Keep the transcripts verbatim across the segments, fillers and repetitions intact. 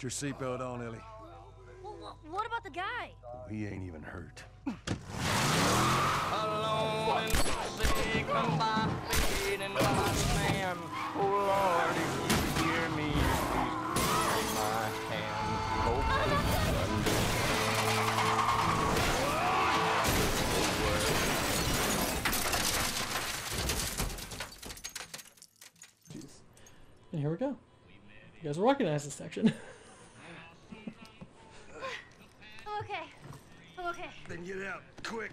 Put your seatbelt on, Ellie. Well, what about the guy? Oh, he ain't even hurt. Alone in the sea, come by feet and by Sam. Oh, Lord, if you hear me, please take my hand. Oh, please understand. Jeez. And here we go. You guys will recognize this section. I'm okay. I'm okay. Then get out, quick.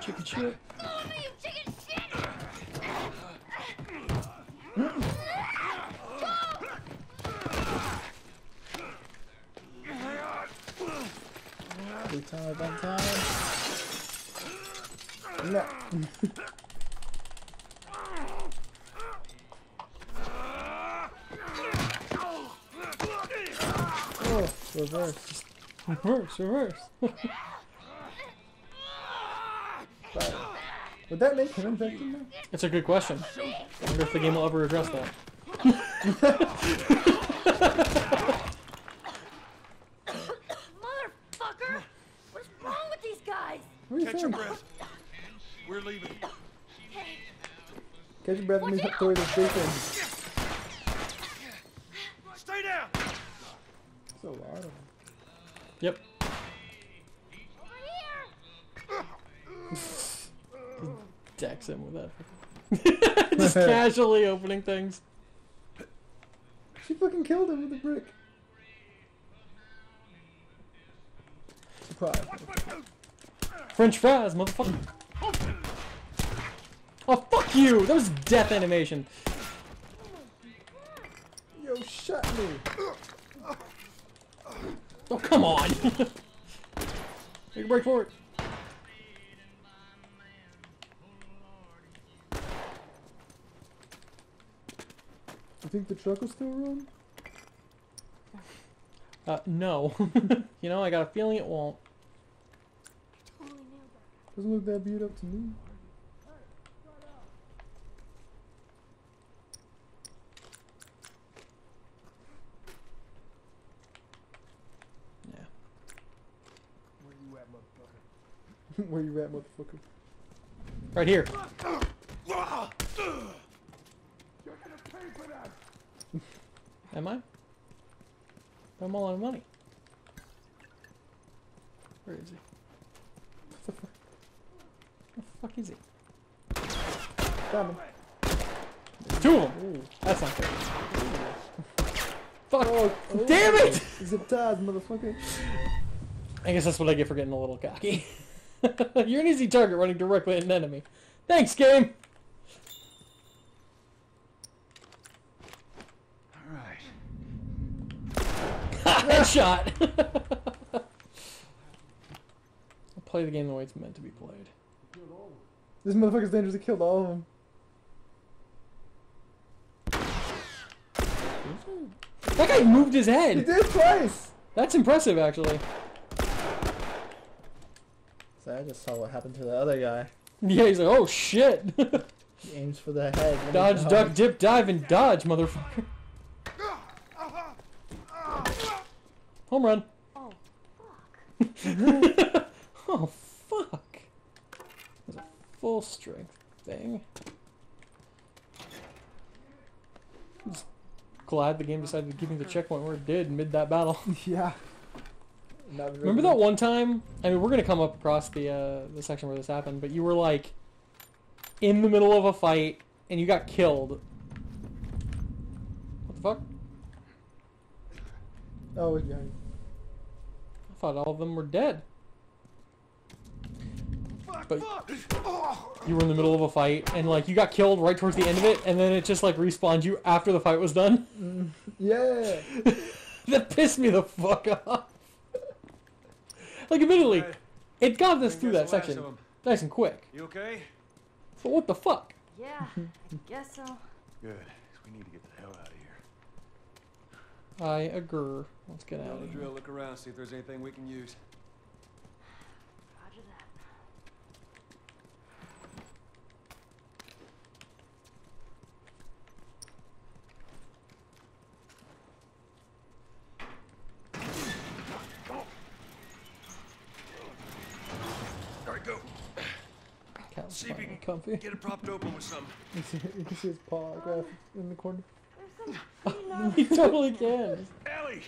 Chicken shit. Go on me, you chicken shit! Good time, bad time. No. Oh, reverse. Just reverse, reverse. But would that make him infected now? It's a good question. I wonder if the game will ever address that. Motherfucker! What's wrong with these guys? You Catch your breath. We're leaving. Hey. Catch your breath and move through this weekend. Stay down! That's a lot of them. Yep. Jacks him with that. Just casually opening things. She fucking killed him with a brick. Surprise. French fries, motherfucker. Oh, fuck you! That was death animation. Yo, shut me. Oh, come on. Take a break for it. You think the truck will still run? Uh, no. You know, I got a feeling it won't. Doesn't look that beat up to me. Yeah. Where you at, motherfucker? Where you at, motherfucker? Right here. You're gonna pay for that. Am I? I'm all out of money. Where is he? What the fuck? What the fuck is he? Got him. There's two of them! Ooh. That's not fair. Fuck! Oh, oh. Damn it! Zip ties, motherfucker. I guess that's what I get for getting a little cocky. You're an easy target running directly at an enemy. Thanks, game! Headshot! I'll play the game the way it's meant to be played. This motherfucker's dangerous. He killed all of them. That guy moved his head! He did twice! That's impressive, actually. So I just saw what happened to the other guy. Yeah, he's like, oh shit! He aims for the head. Dodge, duck, dip, dive, and dodge, motherfucker. Home run. Oh, fuck. Oh, fuck. There's a full strength thing. I'm just glad the game decided to give me the checkpoint where it did mid that battle. Yeah. Not really. Remember that one time? I mean, we're going to come up across the, uh, the section where this happened, but you were like in the middle of a fight and you got killed. What the fuck? Oh, yeah. I thought all of them were dead. But you were in the middle of a fight, and like you got killed right towards the end of it, and then it just like respawned you after the fight was done. Mm. Yeah. That pissed me the fuck off. Like, admittedly, right. It got this through that section nice and quick. You okay? But what the fuck? Yeah, I guess so. Good. We need to get the hell out of here. I agree. Let's get out of here. Look around, see if there's anything we can use. Roger that. California comfy. Get it propped open with something. You see, you can see his paw graph in the corner. He totally can. Ellie!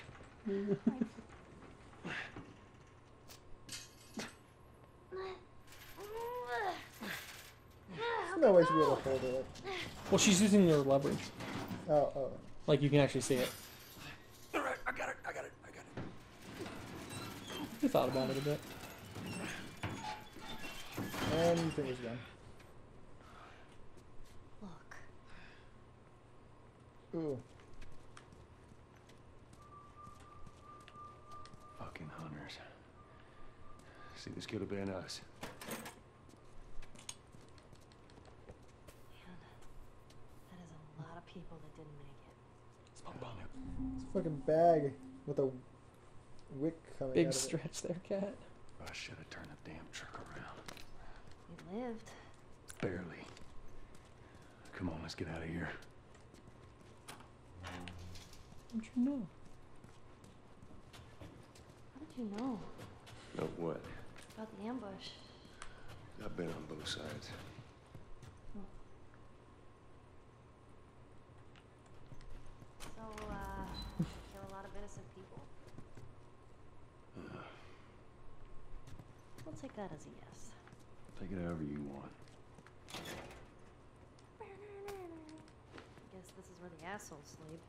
There's no way to be able to hold it. Well, she's using her leverage. Oh, oh. Like, you can actually see it. Alright, I got it, I got it, I got it. You thought about it a bit. And you think it's done. Look. Ooh. Fucking hunters. See, this could have been us. People that didn't make it. It's a fucking bag with a wick coming Big out of stretch it. There, cat. I should have turned the damn truck around. We lived. Barely. Come on, let's get out of here. What did you know? What did you know? Know what? About the ambush. I've been on both sides. I'll take that as a yes. Take it however you want. I guess this is where the assholes sleep.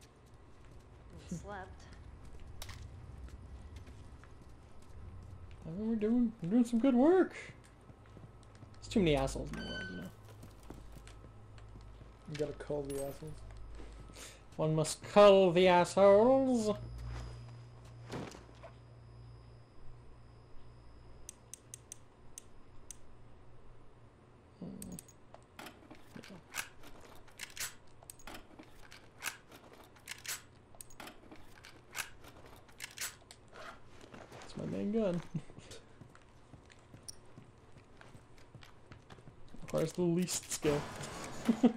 And slept. I mean, we're doing we're doing some good work. There's too many assholes in the world, you know. You gotta cull the assholes. One must cull the assholes. Requires the least skill. Oh,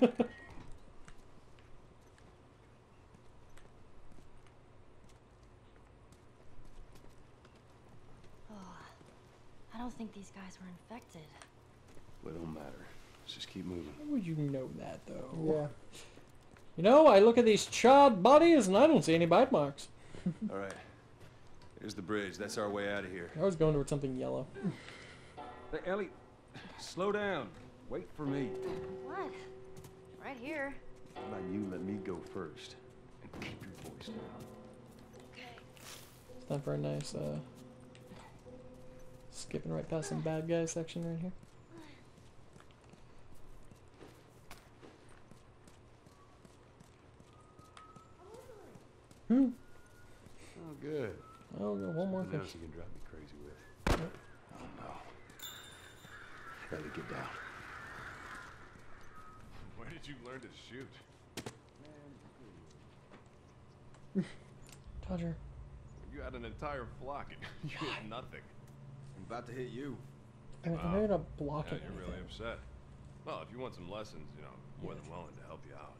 I don't think these guys were infected. Well, it don't matter. Let's just keep moving. How would you know that, though? Yeah. You know, I look at these charred bodies and I don't see any bite marks. All right. Here's the bridge. That's our way out of here. I was going towards something yellow. Hey, Ellie, slow down. Wait for me. What? Right here. How about you let me go first? And keep your voice down. Okay. It's time for a nice, uh... skipping right past some bad guys section right here. Hmm. Oh, good. Oh, no, one more thing. You can drive me crazy with. Yep. Oh no! Ellie, get down. Where did you learn to shoot? Dodger. You had an entire flock and you hit nothing. I'm about to hit you. I mean, wow. I'm not blocking. Yeah, you're really upset. Well, if you want some lessons, you know, more yeah. than willing to help you out.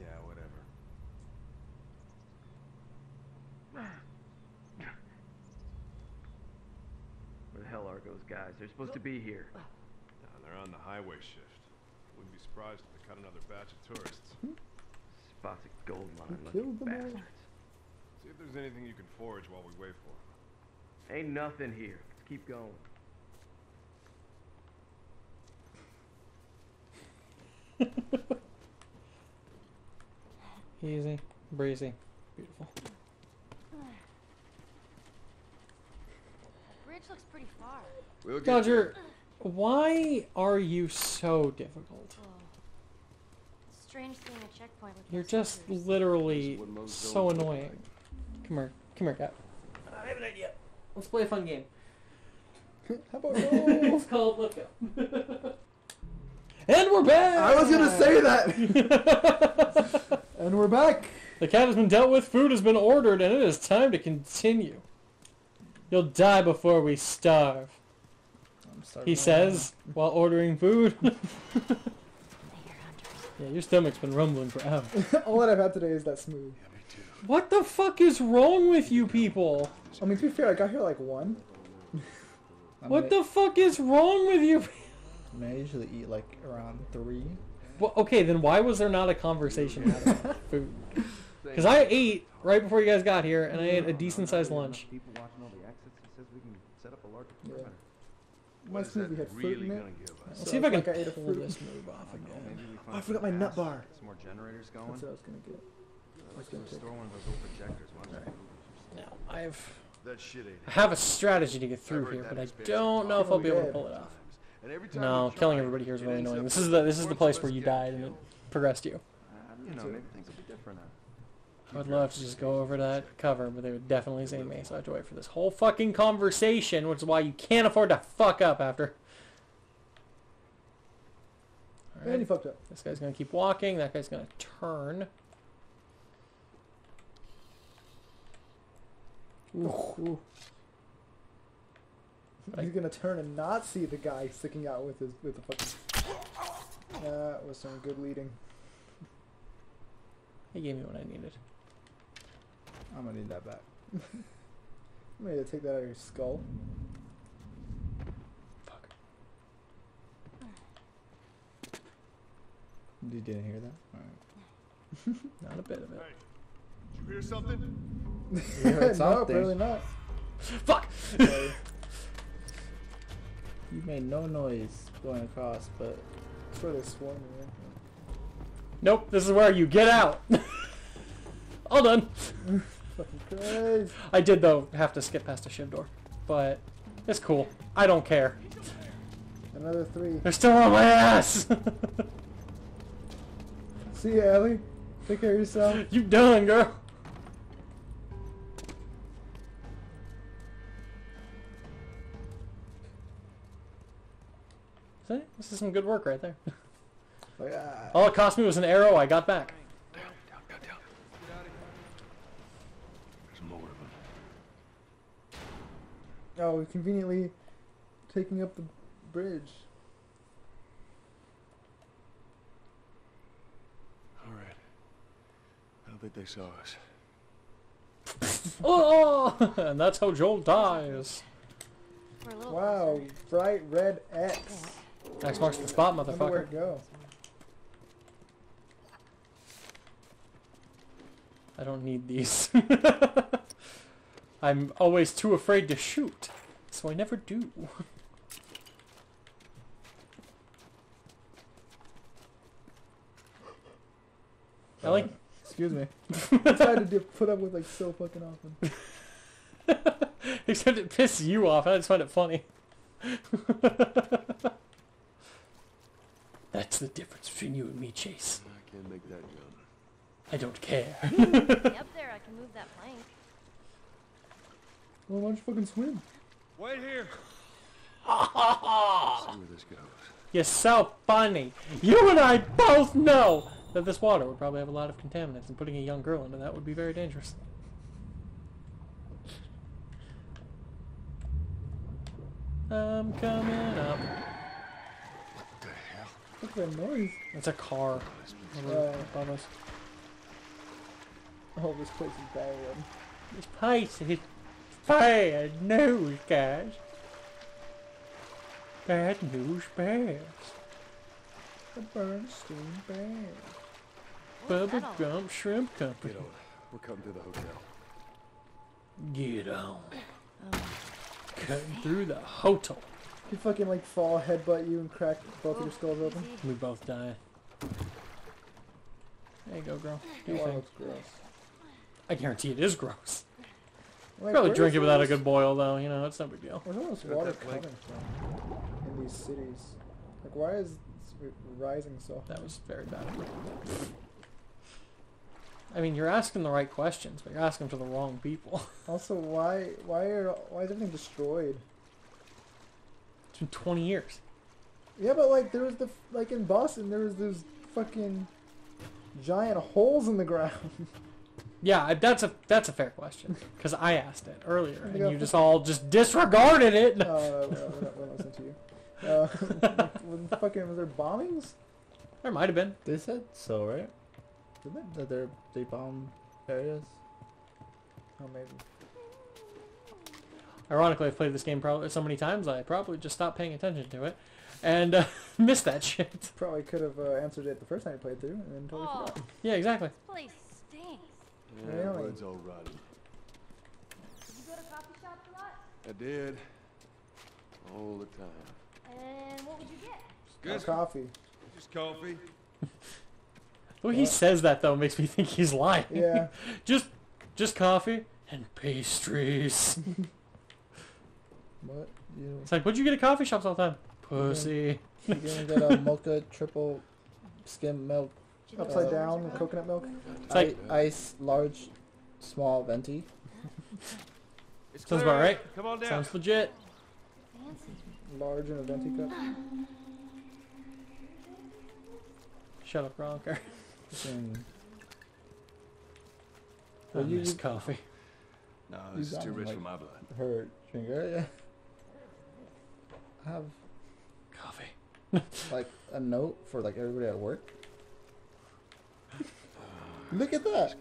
Yeah, whatever. Where the hell are those guys? They're supposed to be here. No, they're on the highway shift. Wouldn't be surprised if they cut another batch of tourists. Spots a gold mine looking bastards. All. See if there's anything you can forage while we wait for them. Ain't nothing here. Let's keep going. Easy, breezy, beautiful. Looks pretty far. We'll Dodger, there. Why are you so difficult? Oh. Strange thing a checkpoint with You're just soldiers. Literally so annoying. Like. Come here, come here, cat. I have an idea. Let's play a fun game. How about It's called Let's Go. And we're back. I was gonna say that. And we're back. The cat has been dealt with. Food has been ordered, and it is time to continue. You'll die before we starve. I'm starving. He says while ordering food. Yeah, your stomach's been rumbling for hours. All that I've had today is that smoothie. Yeah, me too. What the fuck is wrong with you people? I mean, to be fair, I got here like one. What the fuck is wrong with you people? I mean, I usually eat like around three. Well, okay, then why was there not a conversation about food? Because I ate right before you guys got here, and I ate a decent-sized lunch. Yeah. My smoothie had fruit in it. Let's so see if I can like I ate a pull this move off again. Oh, I forgot my nut bar. Some more generators going. That's what I was going to get. I was going to store one of those old projectors. Right. Now, I have, I have a strategy to get through here, but I don't know if I'll be able to pull it off. No, killing everybody here is really annoying. This is the this is the place where you died and it progressed you. You know, maybe things will be different now. I would love to just go over that cover, but they would definitely say me, so I have to wait for this whole fucking conversation, which is why you can't afford to fuck up after. All right. And he fucked up. This guy's going to keep walking. That guy's going to turn. Ooh. Ooh. He's going to turn and not see the guy sticking out with his with the fucking... That was some good leading. He gave me what I needed. I'm gonna need that back. I'm gonna take that out of your skull. Fuck. You didn't hear that? Alright. Not a bit of it. Hey, did you hear something? You heard something. No, apparently not. Fuck! Okay. You made no noise going across, but I'm sure they swarm you in. Nope, this is where you get out! All done! I did, though, have to skip past a shiv door. But it's cool. I don't care. Another three. They're still on my ass! See ya, Ellie. Take care of yourself. You done, girl! See? This is some good work right there. Like, ah. All it cost me was an arrow. I got back. Down, down, down, down. Get out of here. There's more of them. Oh, conveniently taking up the bridge. All right. I don't think they saw us. Oh, and that's how Joel dies. Wow, bright red X. X marks the spot, motherfucker. I wonder where it go. I don't need these. I'm always too afraid to shoot, so I never do. Ellie? Uh, excuse me. I tried to put up with like so fucking often. Except it pisses you off, and I just find it funny. That's the difference between you and me, Chase. I can't make that jump. I don't care. Up there, I can move that plank. Well, why don't you fucking swim? Wait here. See where this goes. You're so funny. You and I both know that this water would probably have a lot of contaminants, and putting a young girl into that would be very dangerous. I'm coming up. What the hell? Look at that noise. It's a car. Uh, above us. Oh, this place is bad. This place is bad news, guys. Bad news bears. The Bernstein Bears. Bubba Gump Shrimp Company. Get on. We're coming to the hotel. Get on. Oh. Cutting through the hotel. You fucking like fall, headbutt you, and crack both oh, of your skulls open. We both die. There you go, girl. Do your thing. Looks gross. I guarantee it is gross. Like, probably drink it without a good boil, though. You know, it's no big deal. Where's all this water coming from in these cities? Like, why is it rising so high? That was very bad. I mean, you're asking the right questions, but you're asking them to the wrong people. Also, why, why are, why is everything destroyed? It's been twenty years. Yeah, but like there was the like in Boston, there was those fucking giant holes in the ground. Yeah, that's a that's a fair question because I asked it earlier and yeah. You just all just disregarded it. No, uh, we're not, we're not, we're not listening to you. Uh, was, fucking, was there bombings? There might have been. They said so, right? Didn't they? That they they bomb areas. Oh, maybe. Ironically, I've played this game probably so many times I probably just stopped paying attention to it. and uh, missed that shit. Probably could have uh, answered it the first time you played through, and then totally oh. forgot. Yeah, exactly. This place stinks. Yeah, really? That wood's all rotted. Did you go to coffee shops a lot? I did. All the time. And what would you get? Just coffee. Just coffee. The way yeah. he says that though makes me think he's lying. Yeah. just, just coffee and pastries. What? You... It's like, what'd you get at coffee shops all the time? Pussy. You're gonna get a mocha triple skim milk, upside down coconut milk. It's like I, ice large, small venti. It's sounds about right. Come on down. Sounds legit. Large in a venti cup. Shut up, Ronker. I miss coffee. No, this is too rich like for my blood. Her finger, yeah. I have coffee. Like a note for like everybody at work. Look at that.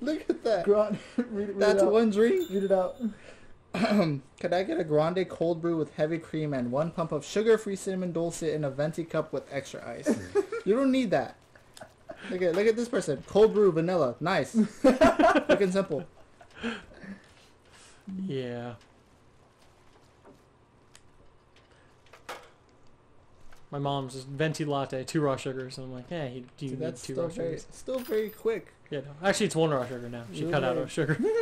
Look at that. Grand read it, read That's it one drink. Read it out. Could I get a grande cold brew with heavy cream and one pump of sugar-free cinnamon dulce in a venti cup with extra ice? You don't need that. Look at look at this person. Cold brew vanilla. Nice. Looking simple. Yeah. My mom's just venti latte, two raw sugars, and I'm like, yeah, hey, do you Dude, need two raw very, sugars? Still very quick. Yeah, no. Actually, it's one raw sugar now. She you cut out raw sugar. You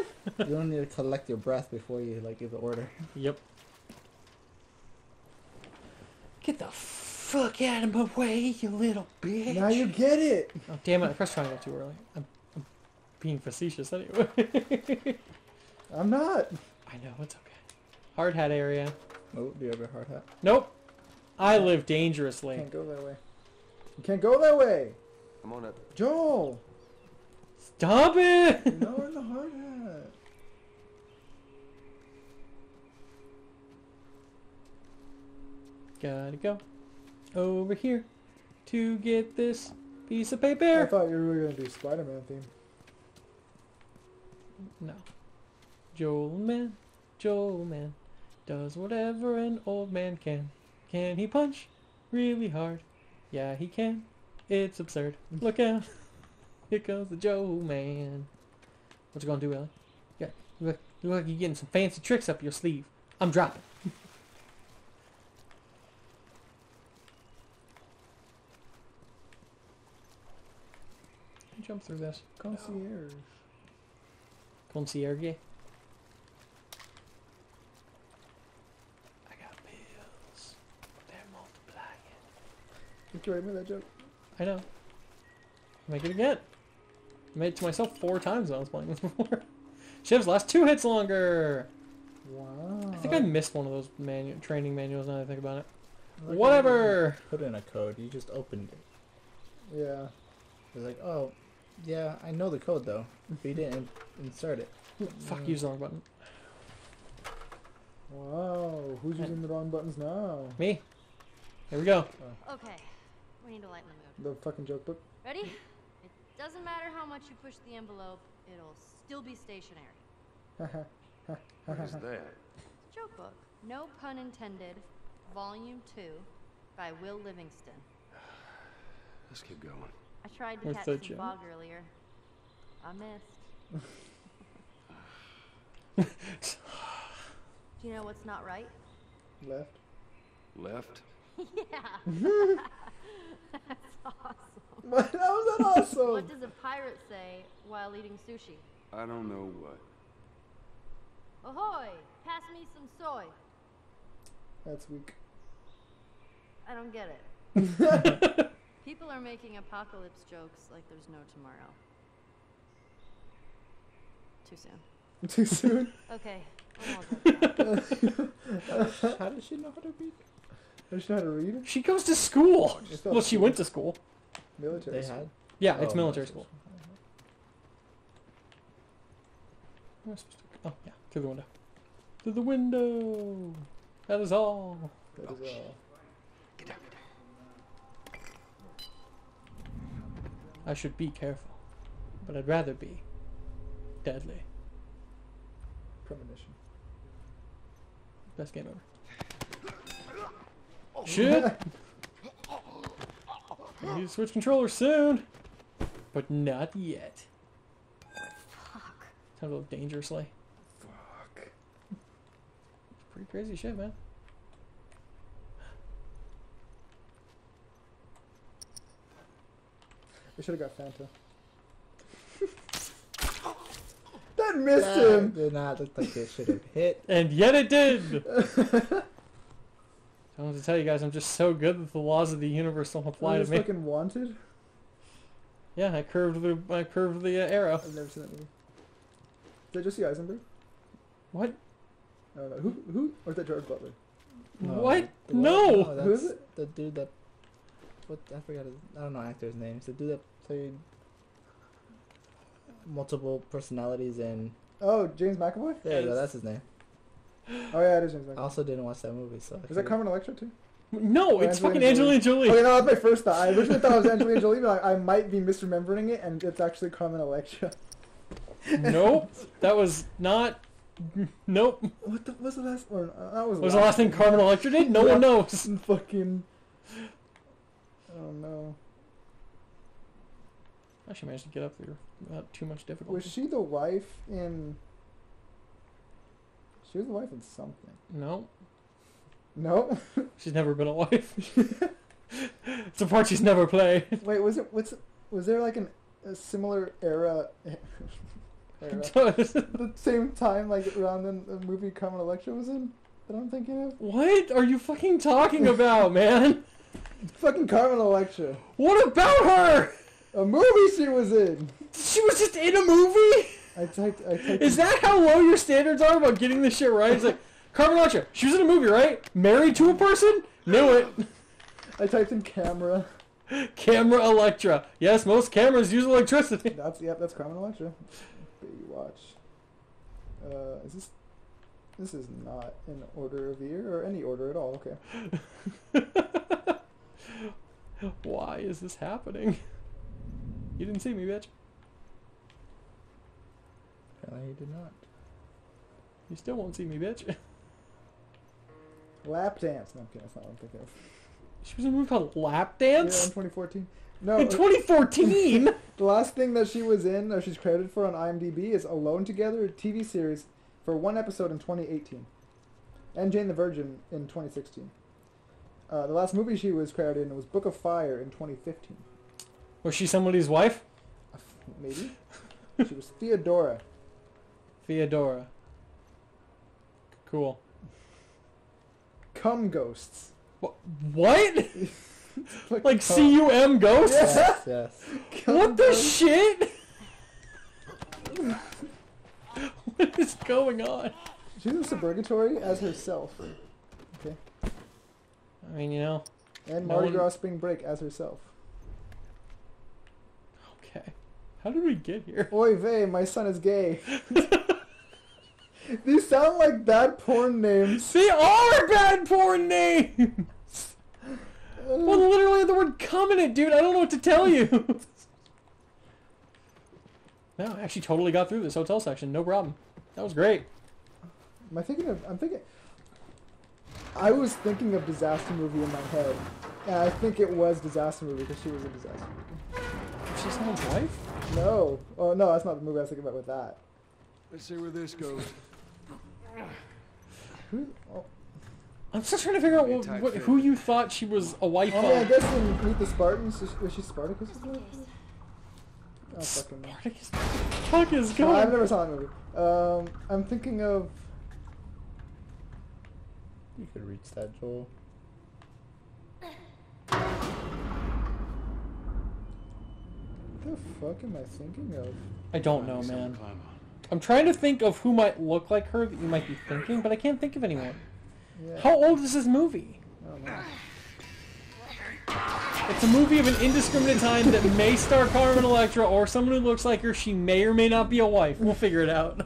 don't need to collect your breath before you like give the order. Yep. Get the fuck out of my way, you little bitch! Now you get it. Oh damn it! I pressed triangle too early. I'm, I'm being facetious anyway. I'm not. I know it's okay. Hard hat area. Oh, do you have a hard hat? Nope. I live dangerously. Can't go that way. You can't go that way. I'm on it. Joel! Stop it! You're not wearing the hard hat. Gotta go over here to get this piece of paper. I thought you were gonna do Spider-Man theme. No. Joel man, Joel man, does whatever an old man can. Can he punch really hard? Yeah, he can. It's absurd. Look out. Here comes the Joe man. What you gonna do, Ellie? Yeah, you look, you look like you're getting some fancy tricks up your sleeve. I'm dropping. Jump through this. Concierge. Concierge. You made that joke. I know. Make it again. I made it to myself four times when I was playing this before. Shiv's last two hits longer. Wow. I think I missed one of those manu training manuals now that I think about it. Like whatever. Put in a code. You just opened it. Yeah. It's like, oh, yeah, I know the code though. But you didn't insert it. Fuck, yeah. Use the wrong button. Wow. Who's using the wrong buttons now? Me. Here we go. Oh. Okay. We need to lighten the mood. The fucking joke book. Ready? It doesn't matter how much you push the envelope, it'll still be stationary. What is that? It's a joke book. No pun intended. Volume two by Will Livingston. Let's keep going. I tried to What's catch some bog earlier. I missed. Do you know what's not right? Left. Left? Yeah. That's awesome. What? How is that awesome? What does a pirate say while eating sushi? I don't know what. Ahoy! Pass me some soy. That's weak. I don't get it. People are making apocalypse jokes like there's no tomorrow. Too soon. Too soon? Okay. How does she know how to read? Does she know how to read? She goes to school. Oh, well, she went to school. Military they school. Had? Yeah, oh, it's military school. school. Oh, yeah. Through the window. Through the window. That is all. That is all. Get down, get down. I should be careful, but I'd rather be deadly. Premonition. Best game ever. Shit! I need to switch controllers soon! But not yet. Fuck. Time to live dangerously. Fuck. Pretty crazy shit, man. We should have got Fanta. That missed uh, him! Did not look like it should have hit. And yet it did! I want to tell you guys, I'm just so good that the laws of the universe don't apply to me. Fucking Wanted? Yeah, I curved the I curved the uh, arrow. I've never seen that movie. Is that Jesse Eisenberg? What? I don't know. Who? Who? Or is that George Butler? No, what? No! no Who is it? The dude that... What? I forgot his... I don't know actor's name. It's the dude that played... multiple personalities in... Oh, James McAvoy? There you go, that's his name. Oh yeah, it is James McAvoy. I also didn't watch that movie, so... Is that Carmen Electra too? No, or it's Angelina fucking Angelina Jolie. Jolie. Okay, no, that's my first thought. I originally thought it was Angelina Jolie, but I, I might be misremembering it, and it's actually Carmen Electra. Nope, that was not... Nope. What the, was the last one? That was, was the last thing Carmen Electra did? No one knows. Fucking... I don't know. I actually managed to get up there without too much difficulty. Was she the wife in... She was the wife in something. No. No? She's never been a wife. It's a part she's never played. Wait, was it... What's, was there like an, a similar era... era the same time, like, around when the movie Carmen Electra was in? That I'm thinking of? What are you fucking talking about, man? Fucking Carmen Electra. What about her? A movie she was in! She was just in a movie?! I typed, I typed Is that how low your standards are about getting this shit right? It's like, Carmen Electra, she was in a movie, right? Married to a person? Knew it! I typed in camera. Camera Electra. Yes, most cameras use electricity. That's, yep, that's Carmen Electra. Baby watch. Uh, is this... This is not in order of year, or any order at all, okay. Why is this happening? You didn't see me, bitch. Apparently you did not. You still won't see me, bitch. Lap Dance. No, I'm kidding. That's not what I'm thinking of. She was in a movie called Lap Dance? Yeah, in twenty fourteen. No. In twenty fourteen?! The last thing that she was in, or she's credited for on IMDb, is Alone Together, a T V series for one episode in twenty eighteen. And Jane the Virgin in twenty sixteen. Uh, the last movie she was credited in was Book of Fire in twenty fifteen. Was she somebody's wife? Maybe. She was Theodora. Theodora. Cool. Cum Ghosts. Wh what? Like, like C U M Ghosts? Yes, yes. What the shit? What is going on? She's in suburgatory as herself. Okay. I mean, you know. And Mardi Gras Spring Break as herself. How did we get here? Oy vey, my son is gay. These sound like bad porn names. They are bad porn names! Uh, well, literally the word cum in it, dude. I don't know what to tell you. No, I actually totally got through this hotel section. No problem. That was great. Am I thinking of... I'm thinking... I was thinking of Disaster Movie in my head. And I think it was Disaster Movie because she was a disaster movie. She's someone's wife? No. Oh, no, that's not the movie I was thinking about with that. Let's see where this goes. Who? Oh. I'm still trying to figure out what, what, who you thought she was a wife oh, of. Yeah, I guess in Meet the Spartans, is, was she Spartacus? Oh, fucking Spartacus? What the fuck is going on? I've never saw that movie. Um, I'm thinking of... You could reach that, Joel. What the fuck am I thinking of? I don't know, man. I'm trying to think of who might look like her that you might be thinking, but I can't think of anyone. Yeah. How old is this movie? I don't know. It's a movie of an indiscriminate time that may star Carmen Electra or someone who looks like her. She may or may not be a wife. We'll figure it out.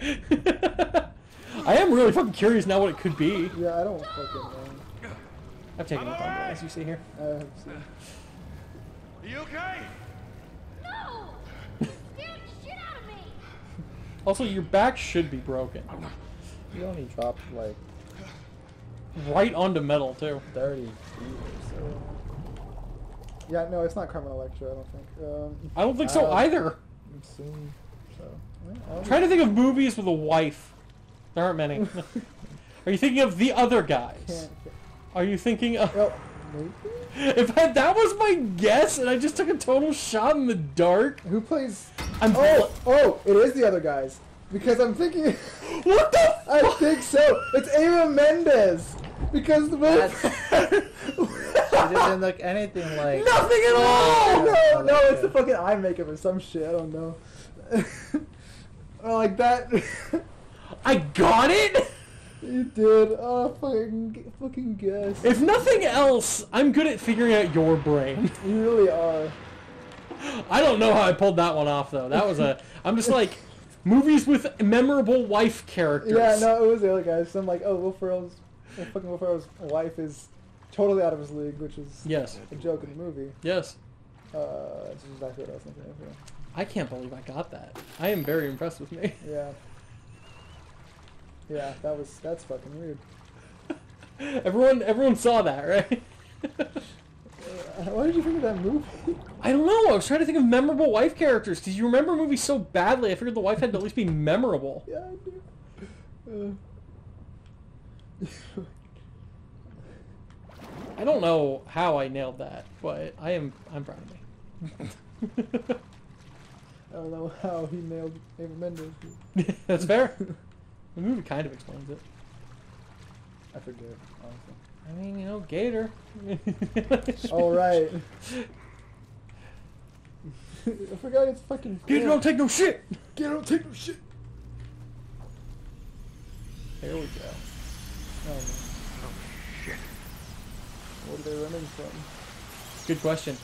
I am really fucking curious now what it could be. Yeah, I don't fucking know. I've taken up on that, as you see here. I have seen. Are you okay? Also, your back should be broken. You only dropped, like, right onto metal, too. thirty-two or so. Yeah, no, it's not Carmen Electra, I don't think. Um, I don't think so uh, either. Soon, so. Yeah, I'm trying to think of movies with a wife. There aren't many. Are you thinking of The Other Guys? Can't, can't. Are you thinking of... Well, maybe? If I, that was my guess, and I just took a total shot in the dark. Who plays... I'm oh, oh, it is The Other Guys. Because I'm thinking... What the fuck? I think so. It's Ava Mendes. Because the movie... She doesn't look anything like... Nothing at all! No, no, it's the fucking eye makeup or some shit. I don't know. Oh, like that... I got it? You did. Oh, fucking, fucking guess. If nothing else, I'm good at figuring out your brain. You really are. I don't know how I pulled that one off, though. That was a... I'm just like... Movies with memorable wife characters. Yeah, no, it was The Other Guys. So I'm like, oh, Will Ferrell's... Well, fucking Will Ferrell's wife is totally out of his league, which is yes. a joke in the movie. Yes. Uh, that's exactly what I was thinking of. Yeah. I can't believe I got that. I am very impressed with me. Yeah. Yeah, that was that's fucking weird. everyone, everyone saw that, right? Why did you think of that movie? I don't know. I was trying to think of memorable wife characters. Did you remember movies so badly? I figured the wife had to at least be memorable. Yeah, I do. Uh. I don't know how I nailed that, but I am I'm proud of me. I don't know how he nailed Ava Mendes. That's fair. The movie kind of explains it. I forget, honestly. I mean, you know, Gator. All right. I forgot it's fucking... Gator cool. Don't take no shit! Gator don't take no shit! There we go. Oh, man. Oh, shit. What are they running from? Good question.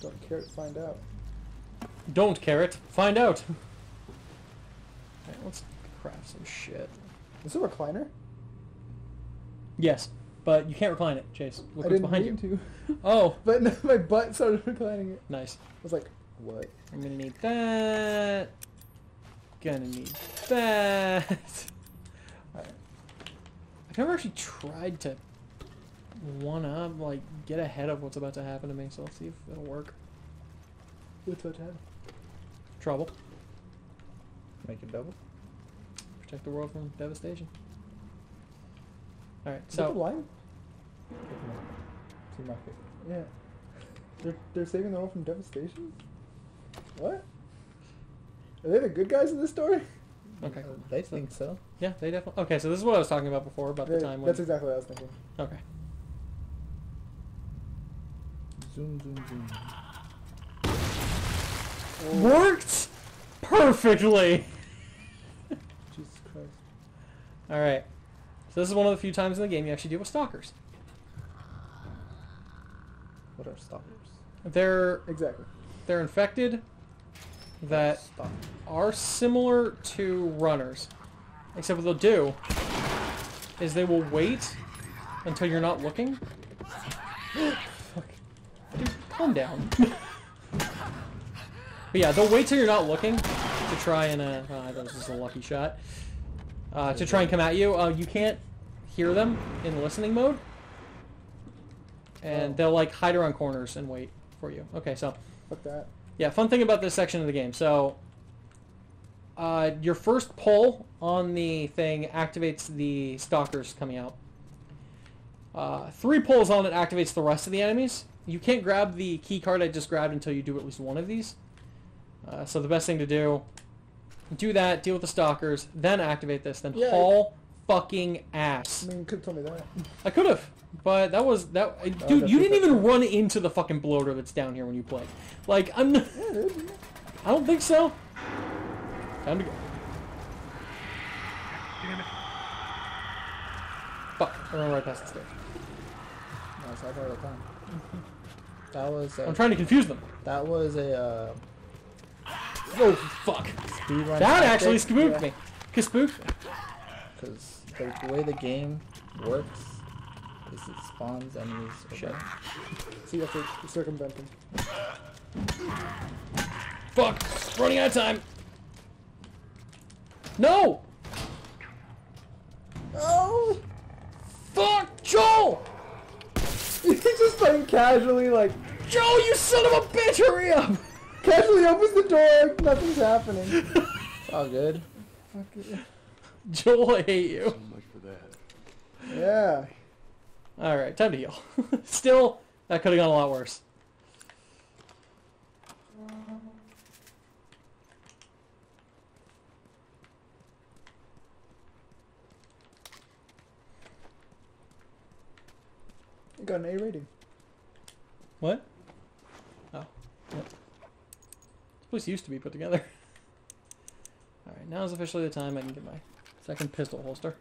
Don't care to find out. Don't care it. Find out. All right, let's craft some shit. Is it a recliner? Yes, but you can't recline it, Chase. Look I what's behind you. To. Oh. But no, my butt started reclining it. Nice. I was like, what? I'm gonna need that. Gonna need that. Alright. I've never actually tried to one up, like, get ahead of what's about to happen to me, so let's see if it'll work. What's about to happen? Trouble. Make it double. Protect the world from devastation. Alright, so... Line? Yeah. They're, they're saving the world from devastation? What? Are they the good guys in this story? Okay. Uh, they think so. Yeah, they definitely... Okay, so this is what I was talking about before, about they, the time when... That's exactly what I was thinking. Okay. Zoom, zoom, zoom. Oh. Worked perfectly! Jesus Christ. Alright. So this is one of the few times in the game you actually deal with stalkers. What are stalkers? They're... Exactly. They're infected that Stop. are similar to runners. Except what they'll do is they will wait until you're not looking. Fuck. Dude, calm down. But yeah, they'll wait till you're not looking to try and... Uh, oh, that was just a lucky shot. Uh, to try and come at you. Uh, you can't hear them in listening mode. And oh. they'll, like, hide around corners and wait for you. Okay, so... Fuck that. Yeah, fun thing about this section of the game. So, uh, your first pull on the thing activates the stalkers coming out. Uh, three pulls on it activates the rest of the enemies. You can't grab the key card I just grabbed until you do at least one of these. Uh, so the best thing to do... Do that, deal with the stalkers, then activate this, then yeah, haul I, fucking ass. I mean, you could've told me that. I could've, but that was, that, I, oh, dude, you didn't even bad. run into the fucking bloater that's down here when you play. Like, I'm not, yeah, dude, yeah. I don't think so. Time to go. Damn it. Fuck, I ran right past the stage. No, so I got it all the time. That was a, I'm trying to confuse them. That was a, uh... Oh, fuck. That actually spooked me. Cause spooked me. Because the way the game works is it spawns enemies. Shit. See, that's it. Circumventing. Fuck. Running out of time. No! Oh! Joel! He just like casually like, Joel, you son of a bitch, hurry up! Casually opens the door, nothing's happening. It's all good. Fuck it. Joel, I hate you. So much for that. Yeah. Alright, time to heal. Still, that could have gone a lot worse. It got an A rating. What? Oh. Yep. This place used to be put together. Alright, now is officially the time I can get my second pistol holster.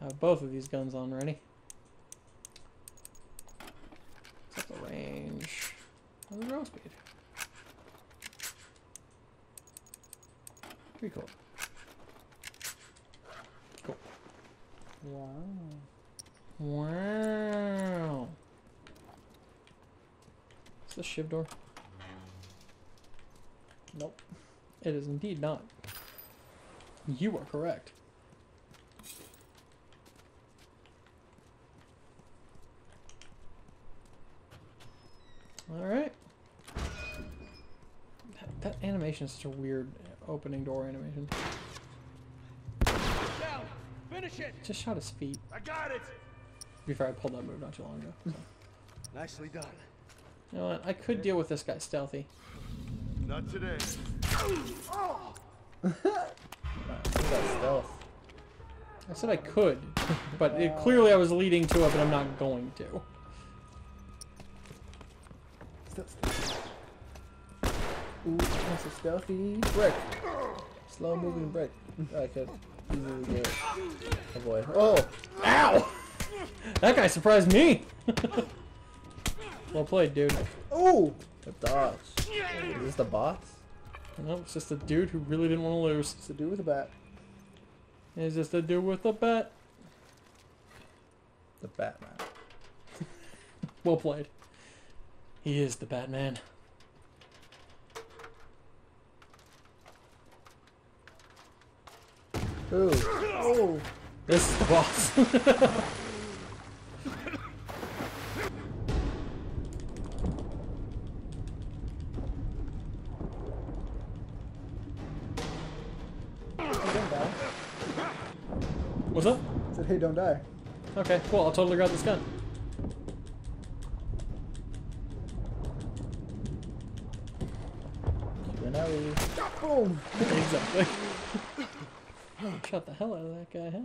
I have both of these guns on ready. Except the range of the draw speed. Pretty cool. Cool. Wow. Wow. Is this shiv door? Nope. It is indeed not. You are correct. Alright. That, that animation is such a weird opening door animation. Now, finish it. Just shot his feet. I got it! Before I pulled that move not too long ago. So. Nicely done. You know what? I could deal with this guy stealthy. Not today. Oh. I stealth. I said I could, but it, clearly I was leading to it, but I'm not going to. Still stealthy. Ooh, that's a stealthy brick. Slow moving brick. I could easily get it. Oh boy. Oh! Ow! That guy surprised me! Well played, dude. Ooh! The dodge. Is this the bots? No, it's just a dude who really didn't want to lose. It's the dude with the bat. It's just a dude with the bat. The Batman. Well played. He is the Batman. Ooh. Oh! This is the boss. What's up? I said, hey, don't die. Okay, cool. I'll totally grab this gun. Boom! Exactly. Shot the hell out of that guy, huh?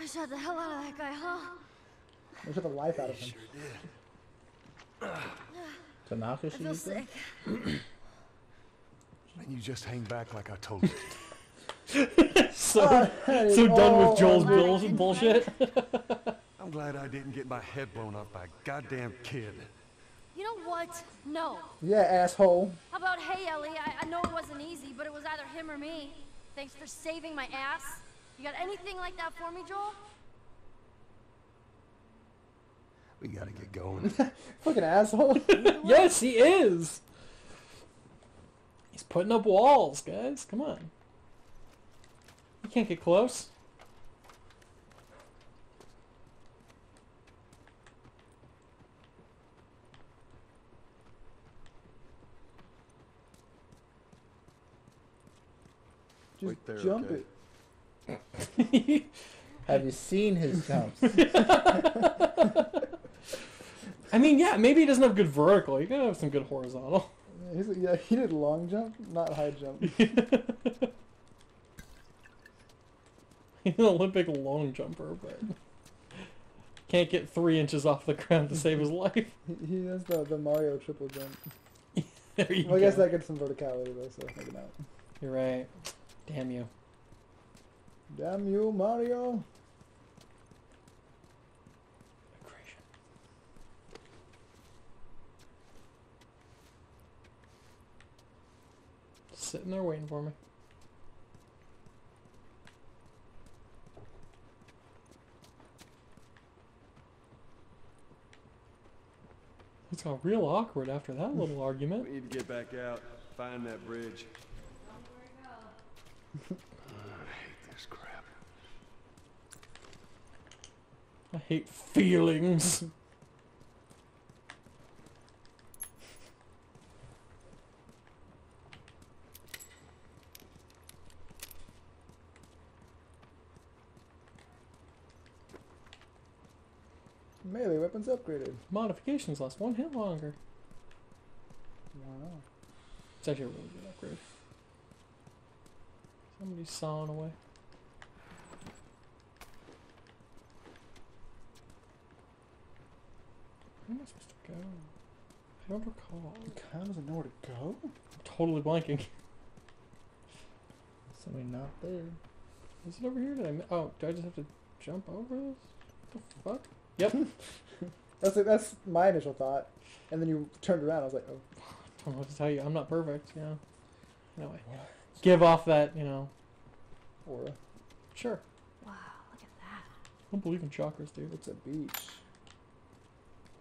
I shot the hell out of that guy, huh? I shot the life out of him. Sure did. Tanaka, should I feel sick. And you just hang back like I told you. so uh, so done with Joel's bull bullshit. I'm glad I didn't get my head blown up by a goddamn kid. You know what? No. Yeah, asshole. How about, hey, Ellie, I, I know it wasn't easy, but it was either him or me. Thanks for saving my ass. You got anything like that for me, Joel? We gotta get going. Fucking asshole. Yes, he is. He's putting up walls, guys. Come on. You can't get close. Just wait there, jump okay. It. Have you seen his jumps? I mean, yeah, maybe he doesn't have good vertical. He gotta have some good horizontal. He's, yeah, he did long jump, not high jump. He's an Olympic long jumper, but can't get three inches off the ground to save his life. He, he has the, the Mario triple jump. There you well, go. I guess that gets some verticality though, so I can out. You're right. Damn you. Damn you, Mario. Sitting there waiting for me. It's got real awkward after that little argument. We need to get back out, find that bridge. I hate this crap. I hate feelings. Melee weapons upgraded. Modifications last one hit longer. Wow. It's actually a really good upgrade. Somebody's sawing away. Where am I supposed to go? I don't recall. The guy doesn't know where to go? I'm totally blanking. Somebody not there. Is it over here? Did I mi- oh, do I just have to jump over this? What the fuck? Yep. That's it, that's my initial thought. And then you turned around, I was like, oh. I don't know what to tell you. I'm not perfect, you know. Anyway. What? Give off that, you know, aura. Sure. Wow, look at that. I don't believe in chakras, dude. It's a beach.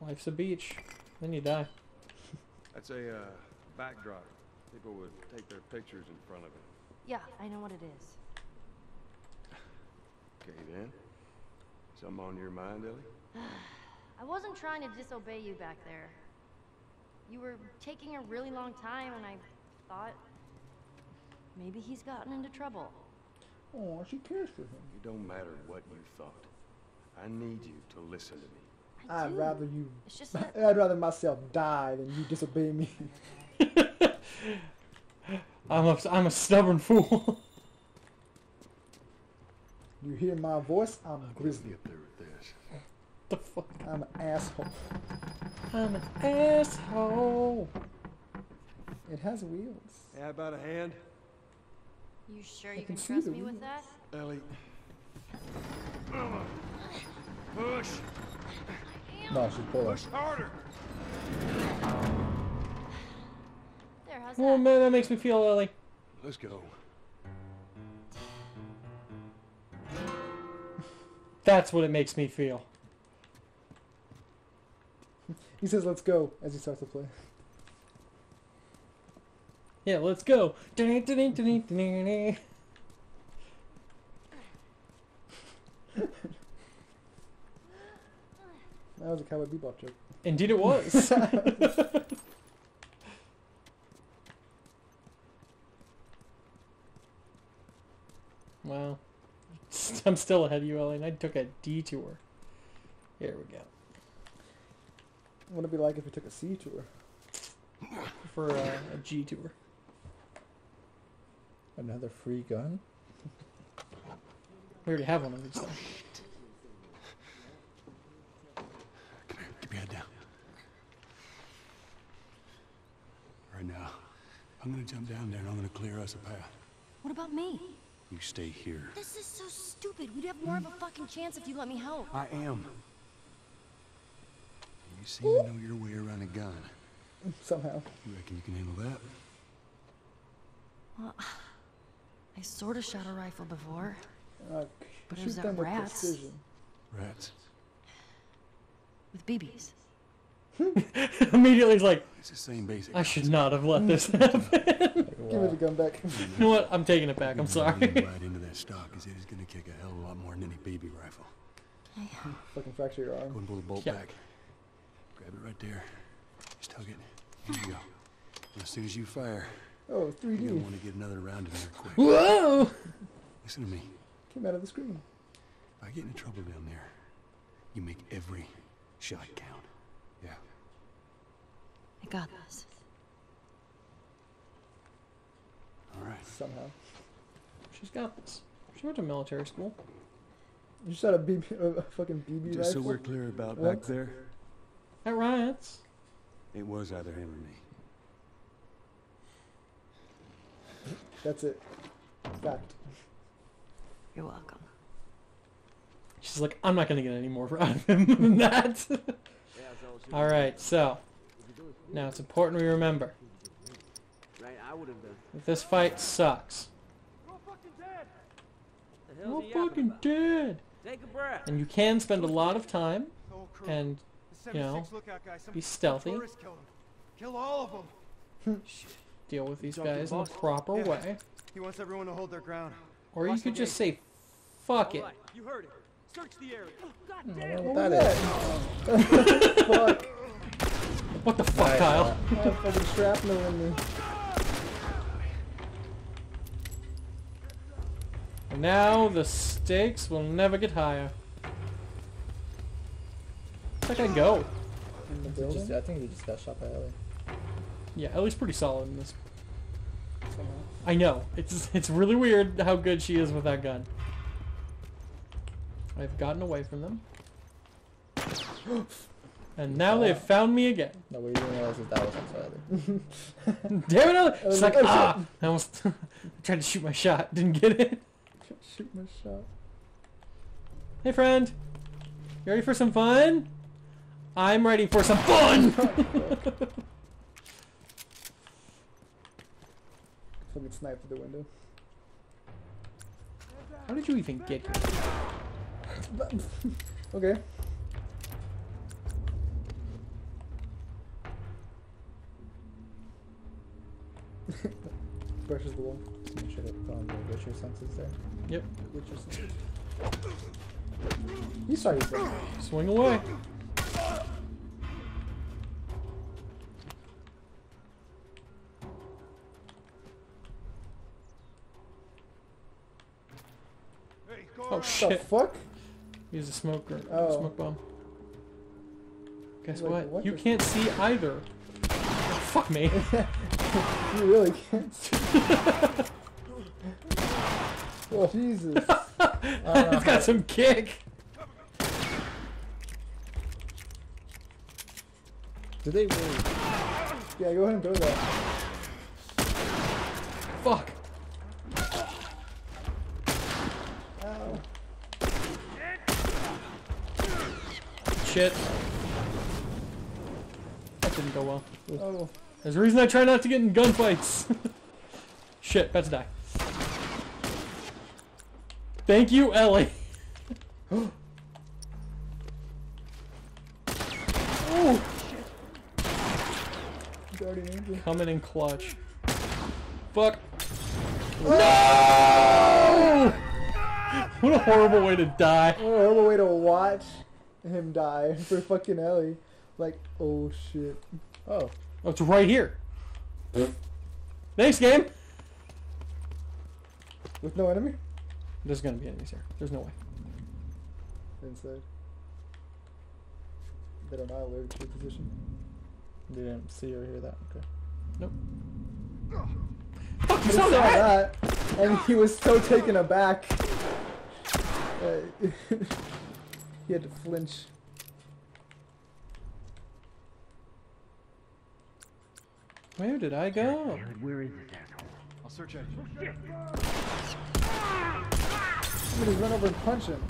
Life's a beach. Then you die. That's a uh, backdrop. People would take their pictures in front of it. Yeah, I know what it is. Okay, then. Something on your mind, Ellie? I wasn't trying to disobey you back there. You were taking a really long time, and I thought maybe he's gotten into trouble. Oh, she cares for him. It don't matter what you thought. I need you to listen to me. I I'd do. rather you. It's just that I'd rather myself die than you disobey me. I'm a I'm a stubborn fool. You hear my voice? I'm a grizzly up there with this. What the fuck? I'm an asshole. I'm an asshole. It has wheels. Yeah, about a hand. You sure you can trust me with that? Ellie. Push. No, she's pulling. Push harder. There, how's that? Oh man, that makes me feel, Ellie. Let's go. That's what it makes me feel. He says, let's go, as he starts to play. Yeah, let's go. That was a Cowboy Bebop joke. Indeed it was. Wow. I'm still ahead of you, Ellie, and I took a detour. Here we go. What would it be like if we took a C tour? For uh, a G tour. Another free gun? We already have one of these. Oh, shit. Come here, keep your head down. Right now, I'm gonna jump down there and I'm gonna clear us a path. What about me? You stay here. This is so stupid. We'd have more of a fucking chance if you let me help. I am. You seem Ooh. to know your way around a gun. Somehow. You reckon you can handle that? Well, I sort of shot a rifle before, uh, but it was at rats. Precision. Rats. With B Bs. Immediately, it's like, it's the same basic. I should not have let this happen. Give me the gun back. You know what? I'm taking it back. I'm sorry. Right into that stock, because it is going to kick a hell of a lot more than any B B rifle. Fucking fracture your arm. Go and pull the bolt yeah. back. Grab it right there. Just tug it. Here you go. And as soon as you fire. Oh, three D. You want to get another round in there quick. Whoa! Listen to me. Came out of the screen. If I get into trouble down there, you make every shot count. Yeah. I got this. All right. Somehow. She's got this. She went to military school. You shot a B B, a fucking B B. Just so we're clear about what? Back there. At riots. It was either him or me. That's it. Fact. You're welcome. She's like, I'm not going to get any more out of him than that. Alright, so. Now it's important we remember. That this fight sucks. We're all fucking dead. And you can spend a lot of time and, you know, be stealthy. Kill all of them. Deal with these guys in the proper yeah. way. He wants everyone to hold their ground. Or you could just say, fuck it. You heard it. Search the area. God damn. What that is. Fuck. What the fuck, right, Kyle? I have fucking shrapnel in me. And now the stakes will never get higher. Where's that guy go? In the building? Just, I think he just got shot by Ellie. Yeah, Ellie's pretty solid in this. Somehow. I know. It's it's really weird how good she is with that gun. I've gotten away from them. And now uh, they've found me again. No, we didn't realize that that was on Ellie. Damn it, Ellie! She's like, like oh, ah! Shit. I almost tried to shoot my shot. Didn't get it. Shoot my shot. Hey, friend. You ready for some fun? I'm ready for some fun! I'll get sniped through the window. How did you even get here? Okay. Brushes the wall. Make sure to put on the Witcher senses there. Yep. Witcher senses. You saw your thing. Swing away. Oh shit! What the fuck? Use a smoke or oh. smoke bomb. Guess Wait, what? what? You can't see either. Oh, fuck me. You really can't see. Oh Jesus! It's got some kick. Did they really? Yeah, go ahead and go there. Fuck. Ow. Shit. That didn't go well. Oh. There's a reason I try not to get in gunfights. Shit, about to die. Thank you, Ellie. Oh. Shit. Coming in clutch. Fuck. Oh. No! What a horrible way to die. What a horrible way to watch him die for fucking Ellie. Like, oh shit. Oh. Oh, it's right here. Thanks, game. With no enemy? There's gonna be enemies here. There's no way. Inside. They don't know where to position. They didn't see or hear that. Okay. Nope. Fuck, you saw that! And he was so taken aback. Uh, he had to flinch. Where did I go? Where is it? I'll search out you. Somebody run over and punch him.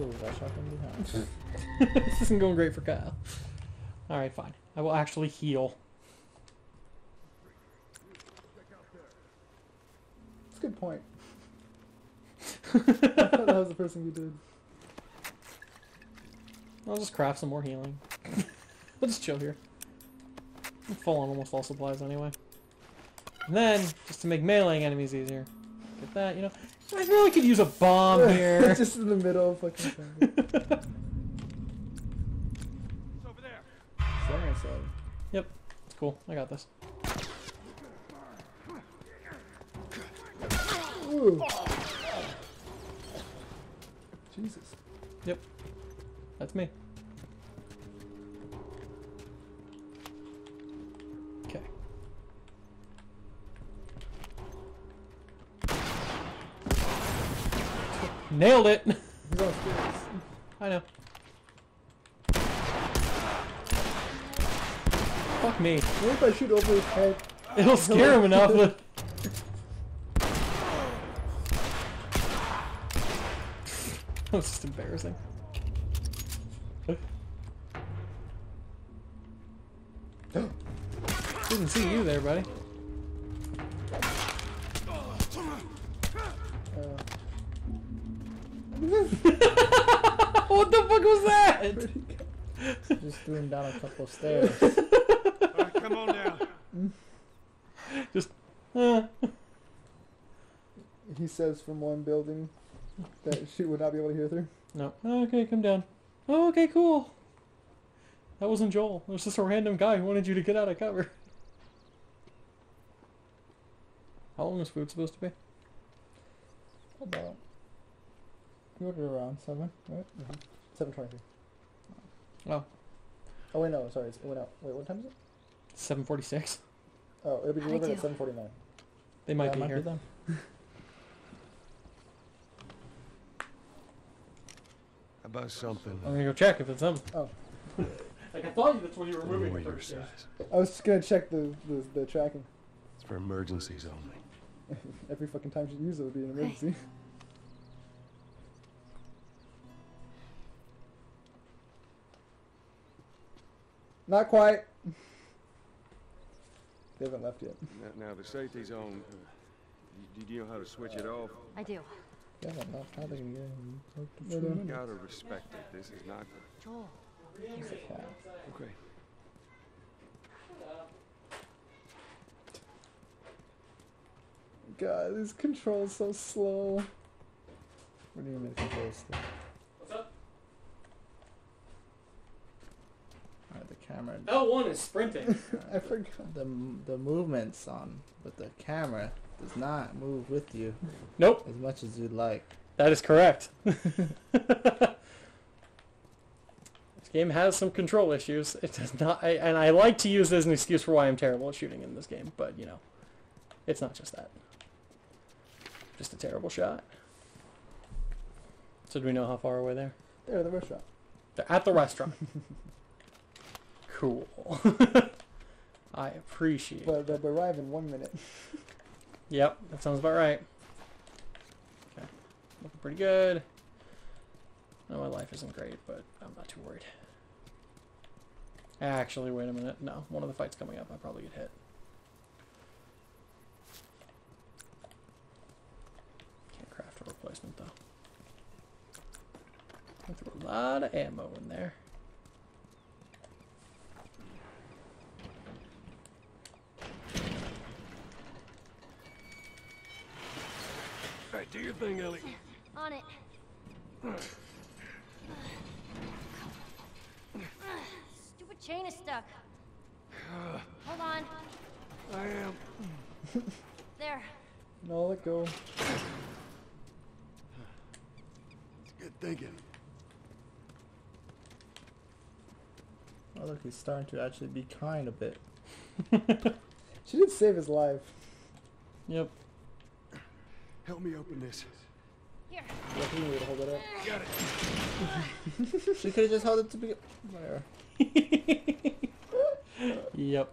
Oh, that shot from behind. This isn't going great for Kyle. All right, fine. I will actually heal. Good point. I thought that was the person you did. I'll just craft some more healing. We'll just chill here. I'm full on almost all supplies anyway. And then, just to make meleeing enemies easier. Get that, you know. I really could use a bomb here. Just in the middle of fucking thing. It's over there. Sorry, I said. Yep. It's cool. I got this. Ooh. Jesus. Yep. That's me. Okay. Nailed it! I know. Fuck me. What if I shoot over his head? It'll scare him enough, but... That was just embarrassing. Didn't see you there, buddy. Uh. What the fuck was that? Just threw him down a couple of stairs. All right, come on down. Just. Uh. he says from one building that she would not be able to hear through. No. Oh, okay, come down. Oh, okay, cool. That wasn't Joel. It was just a random guy who wanted you to get out of cover. How long is food supposed to be? About. You ordered around seven, right? Mm-hmm. Seven twenty-three. Oh. Oh wait, no, sorry, it went out. Wait, what time is it? Seven forty-six. Oh, it'll be delivered at seven forty-nine. They might yeah, be might here then. About something. I'm gonna go check if it's them. Oh. Like I thought you, that's when you were moving. I was just gonna check the the, the tracking. It's for emergencies only. Every fucking time she used it would be an emergency. Hey. Not quite. They haven't left yet. Now, now the safety's on. Do you know how to switch it off? I do. Yeah, no, I think you gotta respect it. This is not good. Joel. Here's a cat. Okay. God, this control's so slow. What do you mean the control's slow? What's up? Alright, the camera. L one is sprinting. I forgot. The, the movement's on, but the camera does not move with you. Nope. As much as you'd like. That is correct. This game has some control issues. It does not, I, and I like to use this as an excuse for why I'm terrible at shooting in this game, but you know, it's not just that. Just a terrible shot. So do we know how far away they're? They're at the restaurant. They're at the restaurant. Cool. I appreciate it. But they'll arrive in one minute. Yep, that sounds about right. Okay. Looking pretty good. No, my life isn't great, but I'm not too worried. Actually, wait a minute. No, one of the fights coming up, I probably get hit. Craft a replacement though. I threw a lot of ammo in there. All right, do your thing, Ellie. On it. Stupid chain is stuck. Uh, Hold on. I am. There. No, let go. Good thinking. Oh look, he's starting to actually be kind a bit. She did save his life. Yep. Help me open this. Here. Yeah, he needed to hold it up. Got it. She could have just held it to be. Whatever. Yep.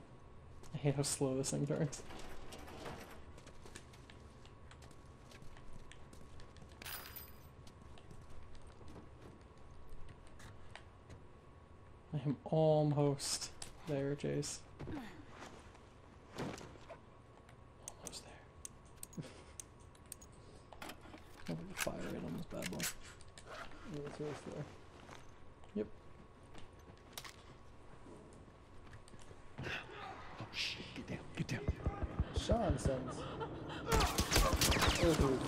I hate how slow this thing turns. I am almost there, Jace. Almost there. I'm gonna fire it on this bad boy. Yeah, it's right there. Yep. Oh shit, get down, get down. Sean sends. Oh, dude.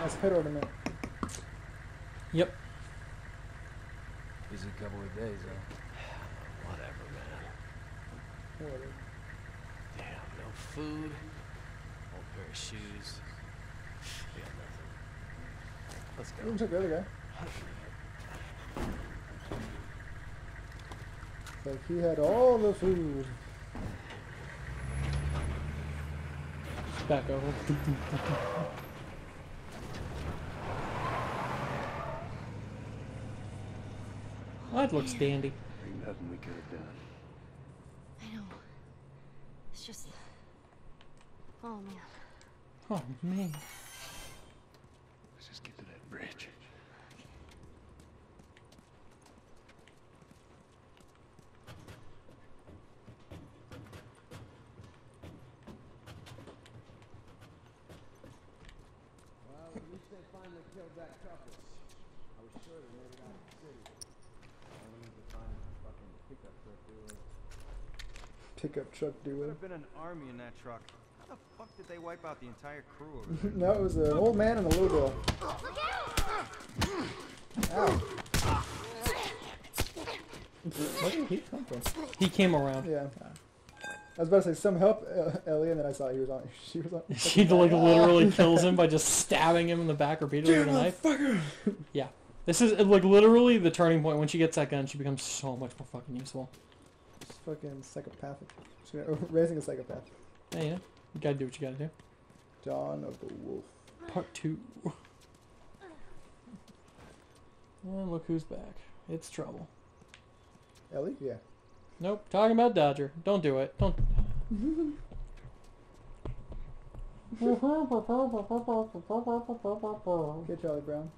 That's pit ornament. Yep. Busy couple of days, huh? Whatever, man. Whatever. Damn, no food, old pair of shoes. We got nothing. Let's go. You can check the other guy. It's like he had all the food. Just back over. That looks dandy. Ain't nothing we could have done. I know. It's just. Oh man. Oh man. Let's just get to that bridge. Okay. Well, at least they finally killed that couple. I was sure they made it out of the city. Fucking pickup truck doing? There could have been an army in that truck. How the fuck did they wipe out the entire crew over there? No, it was an old man and a little girl. Look out! Ow. Where did he come from? He came around. Yeah. I was about to say, some help, uh, Ellie, and then I saw he was on. She was on. She like literally kills him by just stabbing him in the back repeatedly with a knife. Fucker. Yeah, this is like literally the turning point. When she gets that gun, she becomes so much more fucking useful. She's fucking psychopathic. She's gonna, oh, raising a psychopath. Yeah, yeah, you gotta do what you gotta do. Dawn of the Wolf, Part Two. And look who's back. It's trouble. Ellie? Yeah. Nope. Talking about Dodger. Don't do it. Don't. Okay, Charlie Brown.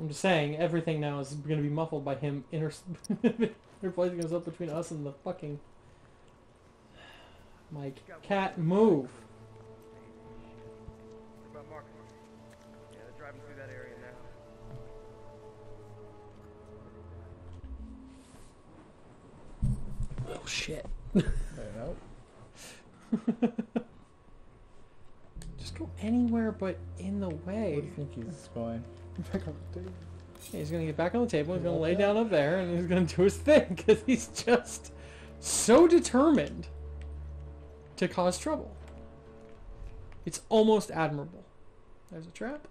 I'm just saying, everything now is going to be muffled by him inter interplacing himself between us and the fucking... My cat, move. What about Mark? Yeah, they're driving through that area now. Oh shit. Just go anywhere but in the way. What do you think he's going? Back on the table. Yeah, he's gonna get back on the table, he's gonna lay down up there, and he's gonna do his thing, because he's just so determined to cause trouble. It's almost admirable. There's a trap.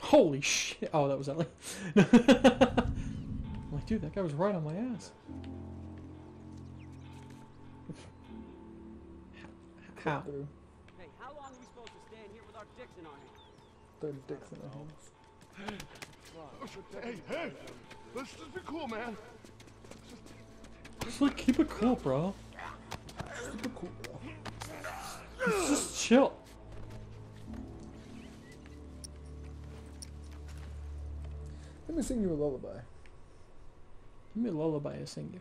Holy shit! Oh, that was Ellie. I'm like, dude, that guy was right on my ass. How? Hey, how long are we supposed to stand here with our dicks in our hands? Their dicks in their hands. Hey, hey! Let's just be cool, man. Just like keep it cool, bro. Keep it cool, bro. Let's just chill. Let me sing you a lullaby. Give me a lullaby I sing you.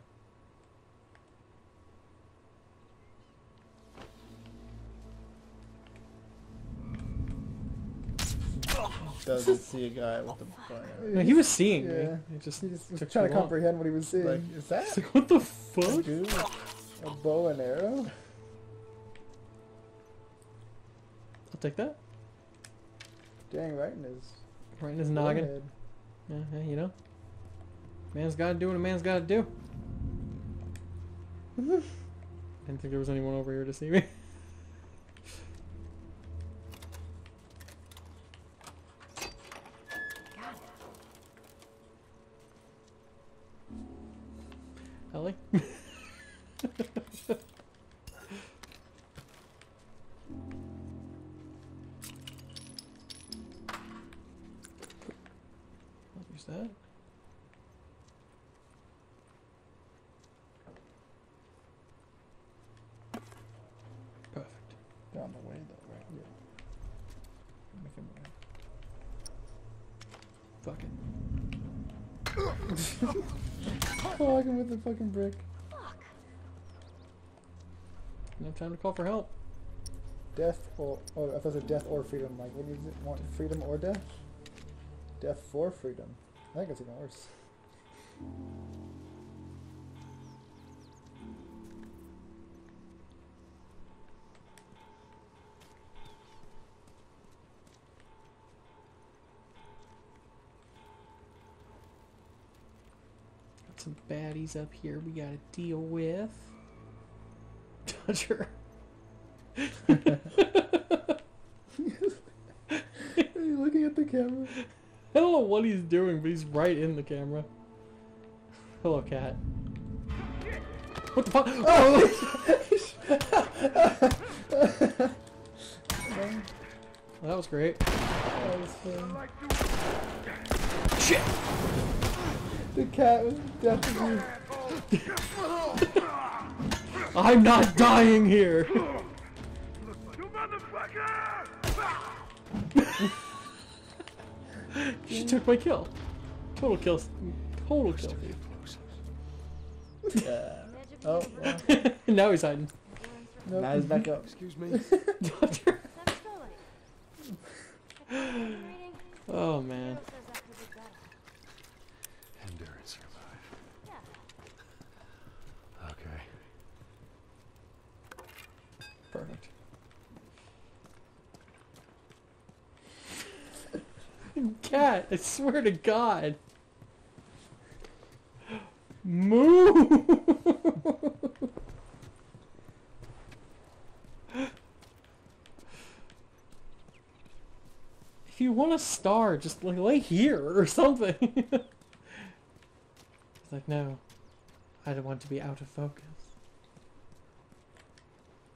Doesn't see a guy with the fire. No, he was seeing yeah. me. He just, he just was trying to long. comprehend what he was seeing. Like, is that? It's like, what the fuck? Dude, a bow and arrow? I'll take that. Dang, right in his... Right in his noggin. Head. Yeah, uh, you know, man's gotta do what a man's gotta do. Didn't think there was anyone over here to see me. Ellie? That? Perfect. Down the way though, right? Yeah. Make him right. Fuck it. Fuck him with the fucking brick. Fuck. No time to call for help. Death or, oh, I thought it was death or freedom. Like, what do you want? Freedom or death? Death for freedom. I think it's even worse. Got some baddies up here we gotta deal with. Dodger. Are you looking at the camera? I don't know what he's doing, but he's right in the camera. Hello, cat. What the fuck? Oh! Well, that was great. That was fun. Shit! The cat was definitely... I'm not dying here! You motherfucker! She took my kill. Total kill. Total kill. Yeah. Oh. Well. Now he's hiding. Nope. Now he's back up. Excuse me. Dodger. Oh man. Endurance survive. Okay. Perfect. Cat, I swear to God. Move! If you want a star, just like lay here or something. It's like, no, I don't want to be out of focus.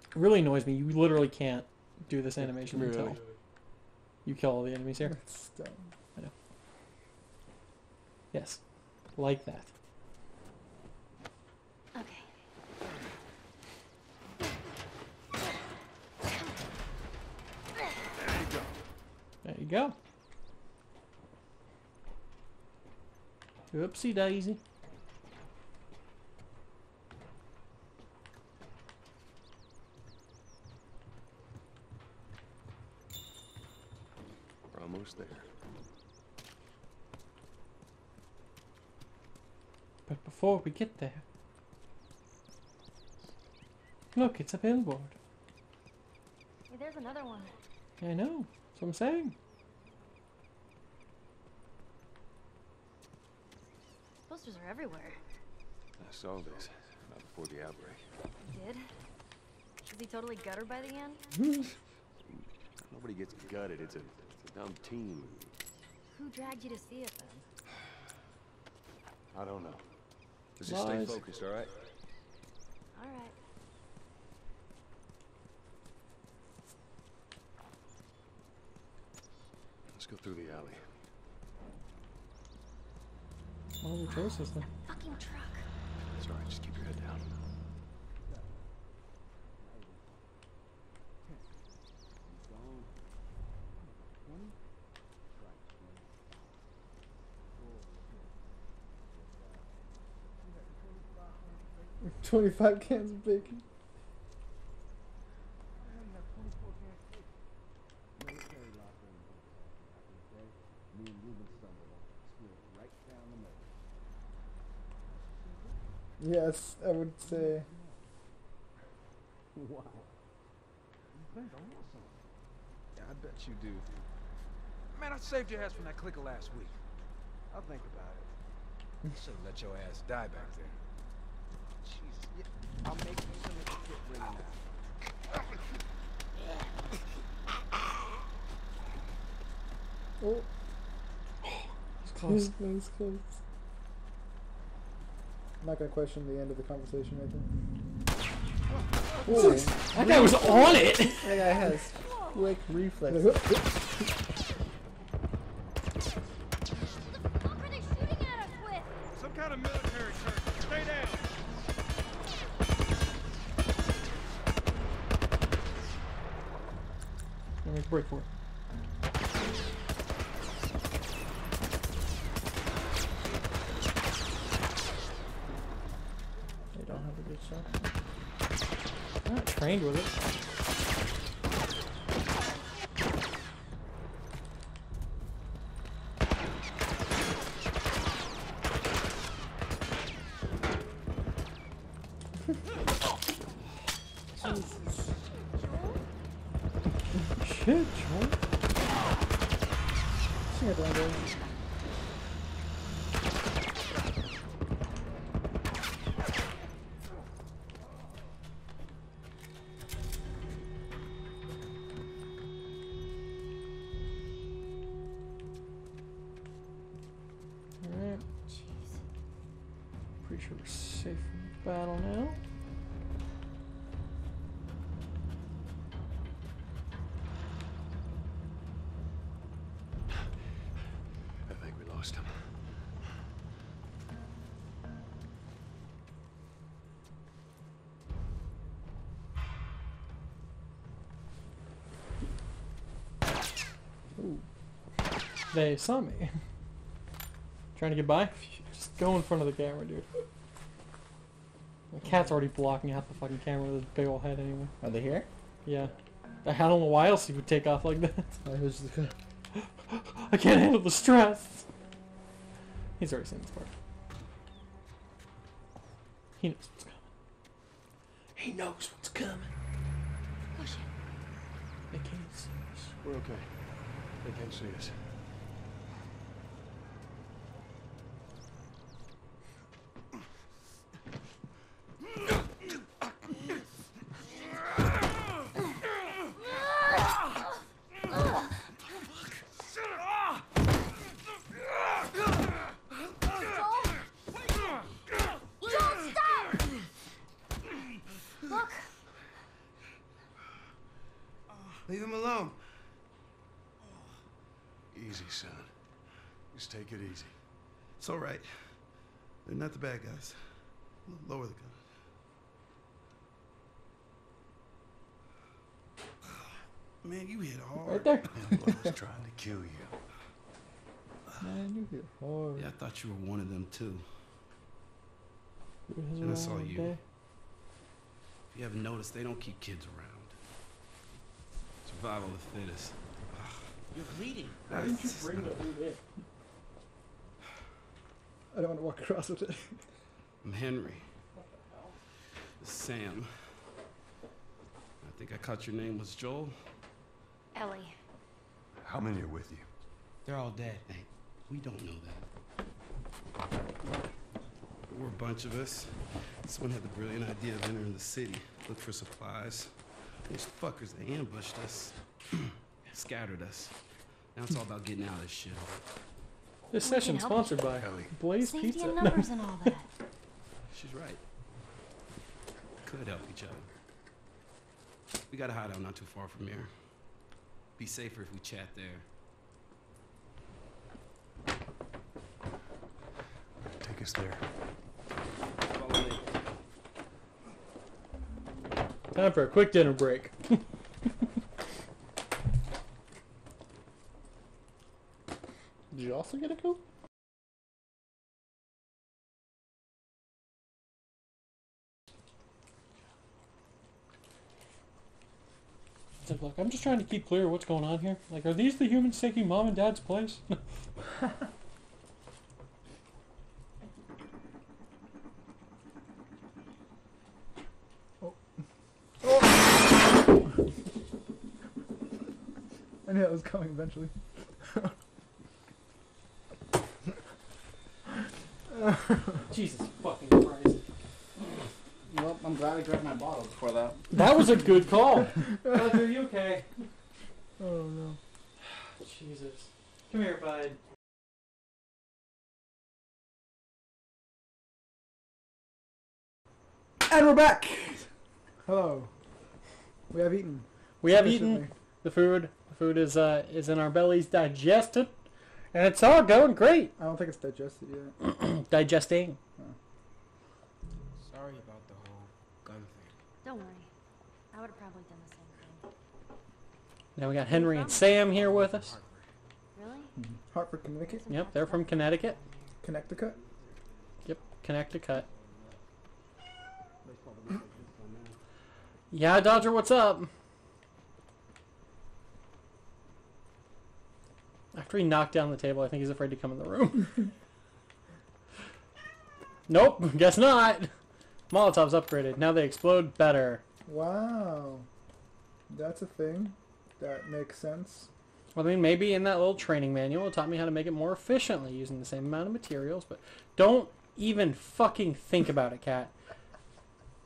It really annoys me. You literally can't do this animation really? until you kill all the enemies here. That's dumb. I know. Yes, like that. Go. Oopsie daisy. We're almost there. But before we get there, look, it's a billboard. Hey, there's another one. I know. That's what I'm saying. Posters are everywhere. I saw this, not before the outbreak. You did? Should be totally gutted by the end? Nobody gets gutted, it's a, it's a dumb team. Who dragged you to see it then? I don't know. Just stay focused, alright? Alright. Let's go through the alley. All the choices then. Fucking truck. It's alright, just keep your head down. Twenty-five cans of bacon. Yes, I would say. Wow. You think I'm awesome? Yeah, I bet you do. Man, I saved your ass from that clicker last week. I'll think about it. Should have let your ass die back there. Jesus, yeah, I'll make you some of the shit ring now. Oh. It's close. It's close. I'm not gonna question the end of the conversation right there. Ooh, that guy was on it! That guy has quick reflexes. What the fuck are they shooting at us with? Some kind of military turret. Stay down! Let me break for it. I'm not trained with it. Jesus. Shit, Joel. Shit, Joel. They saw me. Trying to get by? Just go in front of the camera, dude. The cat's already blocking out the fucking camera with his big ol' head anyway. Are they here? Yeah. I don't know why else he would take off like that. I was the guy. I can't handle the stress. He's already seen this part. He knows what's coming. He knows what's coming. Push it. They can't see us. We're okay. They can't see us. Leave him alone. Easy, son. Just take it easy. It's all right. They're not the bad guys. Lower the gun. Man, you hit hard. Right there. Man, I was trying to kill you. Man, you hit hard. Yeah, I thought you were one of them, too. And I saw you. Day. If you haven't noticed, they don't keep kids around. Survival of the fittest. You're bleeding. Why didn't you bring the food in? I don't want to walk across with it. I'm Henry. What the hell? Sam. I think I caught your name was Joel. Ellie. How many are with you? They're all dead. Hey, we don't know that. There were a bunch of us. This one had the brilliant idea of entering the city. Look for supplies. Those fuckers, they ambushed us, scattered us. Now it's all about getting out of this shit. This session sponsored by Blaze Pizza. Safety and numbers and all that. She's right. Could help each other. We got a hideout not too far from here. Be safer if we chat there. Take us there. Time for a quick dinner break. Did you also get a coat? Look, I'm just trying to keep clear of what's going on here. Like, are these the humans taking mom and dad's place? I knew that was coming eventually. Jesus fucking Christ. Well, I'm glad I grabbed my bottle before that. That was a good call. Dodger, are you okay? Oh, no. Jesus. Come here, bud. And we're back! Hello. We have eaten. We have eaten the food. Food is uh is in our bellies, digested, and it's all going great. I don't think it's digested yet. Digesting. Oh. Sorry about the whole gun thing. Don't worry, I would have probably done the same thing. Now we got Henry and Sam here with us. Really? Mm-hmm. Hartford, Connecticut. Yep, they're from Connecticut. Connecticut. Yep, Connecticut. Yeah, Dodger, what's up? After he knocked down the table, I think he's afraid to come in the room. Nope, guess not. Molotov's upgraded. Now they explode better. Wow. That's a thing. That makes sense. Well, I mean, maybe in that little training manual it taught me how to make it more efficiently using the same amount of materials, but don't even fucking think about it, Kat.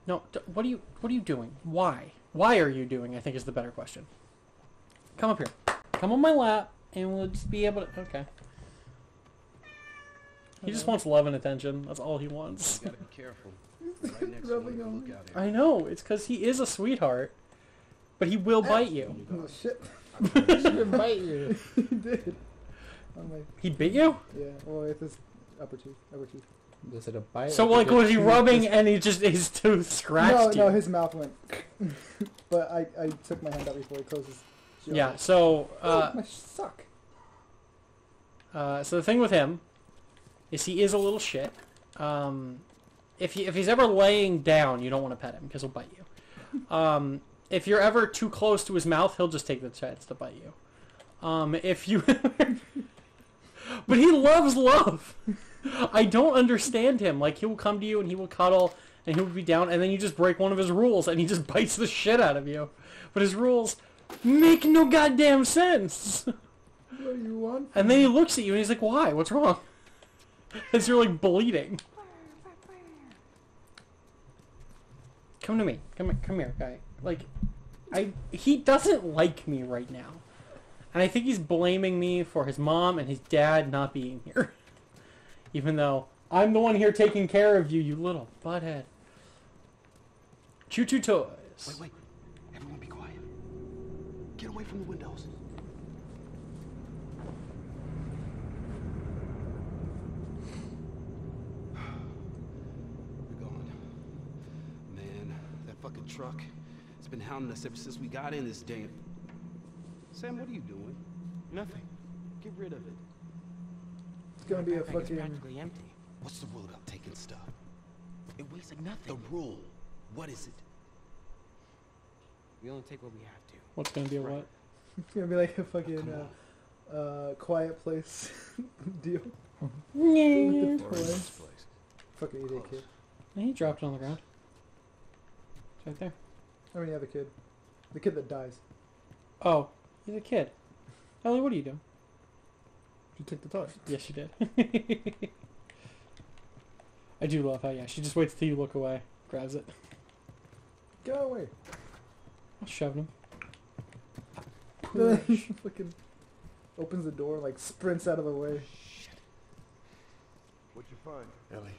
No, what are you, what are you doing? Why? Why are you doing, I think is the better question. Come up here. Come on my lap. And we'll just be able to... Okay. He just wants love and attention. That's all he wants. You gotta be careful. Right next to him, look out here. I know. It's because he is a sweetheart. But he will bite you. Oh, shit. He didn't bite you. He did. Like, he bit you? Yeah. Well, it's his upper tooth. Upper tooth. Was it a bite? So, like, was he rubbing and he just... His tooth scratched you? No, no. His mouth went... But I, I took my hand out before he closed his... Joel. Yeah, so uh, oh, my suck. Uh, so the thing with him is he is a little shit. Um, if he if he's ever laying down, you don't want to pet him because he'll bite you. Um, if you're ever too close to his mouth, he'll just take the chance to bite you. Um, if you... But he loves love. I don't understand him. Like, he will come to you and he will cuddle and he will be down, and then you just break one of his rules and he just bites the shit out of you. But his rules make no goddamn sense. What do you want? And then he looks at you and he's like, why? What's wrong? As you're like bleeding. Come to me. Come, come here, guy. Like, I he doesn't like me right now. And I think he's blaming me for his mom and his dad not being here. Even though I'm the one here taking care of you, you little butthead. Choo Choo Toys. Wait, wait. Everyone be quiet. Get away from the windows. We're going. Man, that fucking truck. It's been hounding us ever since we got in this damn... Sam, what are you doing? Nothing. Get rid of it. It's gonna be a fucking... practically empty. What's the rule about taking stuff? It weighs like nothing. The rule. What is it? We only take what we have to. What's gonna be a what? It's gonna be like a fucking uh, uh, Quiet Place deal. Yeah. With the toys. Fucking idiot kid. He dropped it on the ground. It's right there. I mean, yeah, the kid. The kid that dies. Oh. He's a kid. Ellie, what are you doing? You took the toy. Yes, you did. I do love how, yeah, she just waits till you look away. Grabs it. Go away. I'll shove him. He fucking opens the door and, like, sprints out of the way. Shit. What'd you find, Ellie?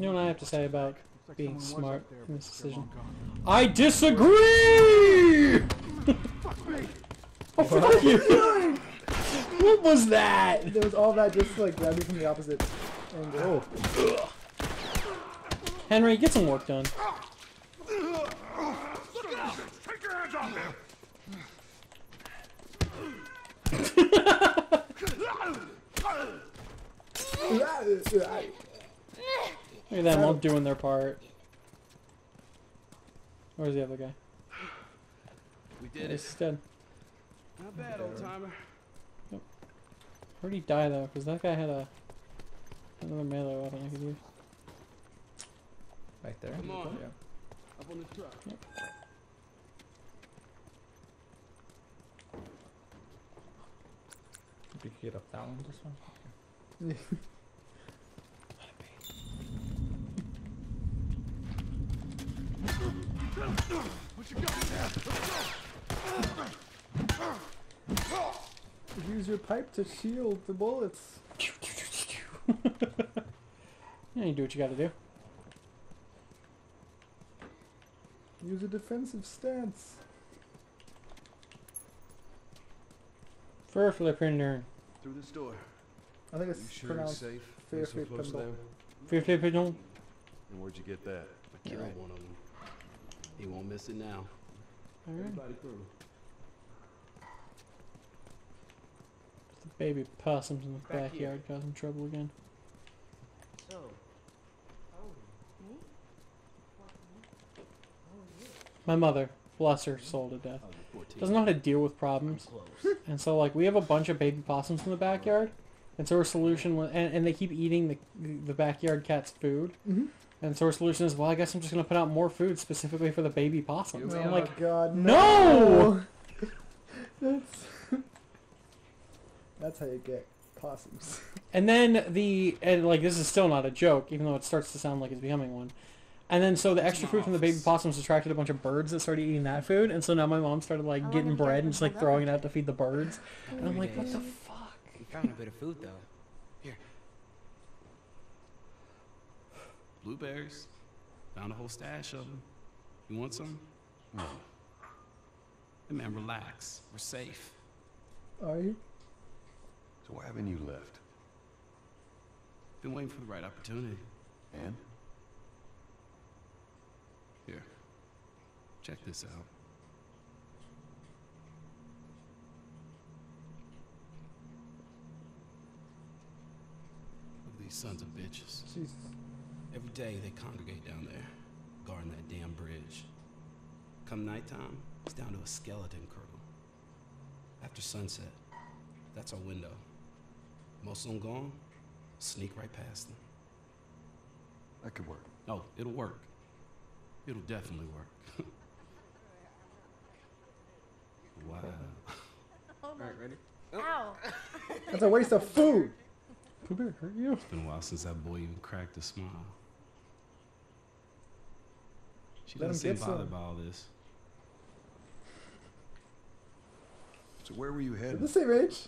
You know what I have to say about like being smart there, in this decision? I disagree! Fuck me! Oh, fuck you! What was that? There was all that just like grabbing from the opposite angle. Oh. Henry, get some work done. Look out! Take your hands off him! Look at them all doing their part. Where's the other guy? We did it. He's dead. Not bad, old timer. Nope. Where'd he die though? Because that guy had a another melee weapon I could use. Right there. Come on. Yeah. Up on the truck. Yep. If you could get up that one, this one. What you got there? Use your pipe to shield the bullets. Yeah, you do what you gotta do. Use a defensive stance. Fireflies. Through this door. I think it's sure pronounced safe. Fireflies. Fireflies. And where'd you get that? I killed right. one of them. He won't miss it now. Alright. Everybody through. Baby possums in the Back backyard here. Causing trouble again. So, how old are you? Me? How old are you? My mother, bless her soul to death, doesn't know how to deal with problems. And so, like, we have a bunch of baby possums in the backyard, and so our solution was, and, and they keep eating the the backyard cat's food. Mm-hmm. And so our solution is, well, I guess I'm just gonna put out more food specifically for the baby possums. Oh, and I'm like, God, no! no! That's. That's how you get possums. And then the, and like this is still not a joke, even though it starts to sound like it's becoming one. And then so the extra food from the baby possums attracted a bunch of birds that started eating that food, and so now my mom started like getting bread and just like throwing it out to feed the birds. And I'm like, what the fuck? You found a bit of food though. Here. Blueberries. Found a whole stash of them. You want some? No. Hey man, relax. We're safe. Are you? So why haven't you left? Been waiting for the right opportunity. And? Here. Check this out. Look at these sons of bitches. Jesus. Every day they congregate down there, guarding that damn bridge. Come nighttime, He's down to a skeleton crew. After sunset, that's our window. Most of them gone, sneak right past them. That could work. Oh, it'll work. It'll definitely work. Wow. All right, ready? Ow! That's a waste of food! Pooh Bear hurt you? It's been a while since that boy even cracked a smile. She doesn't seem bothered by all this. So where were you headed? Let's see, Rage.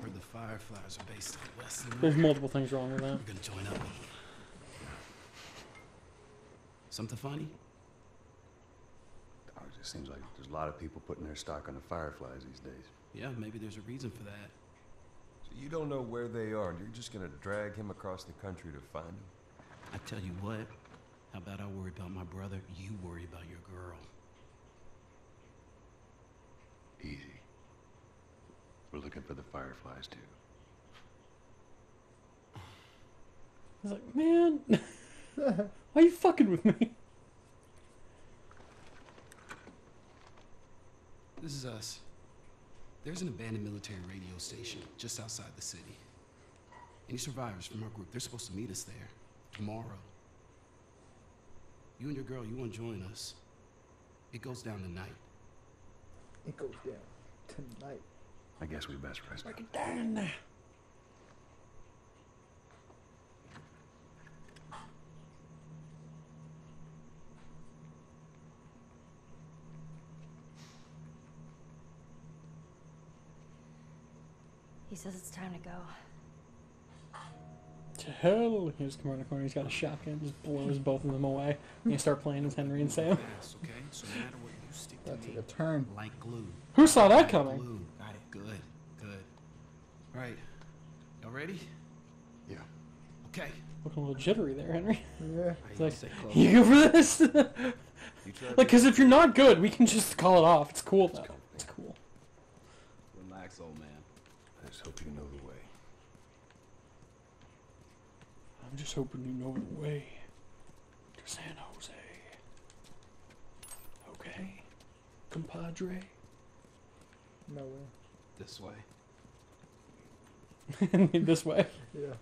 Where the Fireflies are based on West. There's multiple things wrong with that. We're gonna join up. Something funny? Oh, it just seems like there's a lot of people putting their stock on the Fireflies these days. Yeah, maybe there's a reason for that. So you don't know where they are, and you're just gonna drag him across the country to find them? I tell you what. How about I worry about my brother, you worry about your girl. Easy. We're looking for the Fireflies, too. He's like, man, why are you fucking with me? This is us. There's an abandoned military radio station just outside the city. Any survivors from our group, they're supposed to meet us there tomorrow. You and your girl, you want to join us. It goes down tonight. It goes down tonight. I guess we best rest. Break it down now. He says it's time to go. To hell! He just comes around the corner. He's got a shotgun. Just blows both of them away. And you start playing as Henry and Sam. Okay, so no matter what, you stick to me. That's a turn. Like glue. Who saw that coming? Glue. Good, good. All right, y'all ready? Yeah. Okay. Looking a little jittery there, Henry. Yeah. It's like, you go for this? Like, because if you're not good, we can just call it off. It's cool, though. It's cool. Relax, old man. I just hope you know the way. I'm just hoping you know the way to San Jose. Okay, compadre. No way. This way. This way. Yeah.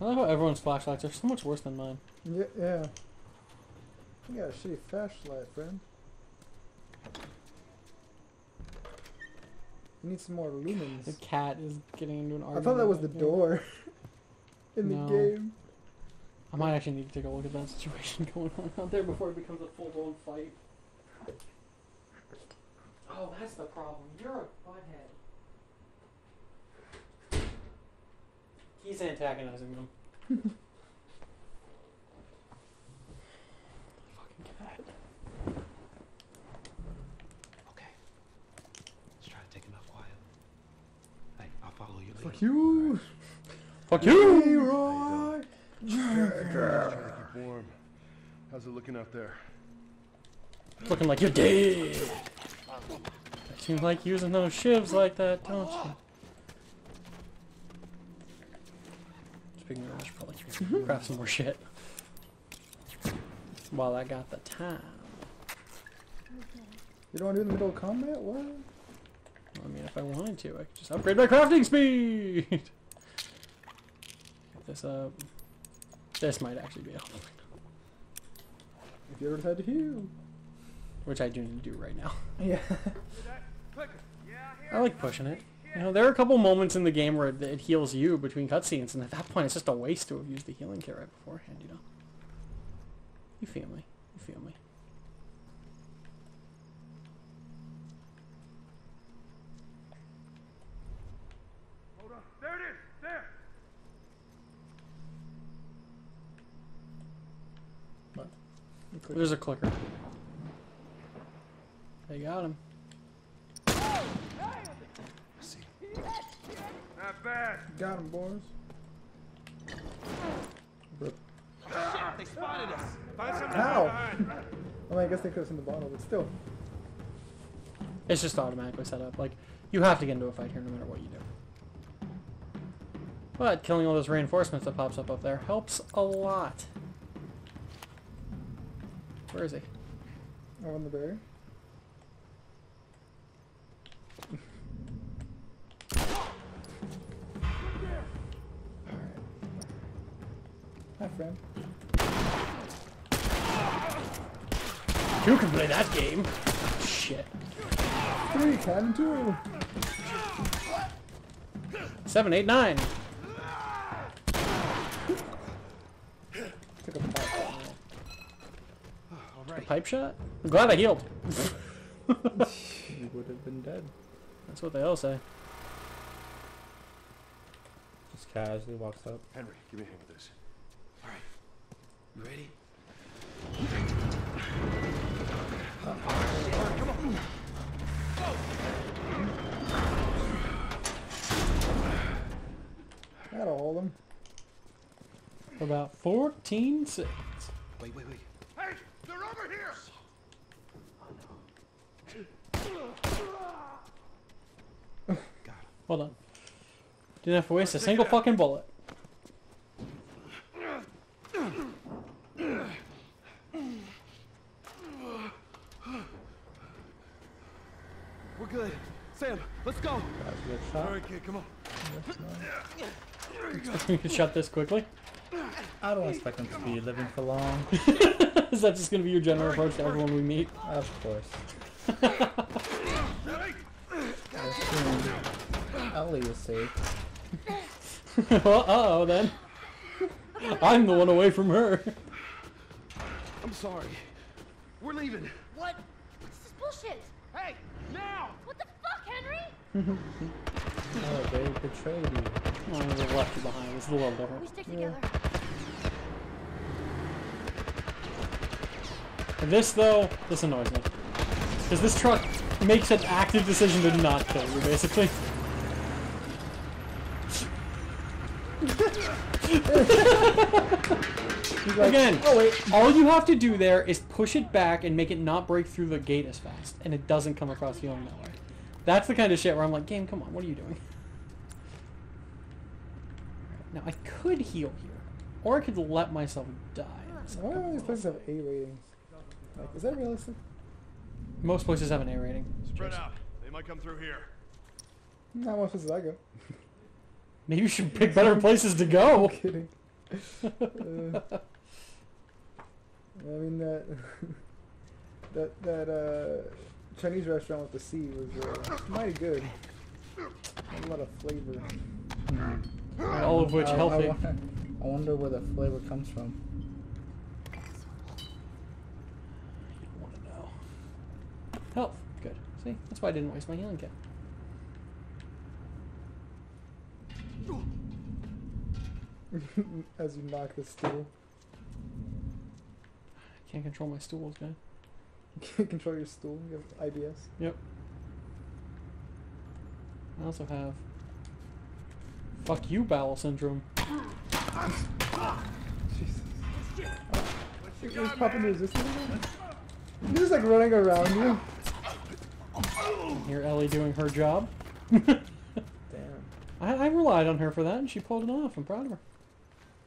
I love how everyone's flashlights are so much worse than mine. Yeah, yeah. You got a shitty flashlight, friend. You need some more lumens. The cat is getting into an argument. I thought that was the door in the game. I might actually need to take a look at that situation going on out there before it becomes a full-blown fight. Oh, that's the problem. You're a butthead. He's antagonizing them. Fucking cat. Okay. Let's try to take him out quiet. Hey, I'll follow you later. Fuck you! Right. Fuck you! Hey, Roy! Trying to keep warm. How's it looking out there? It's looking like you're dead. You like using those shivs like that, don't you? Speaking of, I should probably grab some more shit. While I got the time. You don't want to do it in the middle of combat? What? I mean, if I wanted to, I could just upgrade my crafting speed! Get this up. This might actually be helpful. If you ever had to heal. Which I do need to do right now. Yeah. I like pushing it. You know, there are a couple moments in the game where it, it heals you between cutscenes, and at that point it's just a waste to have used the healing kit right beforehand, you know? You feel me. You feel me. Hold on. There it is! There! There's a clicker. They got him. Not bad. Got him, boys. Oh, shit, they spotted us. Find something. How? I mean, I guess they could have seen the bottle, but still. It's just automatically set up. Like, you have to get into a fight here no matter what you do. But killing all those reinforcements that pops up up there helps a lot. Where is he? Oh, in the berry. Hi, friend. Two can play that game. Shit. Three can too. Seven, eight, nine. Took a pipe shot. All right. A pipe shot? I'm glad I healed. You would have been dead. That's what they all say. Just casually walks up. Henry, give me a hand with this. All right. You ready? Uh, all right, all right, come on. That'll hold them. About fourteen six. Wait, wait, wait. Hey, they're over here! Oh, no. God. Hold on. Didn't have to waste a single fucking bullet. We're good. Sam, let's go. Alright, kid, come on. You can shot this quickly. I don't expect them to be living for long. Is that just going to be your general approach to everyone we meet? Of course. I assume Ellie is safe. Well, uh-oh then. I'm the one away from her. I'm sorry. We're leaving. What? What's this bullshit? Hey, now! What the fuck, Henry? Oh, they betrayed you. Oh, they left you behind. It's a little different. We stick together. Yeah. This, though, this annoys me. Because this truck makes an active decision to not kill you, basically. Like, again, oh, wait. All you have to do there is push it back and make it not break through the gate as fast. And it doesn't come across feeling that way. That's the kind of shit where I'm like, game, come on, what are you doing? Now, I could heal here. Or I could let myself die. Why do all these places have A ratings? Like, is that realistic? Most places have an A rating. Spread out. They might come through here. Not most places I go. Maybe you should pick better places to go. I'm kidding. uh, I mean, that... that, that, uh... Chinese restaurant with the sea was uh, mighty good. A lot of flavor. Mm. All of which uh, healthy. I, I wonder where the flavor comes from. You don't want to know. Health. Good. See? That's why I didn't waste my healing kit. As you knock the stool. I can't control my stools, guys. You can't control your stool, you have I B S. Yep. I also have... Fuck you, bowel syndrome. Jesus. Oh. It was popping resistance again? You're just like running around you. I hear Ellie doing her job. Damn. I, I relied on her for that and she pulled it off. I'm proud of her.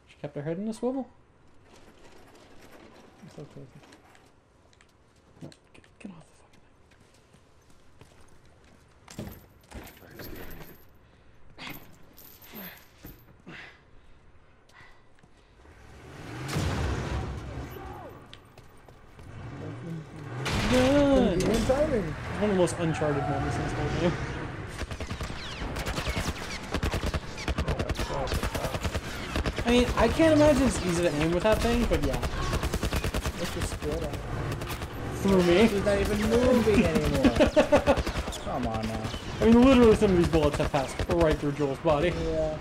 She kept her head in a swivel. I'm so crazy. Get off the fucking thing. Good. Good timing. One of the most uncharted moments in this whole game. I mean, I can't imagine it's easy to aim with that thing, but yeah. Let's just split out. Through me. She's not even moving anymore. Come on now. I mean, literally some of these bullets have passed right through Joel's body. Yeah.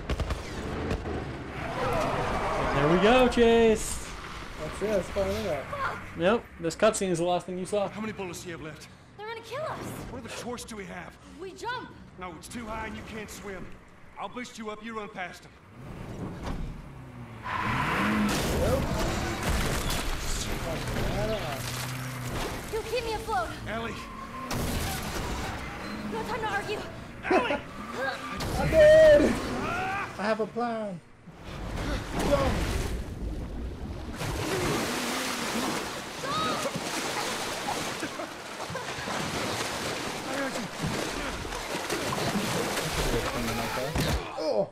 There we go, Chase. That's it. That's fine. Fuck. Nope. This cutscene is the last thing you saw. How many bullets do you have left? They're gonna kill us. What other choice do we have? We jump. No, it's too high and you can't swim. I'll boost you up. You run past them. Nope. You'll keep me afloat. Ellie. No time to argue. Ellie. I'm dead. I have have a plan. Go. Oh!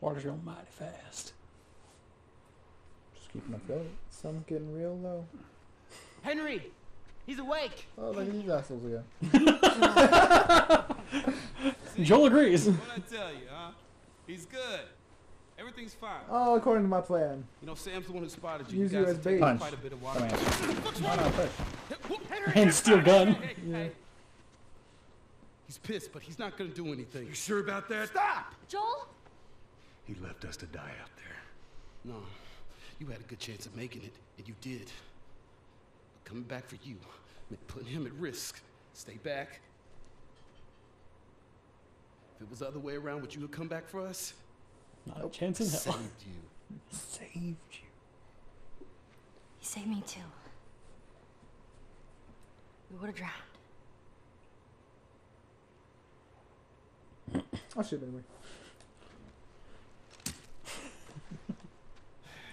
Water's going mighty fast. Just keeping up going. Sun's getting real low. Henry! He's awake! Oh, look at these assholes again. Joel agrees. What I tell you, huh? He's good. Everything's fine. Oh, according to my plan. You know, Sam's the one who spotted you. Use you, you as bait. Punch. Quite a bit of water. And still gun. Hey, hey, yeah. Hey. He's pissed, but he's not gonna do anything. You sure about that? Stop! Joel? He left us to die out there. No. You had a good chance of making it, and you did. But coming back for you meant putting him at risk. Stay back. If it was the other way around, would you have come back for us? Not nope. a chance in hell. Saved you. Saved you. He saved me too. We would have drowned. I should have anyway.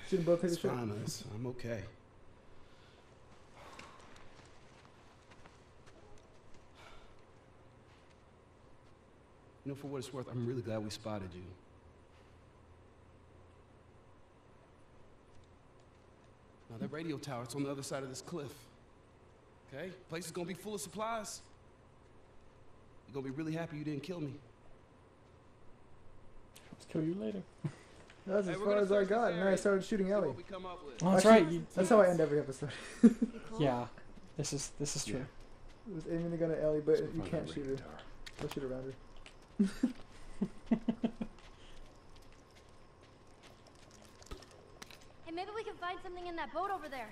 Shouldn't both hit the shot. I'm okay. You know, for what it's worth, I'm really glad we spotted you. Now, that radio tower, it's on the other side of this cliff. Okay? Place is gonna be full of supplies. You're gonna be really happy you didn't kill me. Let's kill you later. That's as hey, far as I got, and then I started shooting Ellie. Oh, that's right. You, that's how I end every episode. Yeah. This is this is true. Yeah. It was aiming the gun at Ellie, but so you can't shoot her. Don't shoot around her. Hey, maybe we can find something in that boat over there.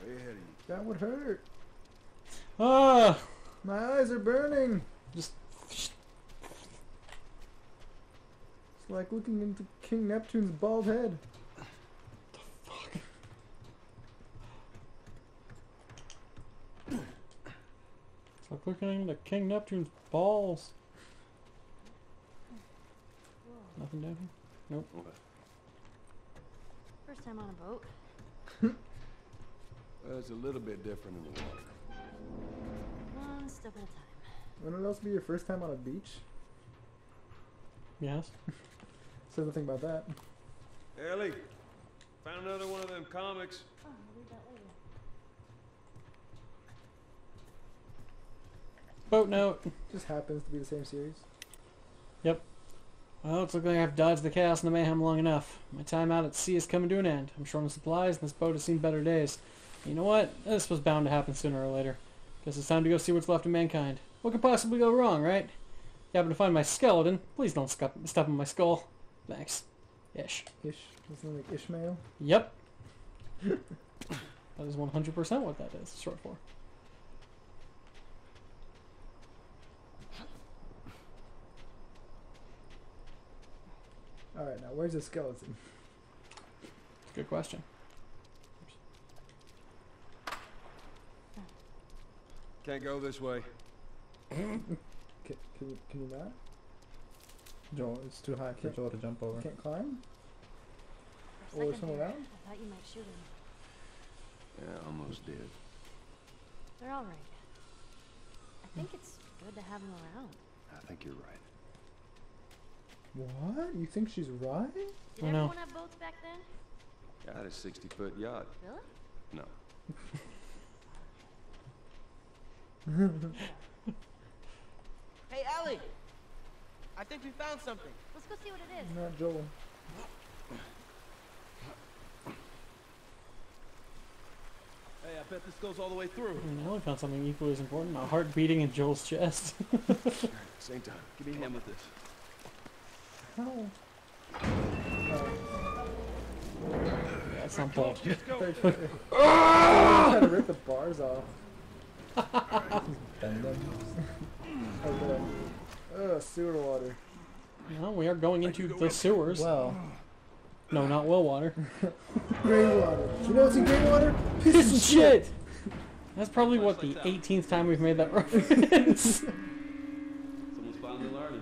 Way ahead of you. That would hurt. Ah! My eyes are burning. Just it's like looking into King Neptune's bald head. What the fuck? It's like looking into King Neptune's balls. Nothing down here? Nope. First time on a boat. Well, it's a little bit different in the water. One step at a time. Wouldn't it also be your first time on a beach? Yes. Says nothing about that. Ellie, found another one of them comics. Oh, I'll read that later. Boat note. Just happens to be the same series. Yep. Well, it's looking like I've dodged the chaos and the mayhem long enough. My time out at sea is coming to an end. I'm short on supplies, and this boat has seen better days. You know what? This was bound to happen sooner or later. Guess it's time to go see what's left of mankind. What could possibly go wrong, right? If you happen to find my skeleton, please don't step on my skull. Thanks. Ish. Ish? Isn't it like Ishmael? Yep. That is one hundred percent what that is short for. Alright, now where's the skeleton? That's a good question. Can't go this way. can, can, you, can you not? Joel, it's too high for Joel to jump over. Can't climb? Or is someone around? I thought you might shoot him. Yeah, I almost did. They're alright. I think it's good to have them around. I think you're right. What? You think she's right? Did everyone no. have boats back then? I had a sixty foot yacht. Really? No. Hey, Ellie! I think we found something. Let's go see what it is. Not Joel. Hey, I bet this goes all the way through. I know I found something equally as important. My heart beating in Joel's chest. Same time. Give me a hand with this. Oh. That's not bad. I'm trying to rip the bars off. Oh, sewer water. Well, we are going into the sewers. Well. No, not well water. Grey water. You know what's in grey water? Piss and shit! That's probably, what, the eighteenth time we've made that reference. Someone's finally learning.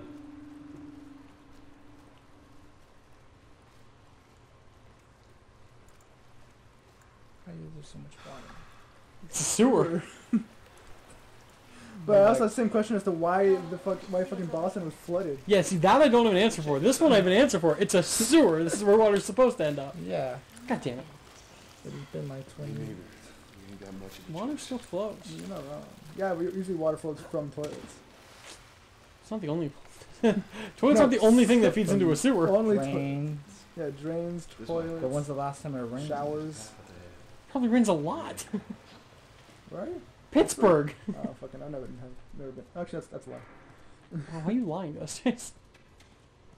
Why is there so much water? It's a sewer. But I also have the same question as to why the fuck why fucking Boston was flooded. Yeah, see, that I don't have an answer for. This one I have an answer for. It's a sewer. This is where water's supposed to end up. Yeah. God damn it. It's been like twenty years. You ain't got much of a water choice. Still flows. You're not wrong. Yeah, we usually water flows from toilets. It's not the only. Toilets no, aren't the only thing that feeds into a sewer. Only drains. Yeah, drains, toilets. But when's the last time it rained? Showers. Probably rains a lot. Right? Pittsburgh. Oh, fucking, I've never been. I've never been. Actually, that's, that's a lie. Why are you lying to us?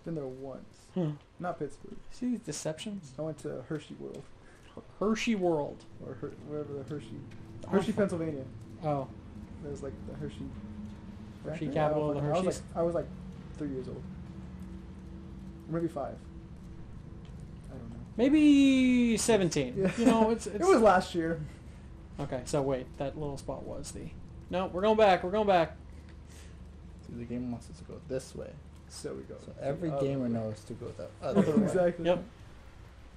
Been there once. Huh. Not Pittsburgh. See these deceptions? I went to Hershey World. Hershey World. Or Her wherever the Hershey. Hershey, oh, Pennsylvania. Oh. There's like the Hershey. Hershey capital of the Hershey's. I was, like, I was like three years old. Maybe five. I don't know. Maybe seventeen. Yeah. You know, it's, it's. It was last year. Okay, so wait, that little spot was the... No, we're going back, we're going back. See, the game wants us to go this way. So we go. So every gamer knows to go that other way. Exactly. Yep.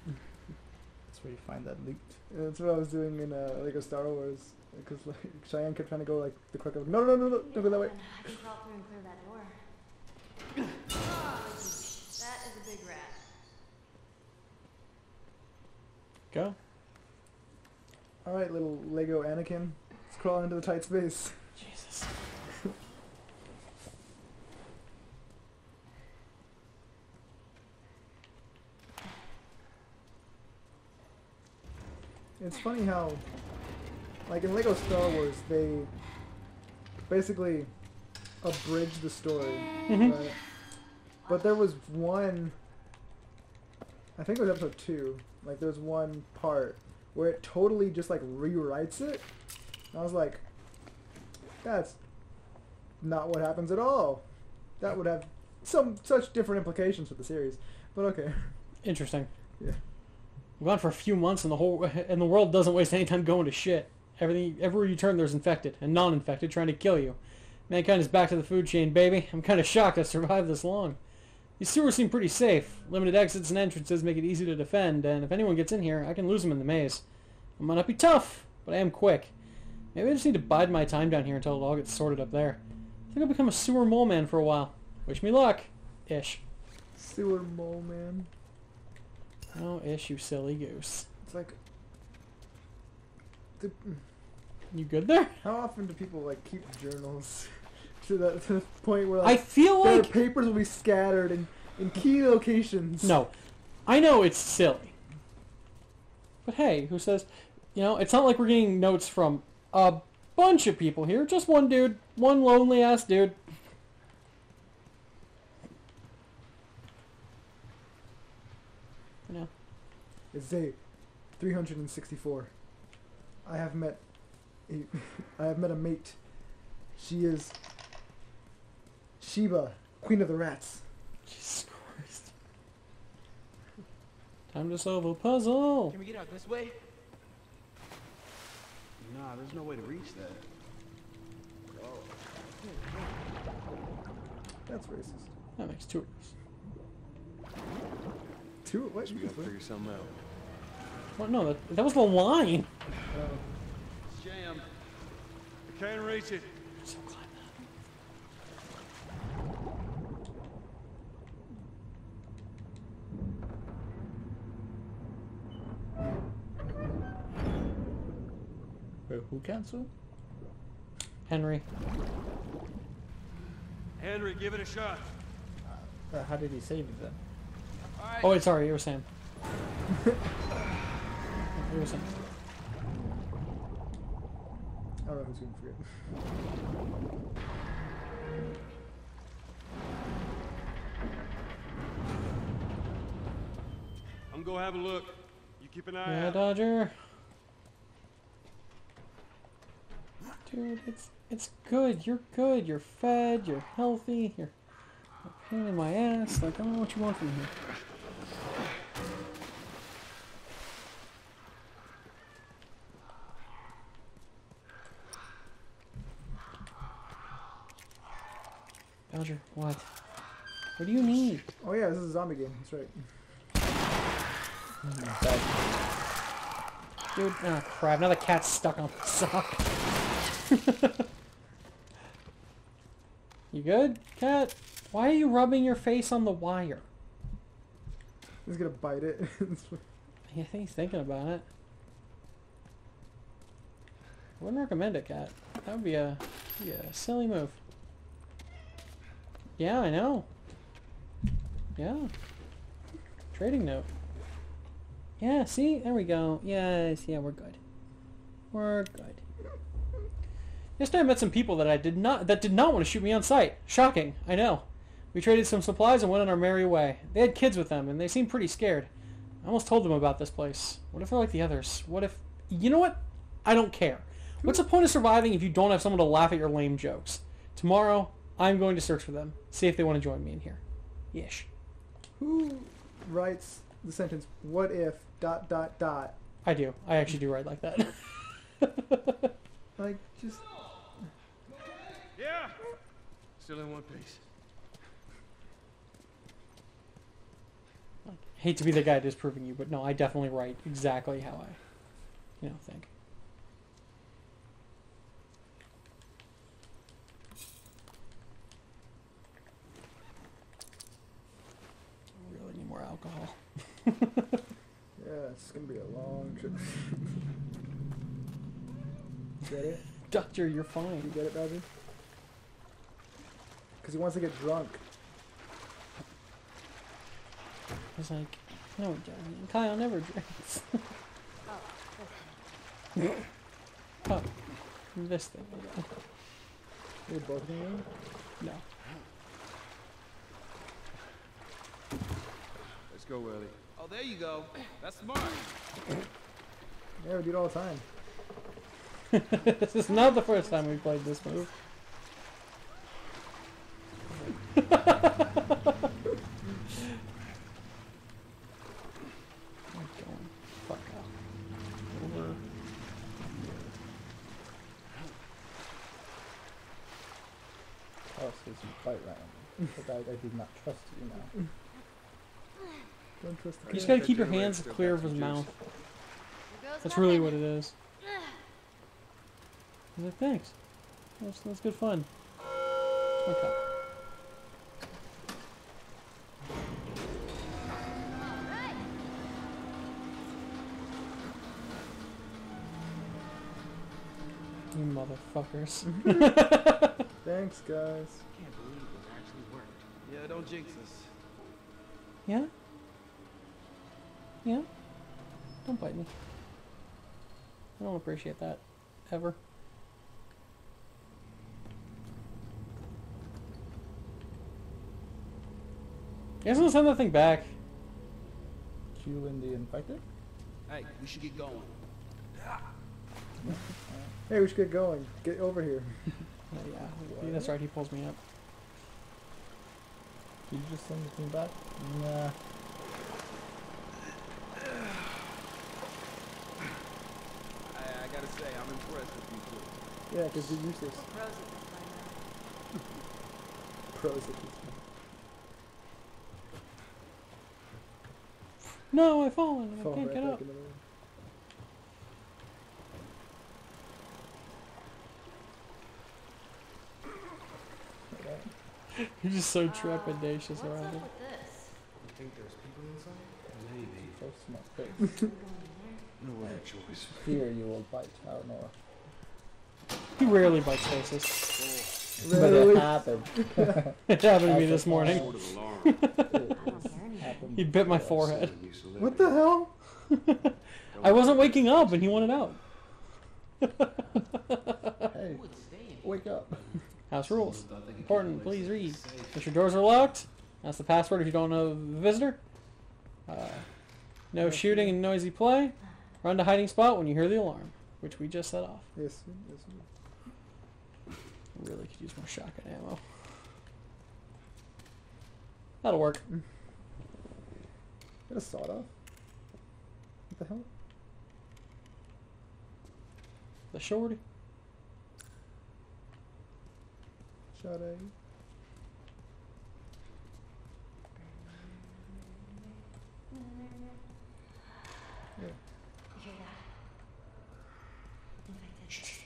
That's where you find that loot. Yeah, that's what I was doing in uh, Lego Star Wars, because like, Cheyenne kept trying to go like the quick... Like, no, no, no, no, don't go that way. I can crawl through and clear that door. Oh, that is a big rat. Go. All right, little Lego Anakin, let's crawl into the tight space. Jesus. It's funny how, like in Lego Star Wars, they basically abridge the story. Mm-hmm. Right? But there was one, I think it was episode two. Like there was one part where it totally just like rewrites it. And I was like, that's not what happens at all. That would have some such different implications for the series. But okay. Interesting. Yeah. We've gone for a few months and the whole and the world doesn't waste any time going to shit. Everything everywhere you turn there's infected and non infected trying to kill you. Mankind is back to the food chain, baby. I'm kinda shocked I survived this long. These sewers seem pretty safe. Limited exits and entrances make it easy to defend, and if anyone gets in here, I can lose them in the maze. I might not be tough, but I am quick. Maybe I just need to bide my time down here until it all gets sorted up there. I think I'll become a sewer mole man for a while. Wish me luck. Ish. Sewer mole man. Oh, Ish, you silly goose. It's like... The... You good there? How often do people, like, keep journals? To the, to the point where like, I feel like their papers will be scattered in, in key locations. No. I know it's silly. But hey, who says... You know, it's not like we're getting notes from a bunch of people here. Just one dude. One lonely-ass dude. I know. It's day three hundred sixty-four. I have met... A, I have met a mate. She is... Sheba, Queen of the Rats. Jesus Christ. Time to solve a puzzle. Can we get out this way? Nah, there's no way to reach that. Oh. That's racist. That makes two of us. Two of us? We gotta figure something out. What? No, that, that was the line. Oh. It's jammed. I can't reach it. Who canceled? Henry. Henry, give it a shot. Uh, how did he save you then? Right. Oh, wait, sorry, you were Sam. You were Sam. I don't know who's going to forget. I'm going to have a look. You keep an eye yeah, out. Yeah, Dodger. Dude, it's it's good. You're good. You're fed. You're healthy. You're a pain in my ass. Like I don't know what you want from here. Dodger, what? What do you need? Oh yeah, this is a zombie game. That's right. Mm-hmm. Dude, oh crap! Now the cat's stuck on the sock. You good, cat? Why are you rubbing your face on the wire? He's gonna bite it. Yeah, I think he's thinking about it. I wouldn't recommend it, cat. That would be a, be a silly move. Yeah, I know. Yeah. Trading note. Yeah, see? There we go. Yes, yeah, we're good. We're good. Yesterday I met some people that I did not that did not want to shoot me on sight. Shocking, I know. We traded some supplies and went on our merry way. They had kids with them, and they seemed pretty scared. I almost told them about this place. What if they're like the others? What if... You know what? I don't care. What's the point of surviving if you don't have someone to laugh at your lame jokes? Tomorrow, I'm going to search for them. See if they want to join me in here. Ish. Who writes the sentence, what if, dot, dot, dot? I do. I actually do write like that. Like, just... Yeah! Still in one piece. I hate to be the guy disproving you, but no, I definitely write exactly how I, you know, think. Alcohol. Yeah, it's gonna be a long trip. Get it? Doctor, you're fine. You get it, Dodger? Because he wants to get drunk. He's like, no, Johnny. Kyle never drinks. Oh, oh, this thing. You're both of them? No. Go early. Oh, there you go. That's smart. Yeah, we do it all the time. This is not the first time we played this move. Fuck up. Over. Oh, so it's a fight round. But I, I did not trust you now. You just gotta keep your hands clear of his mouth. That's really what it is. He's like, thanks. That's, that's good fun. Okay. You motherfuckers. Thanks, guys. I can't believe it actually worked. Yeah, don't jinx us. Yeah? Yeah? Don't bite me. I don't appreciate that. Ever. You guys want to send that thing back? Q and the infected? Hey, we should get going. Hey, we should get going. Get over here. Oh, yeah. Yeah, that's right. He pulls me up. Did you just send the thing back? Nah. I gotta say, I'm impressed with you two. Yeah, because you use this. Pros at this time. Pros at this time. No, I've fallen. Fall I can't right get up. Okay. You're just so uh, trepidatious around it. You think there's people inside? Maybe. That's my face. No choice. Here you will bite out north. He rarely bites faces. Cool. But it happened. It happened to me this morning. Sort of he bit my forehead. What the hell? I wasn't waking up and he wanted out. Hey, wake up. House rules. Important, please read. If your doors are locked, that's the password if you don't know the visitor. Uh, no shooting and noisy play. Run to hiding spot when you hear the alarm, which we just set off. Yes, yes, yes. Really could use more shotgun ammo. That'll work. Get a sawed off. What the hell? The shorty. Shorty.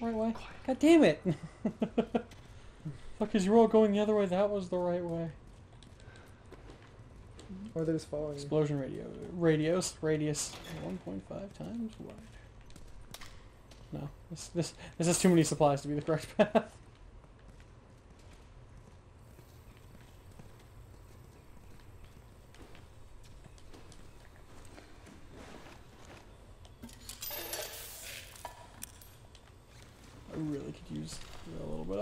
Right way. God damn it! Fuck, 'cause you were all going the other way. That was the right way. Or they're just following you. Explosion radio. Radios. Radius. one point five times wide. No. This, this, this has too many supplies to be the correct path.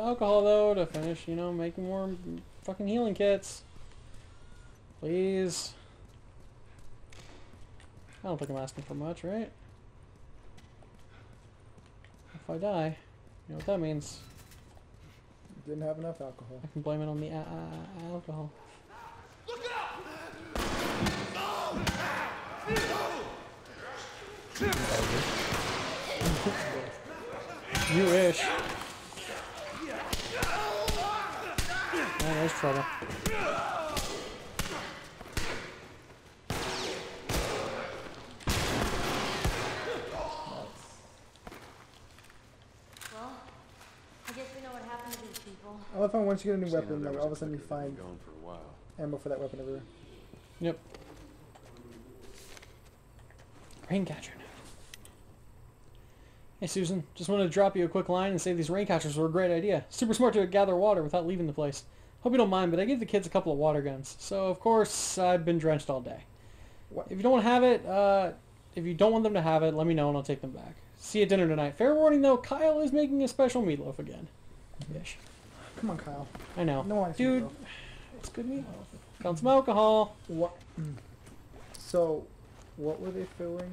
Alcohol though to finish, you know, making more fucking healing kits. Please. I don't think I'm asking for much, right? If I die, you know what that means. Didn't have enough alcohol. I can blame it on the uh, uh, alcohol. Look it up! You wish. Oh, there's trouble. Well, I guess we know what happened to these people. I love how once you get a new weapon, like all of a sudden you find for a while. ammo for that weapon everywhere. Yep. Raincatcher now. Hey Susan, just wanted to drop you a quick line and say these raincatchers were a great idea. Super smart to gather water without leaving the place. Hope you don't mind, but I gave the kids a couple of water guns, so of course I've been drenched all day. What? If you don't have it, uh, if you don't want them to have it, let me know and I'll take them back. See you at dinner tonight. Fair warning though, Kyle is making a special meatloaf again. Ish. Come on, Kyle. I know. No, I dude, meatloaf. It's good meatloaf. Found some alcohol. What? So, what were they filling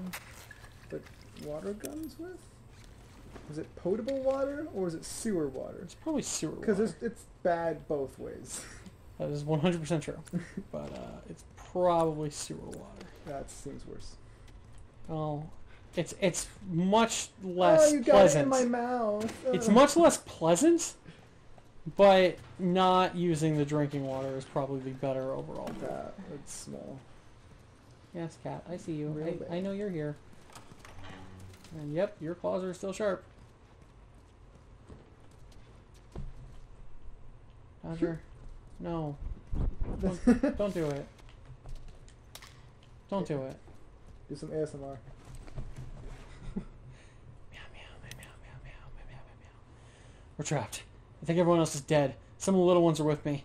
the water guns with? Is it potable water or is it sewer water? It's probably sewer water. Because it's, it's bad both ways. That is one hundred percent true. But uh, it's probably sewer water. That seems worse. Oh, it's it's much less pleasant. Oh, you got pleasant. it in my mouth. Oh. It's much less pleasant, but not using the drinking water is probably the better overall. That would smell. Yes, Cat, I see you. I, I know you're here. And yep, your claws are still sharp. Dodger, no. Don't, don't do it. Don't do it. Do some A S M R. Meow, meow, meow, meow, meow, meow, meow, meow. We're trapped. I think everyone else is dead. Some of the little ones are with me.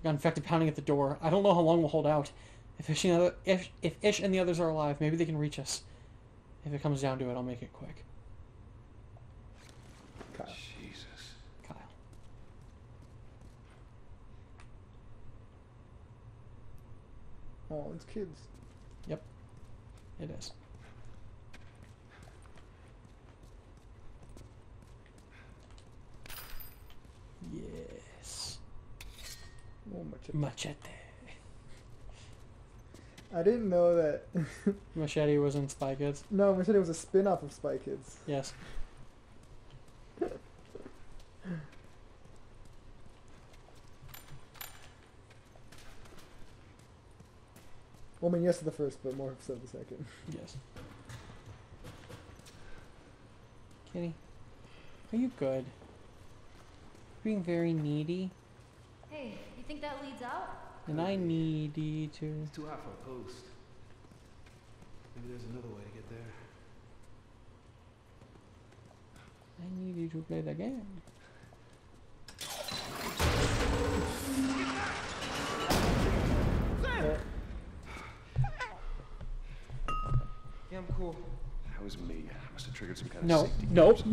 I got infected pounding at the door. I don't know how long we'll hold out. If Ish and the other, if, if Ish and the others are alive, maybe they can reach us. If it comes down to it, I'll make it quick. Kyle. Jesus. Kyle. Oh, it's kids. Yep. It is. Yes. Oh, machete. Machete. I didn't know that... Machete was in Spy Kids. No, Machete was a spin-off of Spy Kids. Yes. Well, I mean, yes to the first, but more so the second. Yes. Kitty, are you good? Being very needy. Hey, you think that leads out? And I need you to... It's too hot for a post. Maybe there's another way to get there. I need you to play the game. Yeah, I'm cool. That was me. I must have triggered some kind no. of safety. No, nope.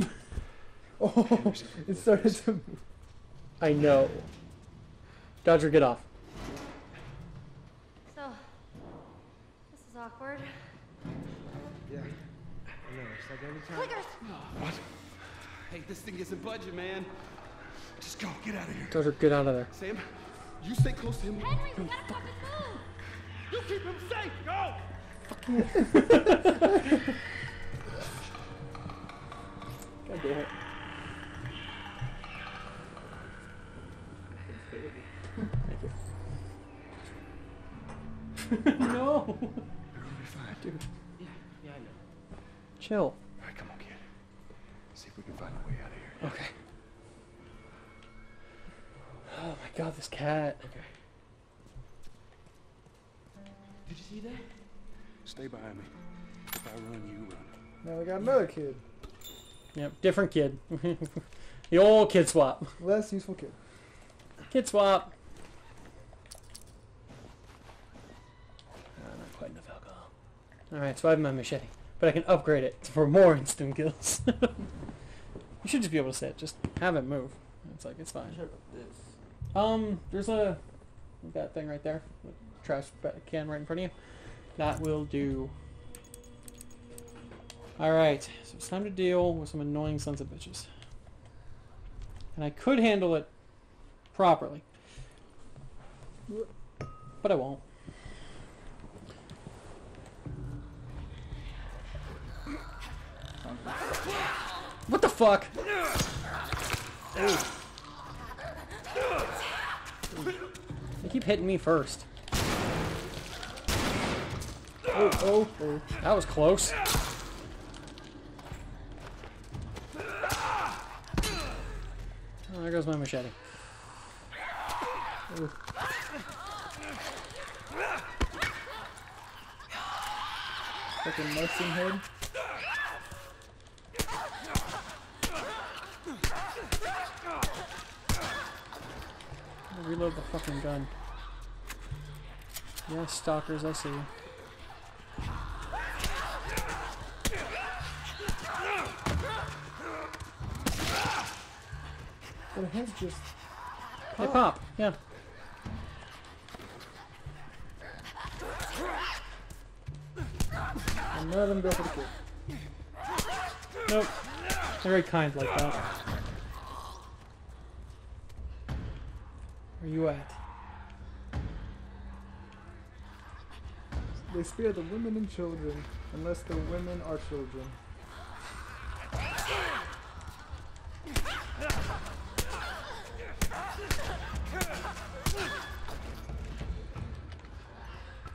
Oh, it started to move. I know. Dodger, get off. Awkward. Yeah. I know. It's like every time. Clickers! Oh, what? Hey, this thing isn't budging, man. Just go. Get out of here. Dodger, get out of there. Sam, you stay close to him. Henry, we gotta fucking move. You keep him safe. Go. God damn it. Thank you. No. Dude. Yeah, yeah, I know. Chill. Alright, come on, kid. See if we can find a way out of here. Okay. Oh my god, this cat. Okay. Did you see that? Stay behind me. If I run, you run. Now we got another kid. Yep, different kid. The old kid swap. Less useful kid. Kid swap. Oh, not quite enough alcohol. Alright, so I have my machete. But I can upgrade it for more instant kills. You should just be able to sit. Just have it move. It's like, it's fine. Um, there's a... that thing right there. Trash can right in front of you. That will do. Alright, so it's time to deal with some annoying sons of bitches. And I could handle it properly. But I won't. What the fuck? They keep hitting me first. Oh, oh, oh. That was close. Oh, there goes my machete. Ooh. Fucking mushroom head. Reload the fucking gun. Yeah, stalkers, I see you. Their heads just pop. They pop, yeah. And none of them go for the kill. Nope. They're very kind like that. Where you at? They spare the women and children, unless the women are children.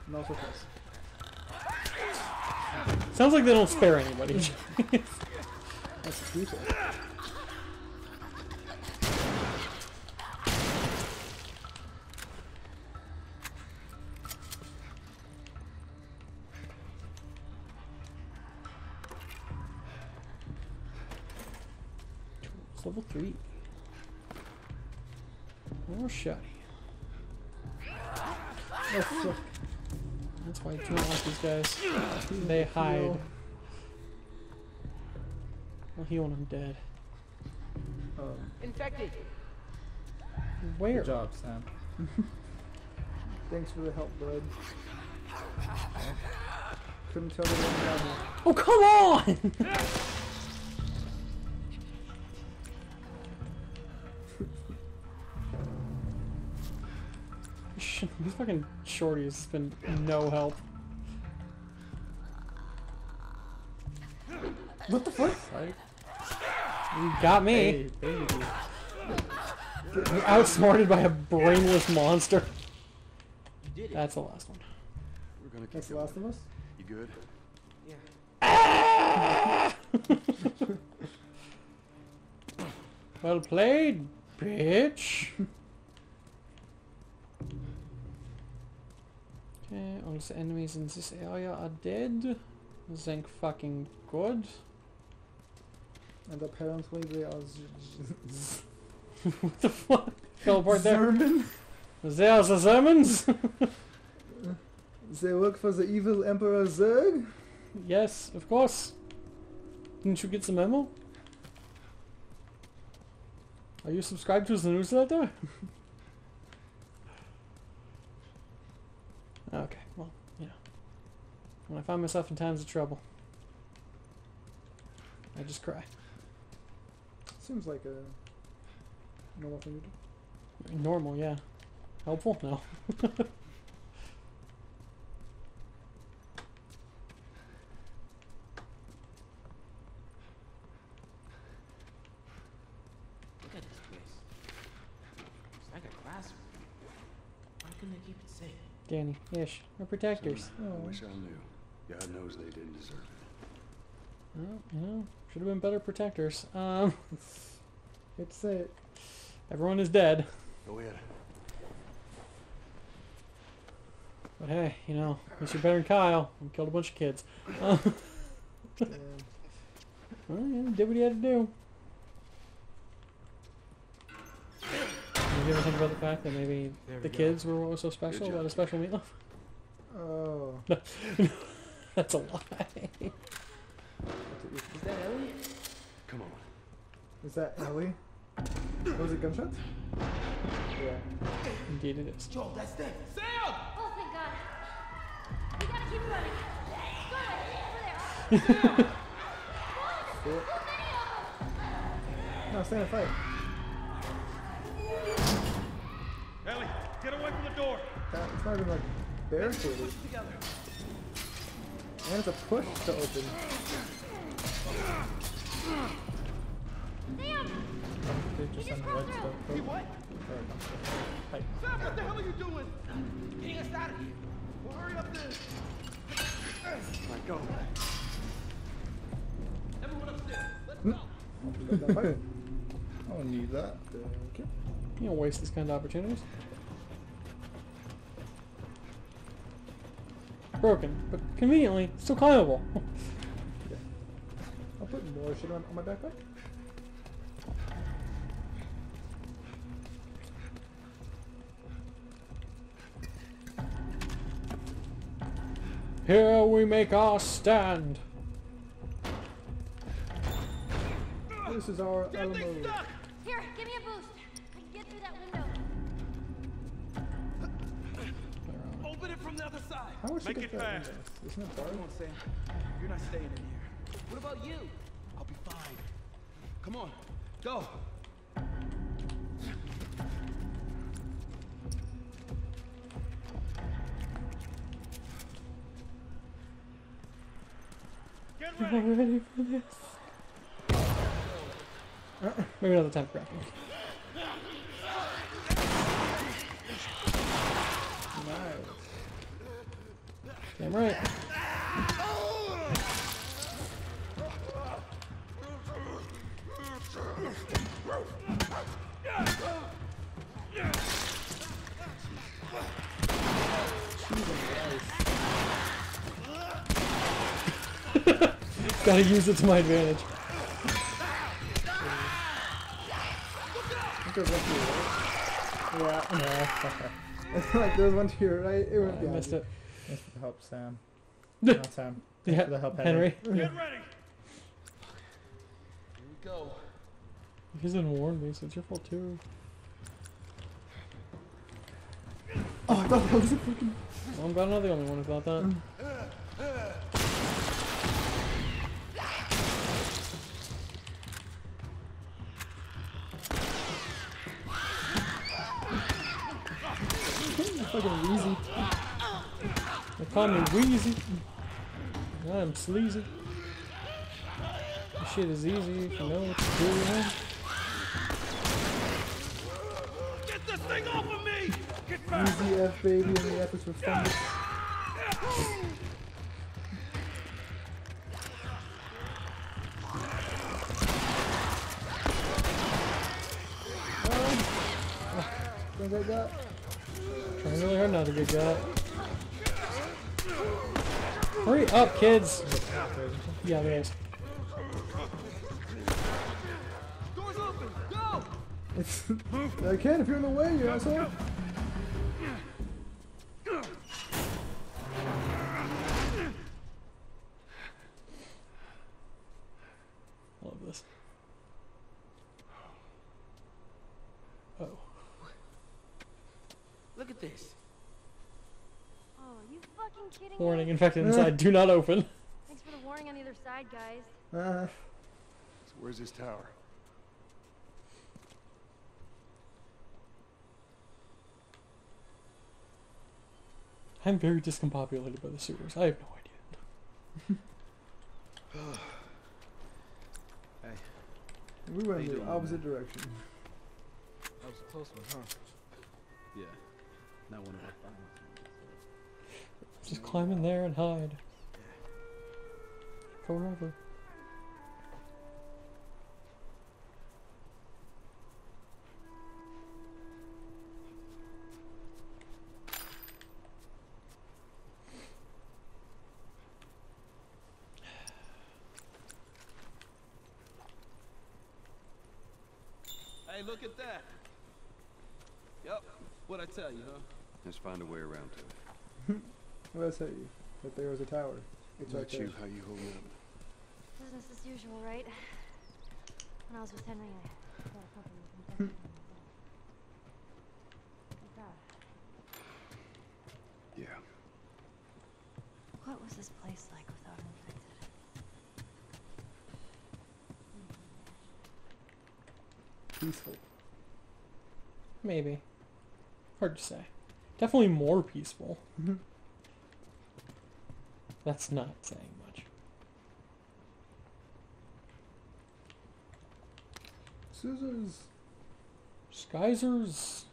No surprise. Sounds like they don't spare anybody. That's a detail. Level three. More shotty. Oh, fuck. That's why I don't like these guys. They hide. I'll heal when I'm dead. Uh, Infected. Where? Good job, Sam. Thanks for the help, bud. Couldn't tell the one down here. Oh, come on! This fucking shorty has been no help. What the fuck? You got me. Hey, baby. I'm outsmarted by a brainless monster. You did it. That's the last one. We're gonna That's the last one. of us? You good? Yeah. Ah! Well played, bitch. Okay, all the enemies in this area are dead. Thank fucking god. And apparently they are... What the fuck? Teleport there. They are the Germans? They work for the evil Emperor Zerg? Yes, of course. Didn't you get the memo? Are you subscribed to the newsletter? Okay, well, you know, when I find myself in times of trouble, I just cry. Seems like a normal thing to do. Normal, yeah. Helpful? No. Danny, Ish, our protectors. Son, oh. I wish I knew. God knows they didn't deserve it. Well, you know, should have been better protectors. Um, It's it. Everyone is dead. Go ahead. But hey, you know, at least you're better than Kyle. We killed a bunch of kids. Uh, yeah. Well, yeah, did what he had to do. Did you ever think about the fact that maybe the go. kids were what was so special about a special meatloaf? Oh. No. That's a lie. Is that Ellie? Come on. Is that Ellie? What was it, gunshots? Yeah. Indeed it is. Joel, that's them. Sam! Oh, thank God. We gotta keep running. Go ahead. Over there. Sam! What? No, stand and fight. Ellie, get away from the door. That, it's not even like barricaded. And it's a push to open. Sam! Just you just right hey, what? Hey. Sam, what the hell are you doing? Getting us out of here. Well, hurry up then. All right, go. Everyone upstairs. Let's go. I don't need that. Okay. You don't waste this kind of opportunities. Broken, but conveniently still climbable. Yeah. I'll put more shit on, on my backpack. Here we make our stand. This is our Elmo. Here, give me a boost. I can get through that window. Open it from the other side. How is she get fast? Isn't it dark? You're not staying in here. What about you? I'll be fine. Come on, go. We're ready for this. Uh, maybe another time for grappling. Nice. Damn right. Gotta use it to my advantage. Yeah, yeah. It's like there was one to your right. It went. I missed it. Thanks for the help, Sam. No, Sam. Thanks yeah. for the help, Henry. Henry. Get ready. Here we go. You guys didn't warn me, so it's your fault too. Oh, I thought that was a freaking. Well, I'm not the only one who thought that. Fucking wheezy. They call me wheezy. I'm sleazy. This shit is easy if you know what to do with him. Get this thing off of me! Get back! Easy F baby and the efforts were fun. Don't get that. Trying really hard not to get got. Hurry up, kids! Yeah, guys. Doors open! Go! It's I can't if you're in the way, you asshole! Warning, infected inside. Do not open. Thanks for the warning on the other side, guys. Uh, so where's this tower? I'm very discombobulated by the sewers. I have no idea. Hey. We went in the opposite direction. That was a close one, huh? Yeah. Not one of our final. Just climb in there and hide. Forever. Look at that. Yep. What'd I tell you, huh? Let's find a way around to it. What did I tell you? That there was a tower. It's right there. How you holding up? Business as usual, right? When I was with Henry, I got a company with him. Yeah. What was this place like without him? Peaceful. Maybe. Hard to say. Definitely more peaceful. That's not saying much. Scissors. Skeezers.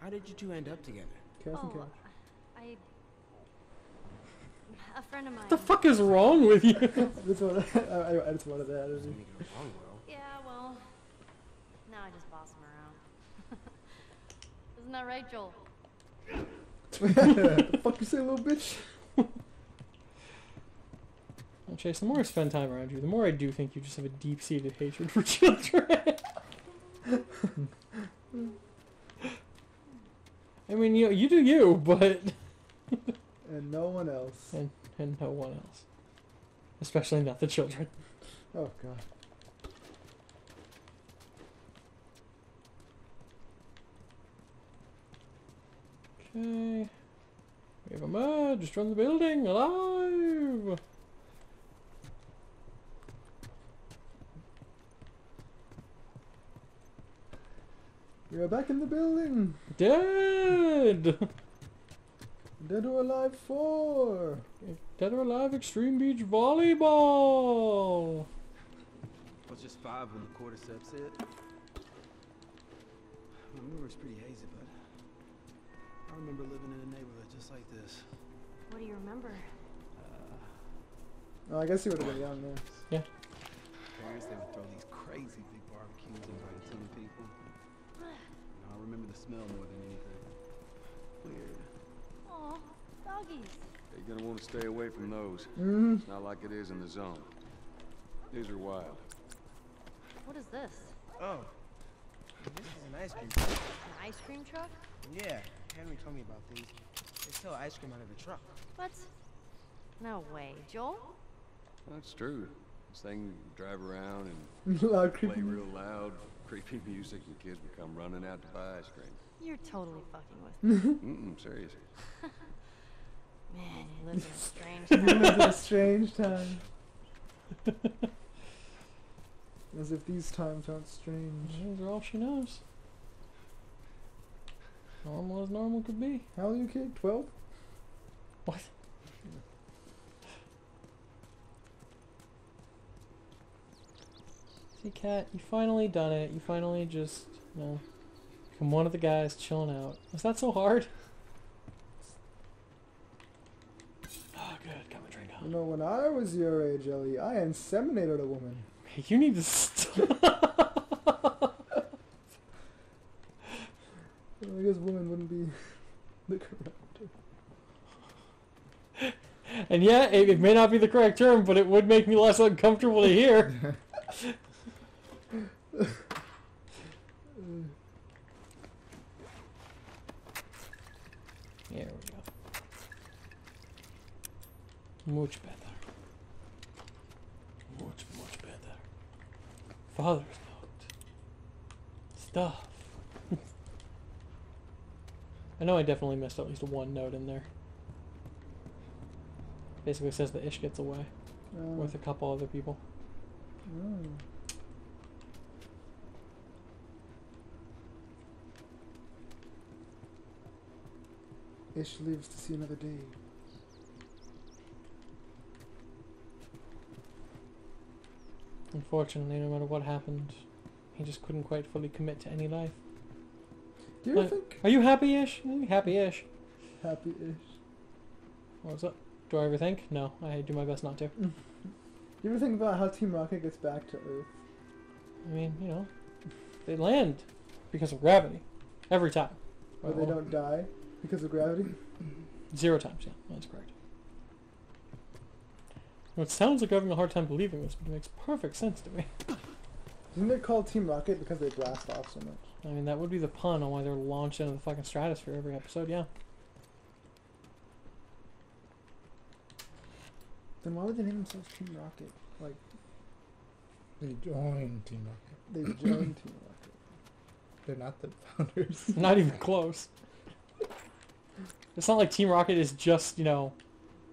How did you two end up together? Oh, I... A friend of mine... What the fuck is wrong with you? That's what I, I, I just wanted that. It wrong, yeah, well... Now I just boss him around. Isn't that right, Joel? What the fuck you say, little bitch? Well, Chase, the more I spend time around you, the more I do think you just have a deep-seated hatred for children. I mean, you know, you do you, but... and no one else. And, and no one else. Especially not the children. Oh, God. Okay. We have a mud. Just run the building. Alive! We are back in the building! Dead! Dead or Alive four! Dead or Alive Extreme Beach Volleyball! It was just five when the cordyceps hit. My memory's pretty hazy, but I remember living in a neighborhood just like this. What do you remember? Uh, oh, I guess you would have been young there. Yeah. Parents, they would throw these crazy big barbecues invited to the people. I remember the smell more than anything. Weird. Aw, doggies. You're gonna want to stay away from those. Mm-hmm. It's not like it is in the zone. These are wild. What is this? Oh, this is an ice cream truck. An ice cream truck? Yeah, Henry told me about these. They sell ice cream out of the truck. What? No way, Joel? That's true. This thing drive around and play real loud. Creepy music and kids would come running out to buy ice cream. You're totally fucking with me. Mm-mm, seriously. Man, you live in a strange time. You live in a strange time. As if these times aren't strange. Those are all she knows. Normal as normal could be. How old are you, kid? twelve? What? See, Cat, you finally done it. You finally just, you know, become one of the guys chilling out. Was that so hard? Oh, good. Got my drink on. You know, when I was your age, Ellie, I inseminated a woman. Hey, you need to stop. I guess woman wouldn't be the correct term. And yeah, it, it may not be the correct term, but it would make me less uncomfortable to hear. uh, there we go. Much better. Much, much better. Father's note. Stuff. I know I definitely missed at least one note in there. Basically says that Ish gets away uh. with a couple other people. Oh. Ish lives to see another day. Unfortunately, no matter what happened, he just couldn't quite fully commit to any life. Do you like, think? Are you happy, Ish? Happy, Ish. Happy, Ish. What's up? Do I ever think? No, I do my best not to. You ever think about how Team Rocket gets back to Earth? I mean, you know, they land because of gravity. Every time. Or they don't die because of gravity? Zero times, yeah. That's correct. Well, it sounds like you're having a hard time believing this, but it makes perfect sense to me. Isn't it called Team Rocket because they blast off so much? I mean, that would be the pun on why they're launched into the fucking stratosphere every episode, yeah. Then why would they name themselves Team Rocket? Like... They joined Team Rocket. They joined Team Rocket. They're not the founders. Not even close. It's not like Team Rocket is just, you know,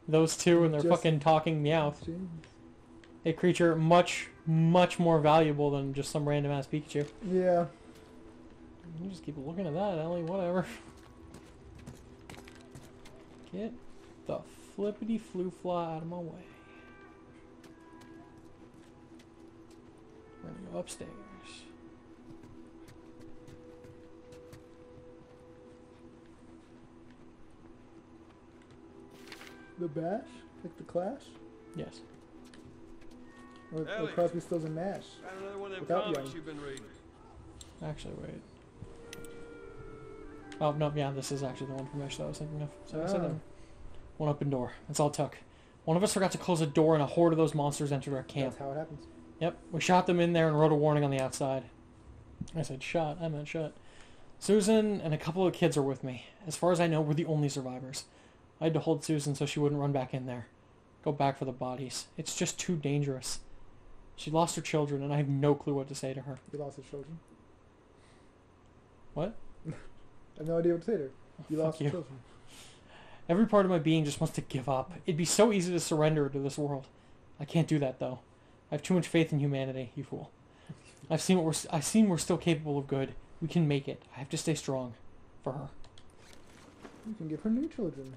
those two and they're just fucking talking meowth. James. A creature much, much more valuable than just some random ass Pikachu. Yeah. You just keep looking at that, Ellie, whatever. Get the flippity flu fly out of my way. We're gonna go upstairs. The bash? Like the clash? Yes. Or, or Crosby, Stills and Nash. Another one of them comics you've been reading. Actually, wait. Oh, no, yeah, this is actually the one from Ish that I was thinking of. So ah. I said that one open door. That's all it took. One of us forgot to close a door and a horde of those monsters entered our camp. That's how it happens. Yep, we shot them in there and wrote a warning on the outside. I said shot, I meant shut. Susan and a couple of kids are with me. As far as I know, we're the only survivors. I had to hold Susan so she wouldn't run back in there. Go back for the bodies. It's just too dangerous. She lost her children, and I have no clue what to say to her. You lost her children? What? I have no idea what to say to her. You lost your children. Every part of my being just wants to give up. It'd be so easy to surrender to this world. I can't do that, though. I have too much faith in humanity, you fool. I've seen what we're, I've seen we're still capable of good. We can make it. I have to stay strong. For her. You can give her new children.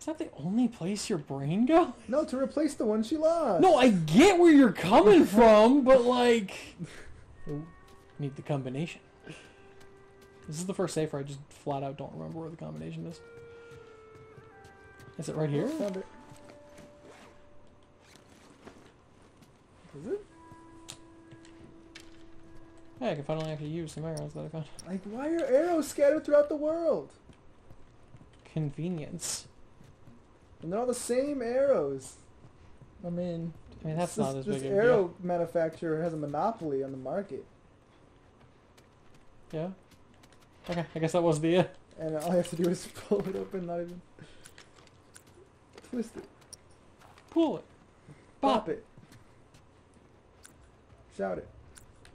Is that the only place your brain goes? No, to replace the one she lost. No, I get where you're coming from, but like... Need the combination. This is the first safe where I just flat out don't remember where the combination is. Is it right here? I found it. Is it? Hey, I can finally actually use some arrows that I found. Like, why are arrows scattered throughout the world? Convenience. And they're all the same arrows. I mean, I mean that's this, not as big a deal. This arrow manufacturer has a monopoly on the market. Yeah. Okay, I guess that was the. Uh... And all you have to do is pull it open, not even twist it. Pull it. Pop, Pop it. Shout it.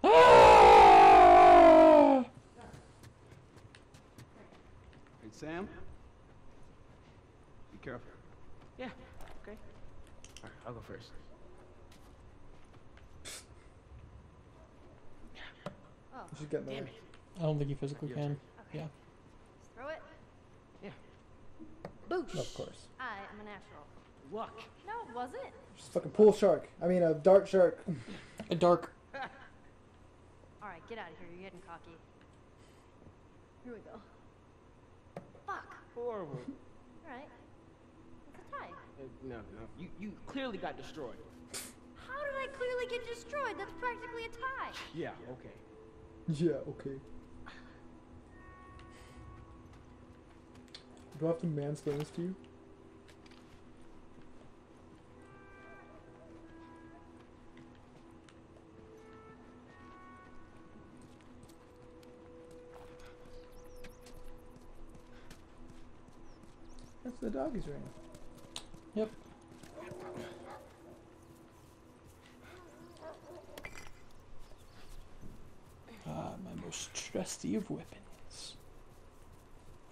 Ah! Hey, Sam. Careful. Yeah, okay. Alright, I'll go first. Oh, damn it. Way. I don't think you physically can. Okay. Yeah. Throw it? Yeah. Boosh. Of course. I am a natural. Luck. No, it wasn't. Just a fucking pool shark. I mean, a dart shark. A dark. Alright, get out of here. You're getting cocky. Here we go. Fuck. Horrible. Alright. No, no. You, you clearly got destroyed. How did I clearly get destroyed? That's practically a tie. Yeah, okay. Yeah, okay. Do I have to mansplain this to you? That's the doggies right now. Yep. Ah, my most trusty of weapons.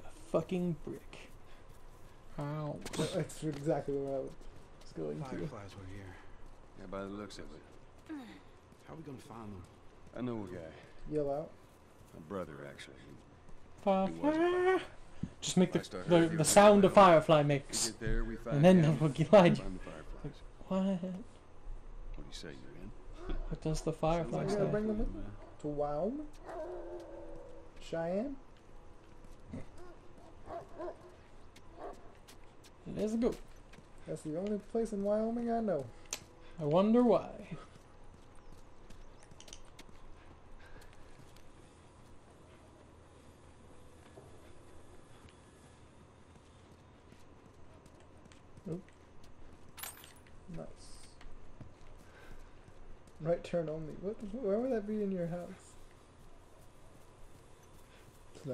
A fucking brick. Ow. That's exactly where I was going to. Fireflies were here. Yeah, by the looks of it. How are we going to find them? I know a guy. Yell out. My brother, actually. Firefly. Just make the the, the sound a firefly makes, there, we and then the boogie light. What? What do you say, man? What does the firefly like say? Gonna bring them in to Wyoming, Cheyenne. There's a goat. That's the only place in Wyoming I know. I wonder why. Nope. Nice. Right turn only. What? Where would that be in your house?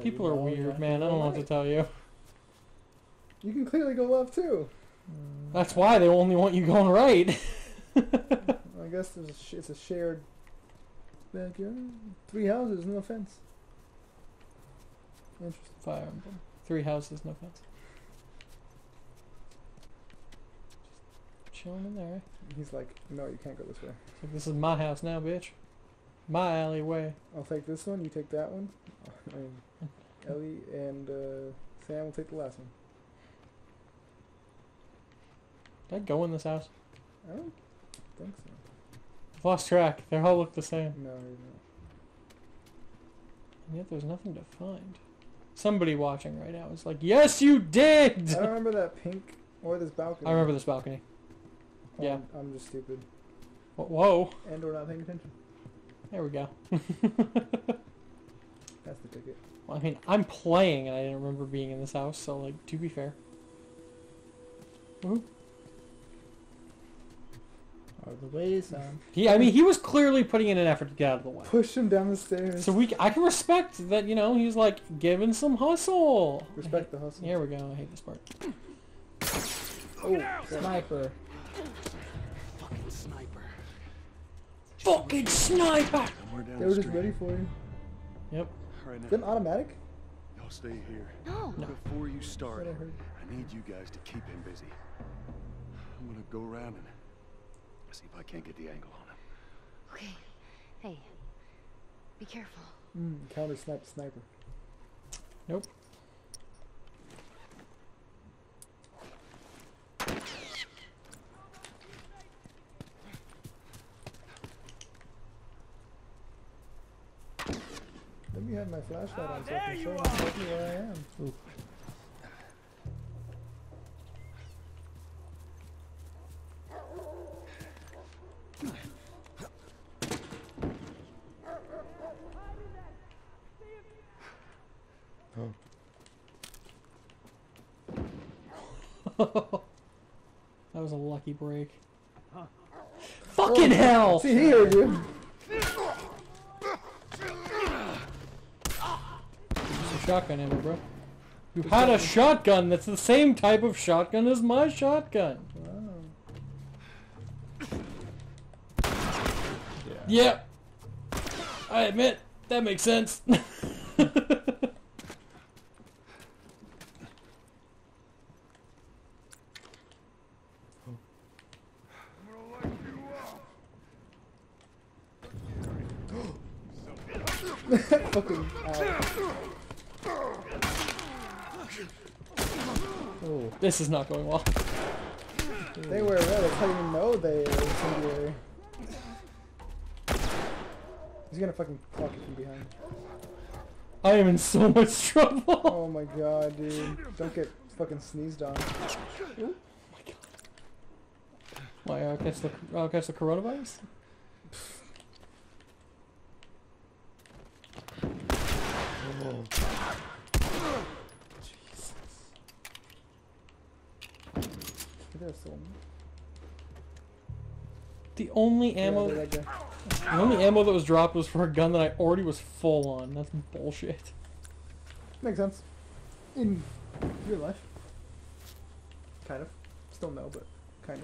People are weird, man. I don't know what to tell you. You can clearly go left too. That's why they only want you going right. I guess there's a sh it's a shared backyard. Three houses, no fence. Interesting. Fire emblem. Three houses, no fence. Just chilling in there. He's like, no, you can't go this way. It's like, this is my house now, bitch. My alleyway. I'll take this one. You take that one. I mean, Ellie and uh, Sam will take the last one. Did I go in this house? I don't think so. I've lost track. They all look the same. No, you're not. And yet there's nothing to find. Somebody watching right now is like, yes, you did! I don't remember that pink or this balcony. I remember this balcony. Oh, yeah. I'm, I'm just stupid. Whoa. And we're not paying attention. There we go. That's the ticket. Well, I mean, I'm playing and I didn't remember being in this house, so, like, to be fair. Woo. Out of the way, Sam. He, I mean, he was clearly putting in an effort to get out of the way. Push him down the stairs. So we, I can respect that, you know, he's, like, giving some hustle. Respect hate, the hustle. Here we go. I hate this part. Oh, sniper. Fucking sniper. Fucking sniper! They were just ready for you. Yep. Right. Is that an automatic? Y'all stay here. No. no. Before you start, I need you guys to keep him busy. I'm gonna go around and see if I can't get the angle on him. Okay. Hey. Be careful. Mm, counter snipe sniper. Nope. Let me have my flashlight on so I can show exactly where I am. Ooh. Oh. That was a lucky break. Huh. Fucking oh, hell! See here, dude. Shotgun ammo, bro. You had a shotgun that's the same type of shotgun as my shotgun. Wow. Yeah. Yeah. I admit, that makes sense. Fucking ow. Oh. This is not going well. They were relics. How do you know they are incendiary? He's gonna fucking clock it from behind. I am in so much trouble. Oh my god, dude. Don't get fucking sneezed on. Oh my god. Why, I'll catch the, I'll catch the coronavirus? Oh. The only ammo yeah, that, the only ammo that was dropped was for a gun that I already was full on. That's bullshit. Makes sense. In real life. Kind of. Still no, but kind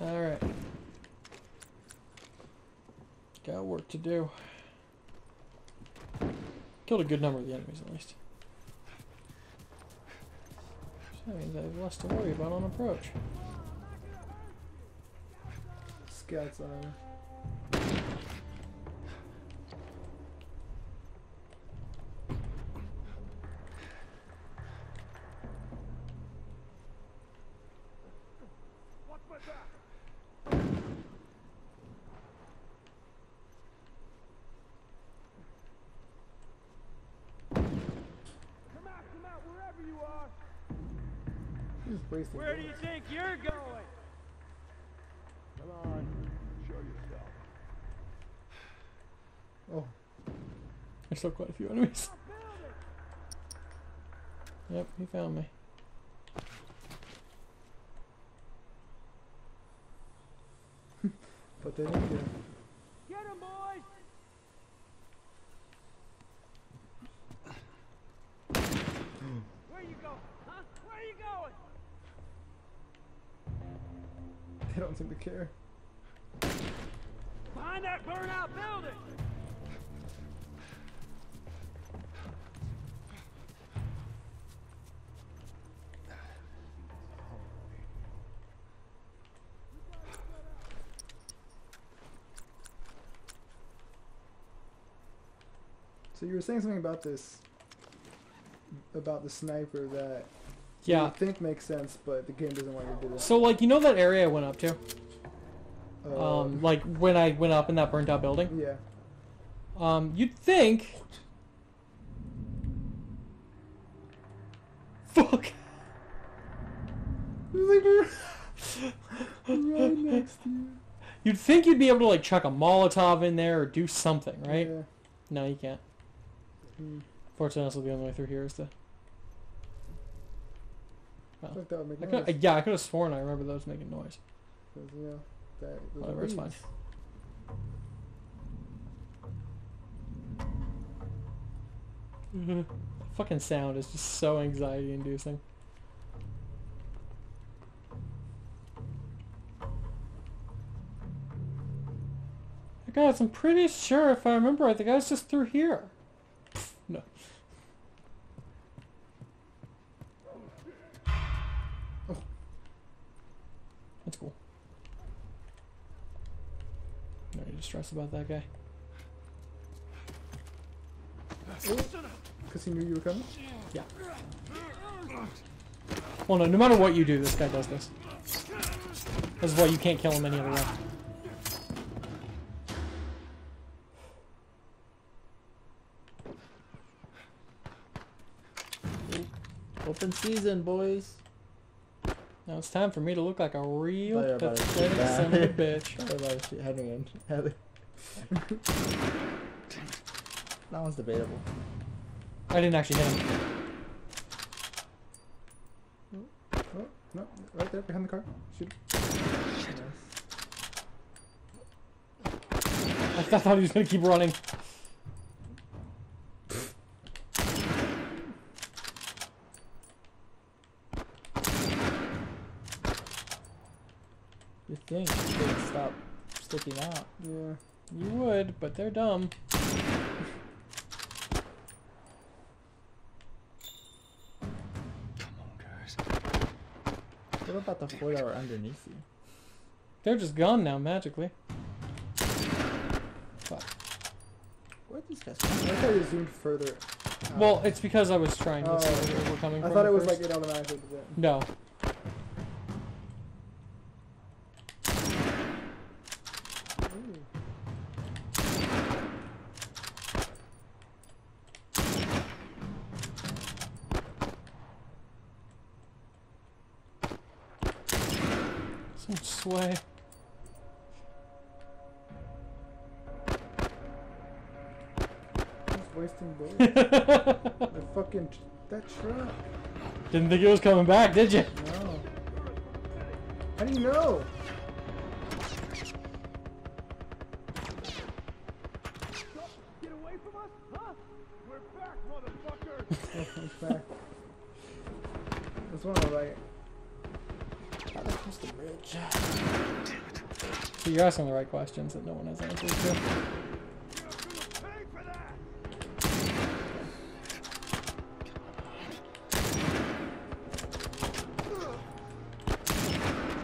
of. Alright. Got work to do. Killed a good number of the enemies at least. That means I have less to worry about on approach. Scouts on him. What was that? Come out, come out, wherever you are. Where do you think you're going? Come on, show yourself. Oh, there's still quite a few enemies. Yep, he found me. But they didn't get him. Get him, boys! Where you going? Huh? Where you going? They don't seem to care. Behind that burnout building! So you were saying something about this, about the sniper that yeah. you think makes sense, but the game doesn't want you to do that. So, like, you know that area I went up to? Um, um, like, when I went up in that burnt out building? Yeah. Um, you'd think... Fuck! Right next to you. You'd think you'd be able to, like, chuck a Molotov in there or do something, right? Yeah. No, you can't. Fortunately, that's the only way through here is to... Well, I think that would make noise. I yeah, I could have sworn I remember those making noise. You know, that, whatever, it's fine. The fucking sound is just so anxiety-inducing. Guys, I'm pretty sure if I remember right, the guy's just through here. No. Oh. That's cool. No need to stress about that guy. Because he knew you were coming? Yeah. Well, no, no matter what you do, this guy does this. That's why you can't kill him any other way. Open season, boys. Now it's time for me to look like a real pathetic son of a bitch. Everybody's heading in. That one's debatable. I didn't actually hit him. Oh, oh, no, right there behind the car. Shoot. Shit. I thought he was gonna keep running. Thing should stop sticking out. Yeah, you would, but they're dumb. Come on, guys. What about the four that were underneath you? They're just gone now, magically. Fuck. Where'd these guys come from? I thought you zoomed further out. Well, it's because I was trying to oh, see okay. where we're coming I from. I thought it was first. Like it automatically did it. No. Way. He's wasting bullets. The fucking tr that truck. Didn't think it was coming back, did you? No. How do you know? Get away from us, huh? We're back, motherfuckers. We're back. That's one of like. The bridge. So you're asking the right questions that no one has answers to.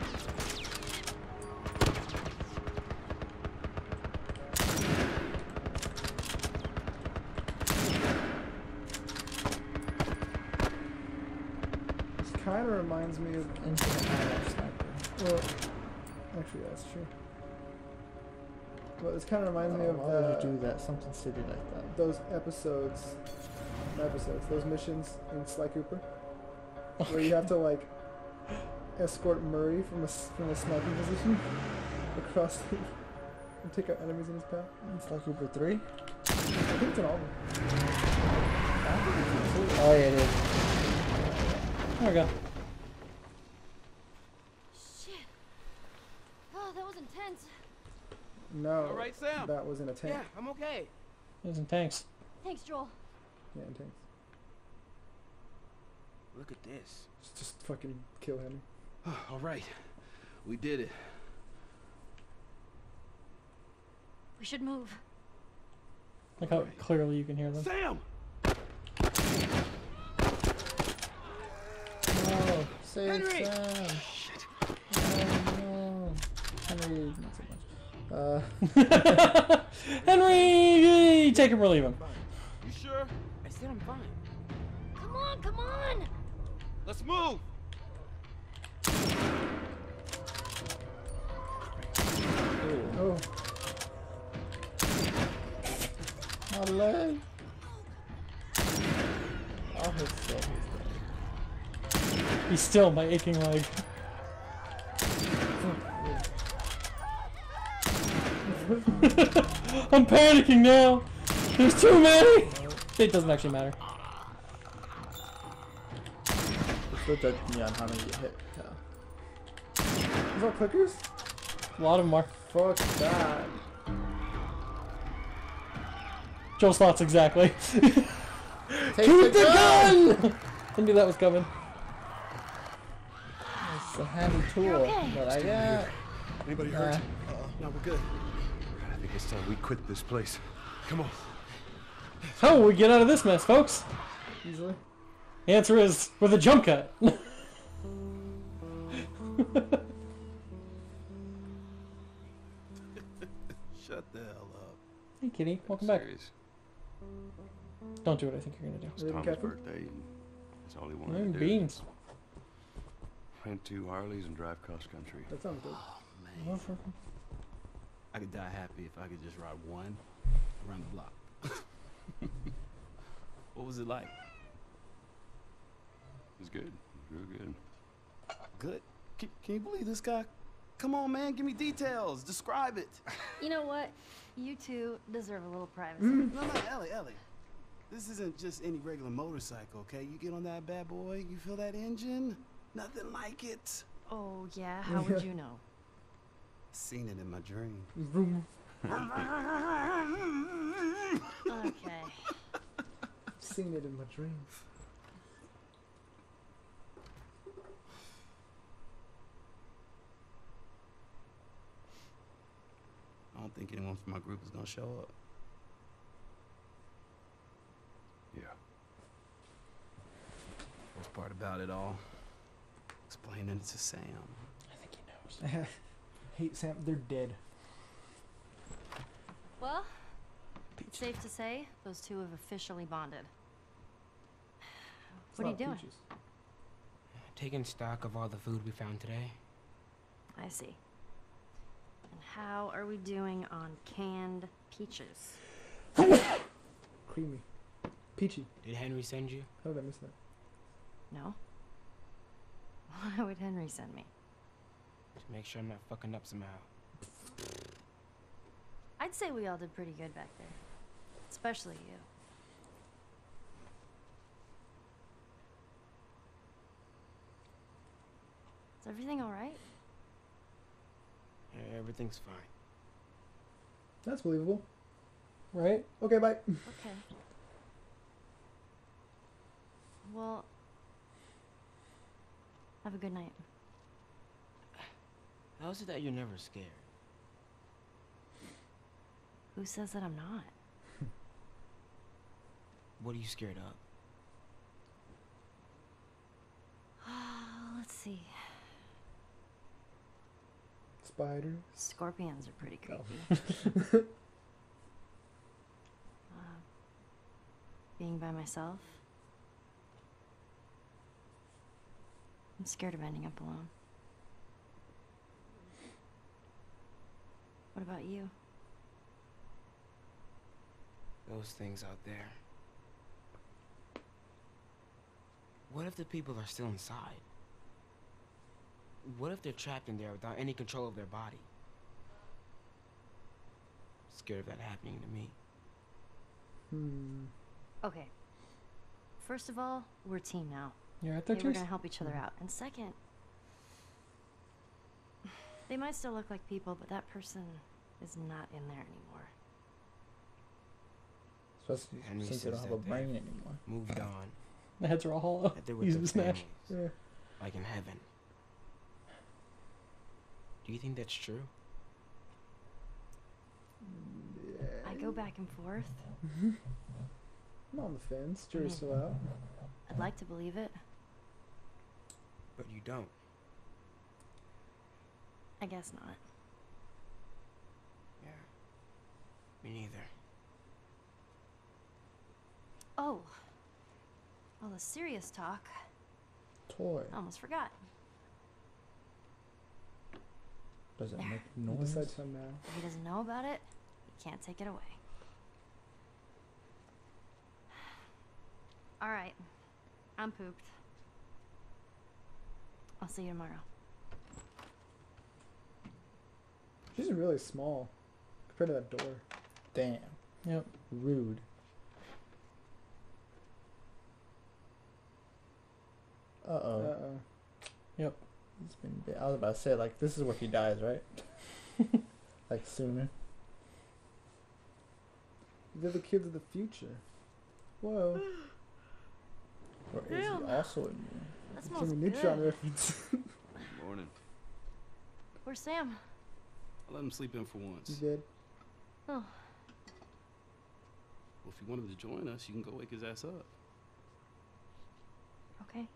This kind of reminds me of Infinite. Well, actually, that's true. But this kind of reminds oh, me of uh, do that something silly like that. Those episodes, episodes, those missions in Sly Cooper, okay. where you have to like escort Murray from a from a sniping position across the and take out enemies in his path. In Sly Cooper three. I think it's in all of them. Oh yeah, it is. There we go. Shit. Oh, that was intense. No. All right, Sam. That was in a tank. Yeah, I'm okay. It was in tanks. Thanks, Joel. Yeah, in tanks. Look at this. Let's just fucking kill Henry. All right. We did it. We should move. Look how right. clearly you can hear them. Sam! No, save Henry! Sam. Shit. Oh, no. Henry, not so much. Uh. Henry! Take him or leave him. You sure? I said I'm fine. Come on, come on! Let's move! Ooh. Oh. My leg. Oh, his still, his leg. He's still my aching leg. I'm panicking now. There's too many. It doesn't actually matter. Don't judge me on how many you hit. Is that clickers? A lot of them are. Fuck that. Joel slots exactly. Take Keep the, the gun! gun! I knew that was coming. It's a handy tool. Okay. But I got... Anybody hurt? Uh, no, we're good. I think it's time we quit this place. Come on. How will we get out of this mess, folks? Easily. The answer is with a jump cut. Shut the hell up. Hey, Kitty. Welcome back. Don't do what I think you're going to do. It's Tom's birthday. And that's all he wanted and to do. Beans. Rent two Harleys and drive cross country. That sounds good. Oh, man. I could die happy if I could just ride one around the block. What was it like? It was good. It was real good. Good? Can, can you believe this guy? Come on, man. Give me details. Describe it. You know what? You two deserve a little privacy. Mm. No, no, Ellie, Ellie. This isn't just any regular motorcycle, okay? You get on that bad boy, you feel that engine? Nothing like it. Oh, yeah? How would you know? Seen it in my dream. Okay. Seen it in my dreams. I don't think anyone from my group is gonna show up. Yeah. Worst part about it all, explaining it to Sam. I think he knows. Hey, Sam, they're dead. Well, Peach. It's safe to say those two have officially bonded. It's what are you doing? Peaches. Taking stock of all the food we found today. I see. How are we doing on canned peaches? Creamy. Peachy. Did Henry send you? How did I miss that? No. Why would Henry send me? To make sure I'm not fucking up somehow. I'd say we all did pretty good back there. Especially you. Is everything alright? Everything's fine. That's believable. Right? Okay, bye. Okay. Well, have a good night. How is it that you're never scared? Who says that I'm not? What are you scared of? Let's see. Spiders. Scorpions are pretty creepy. Oh. uh, being by myself. I'm scared of ending up alone. What about you? Those things out there. What if the people are still inside? What if they're trapped in there without any control of their body? I'm scared of that happening to me. Hmm. Okay. First of all, we're a team now. You're right there, Chase. We're gonna help each other out. And second, they might still look like people, but that person is not in there anymore. Especially Henry since they don't have a brain anymore. Moved on. The heads are all hollow. He's been smashed. Yeah. Like in heaven. Do you think that's true? Yeah. I go back and forth. Mm-hmm. I'm on the fence. Jury's still out. I'd like to believe it. But you don't. I guess not. Yeah. Me neither. Oh. All the serious talk. Toy. I almost forgot. Does it there. Make noise? He doesn't know about it. He can't take it away. All right. I'm pooped. I'll see you tomorrow. She's really small compared to that door. Damn. Yep. Rude. Uh oh. Uh oh. Yep. It's been. I was about to say, like, this is where he dies, right? Like sooner. They're the kids of the future. Whoa. Or is Damn. He also in there? That smells good. Neutron reference. Morning. Where's Sam? I let him sleep in for once. You did. Oh. Well, if you want him to join us, you can go wake his ass up. Okay.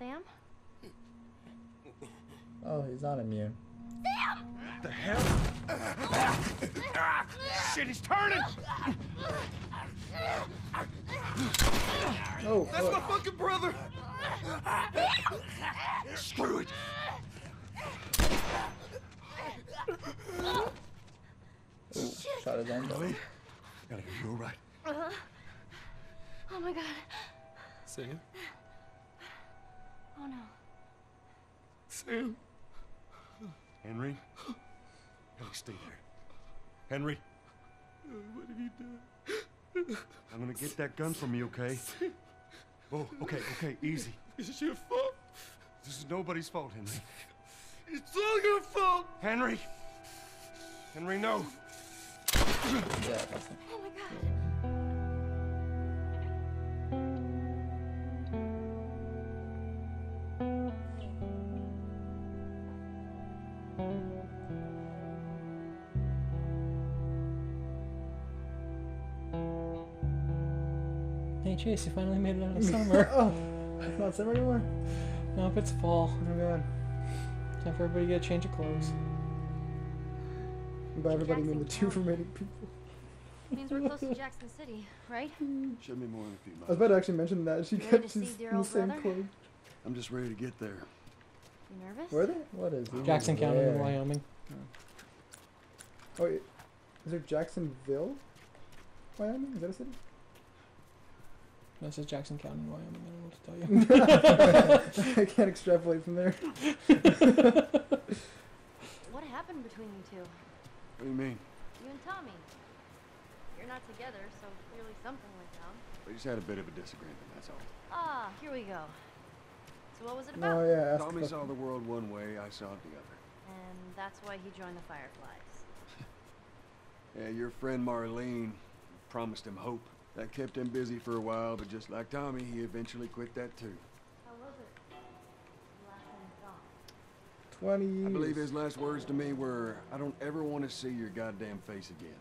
Sam? Oh, he's not immune. Sam! The hell? Shit, he's turning! Oh, that's my fucking brother! Screw it! Ooh, shot his end. Gotta get you all right. Uh-huh. Oh my god. Sam? Oh no. Sam. Henry? Henry, stay there. Henry? What have you done? I'm gonna get that gun from you, okay? Oh, okay, okay, easy. It's your fault. This is nobody's fault, Henry. It's all your fault! Henry! Henry, no! Oh my god. Chase, you finally made it out of summer. Oh, it's not summer anymore? Nope, it's fall. Oh my god. Time for everybody to get a change of clothes. And by everybody, mean the two remaining people. Means we're close to Jackson City, right? Should be more than a few miles. I was about to actually mention that. She kept just in the same clothes. I'm just ready to get there. You nervous? Where are they? What is it? Jackson County in Wyoming. Oh, wait. Is there Jacksonville, Wyoming? Is that a city? This is Jackson County, Wyoming. I don't know what to tell you. I can't extrapolate from there. What happened between you two? What do you mean? You and Tommy. You're not together, so clearly something went down. We just had a bit of a disagreement, that's all. Ah, here we go. So what was it about? Oh, yeah, Tommy saw the world one way, I saw it the other. And that's why he joined the Fireflies. Yeah, your friend Marlene promised him hope. That kept him busy for a while, but just like Tommy, he eventually quit that too. How was it? Twenty years. I believe his last words to me were, I don't ever want to see your goddamn face again.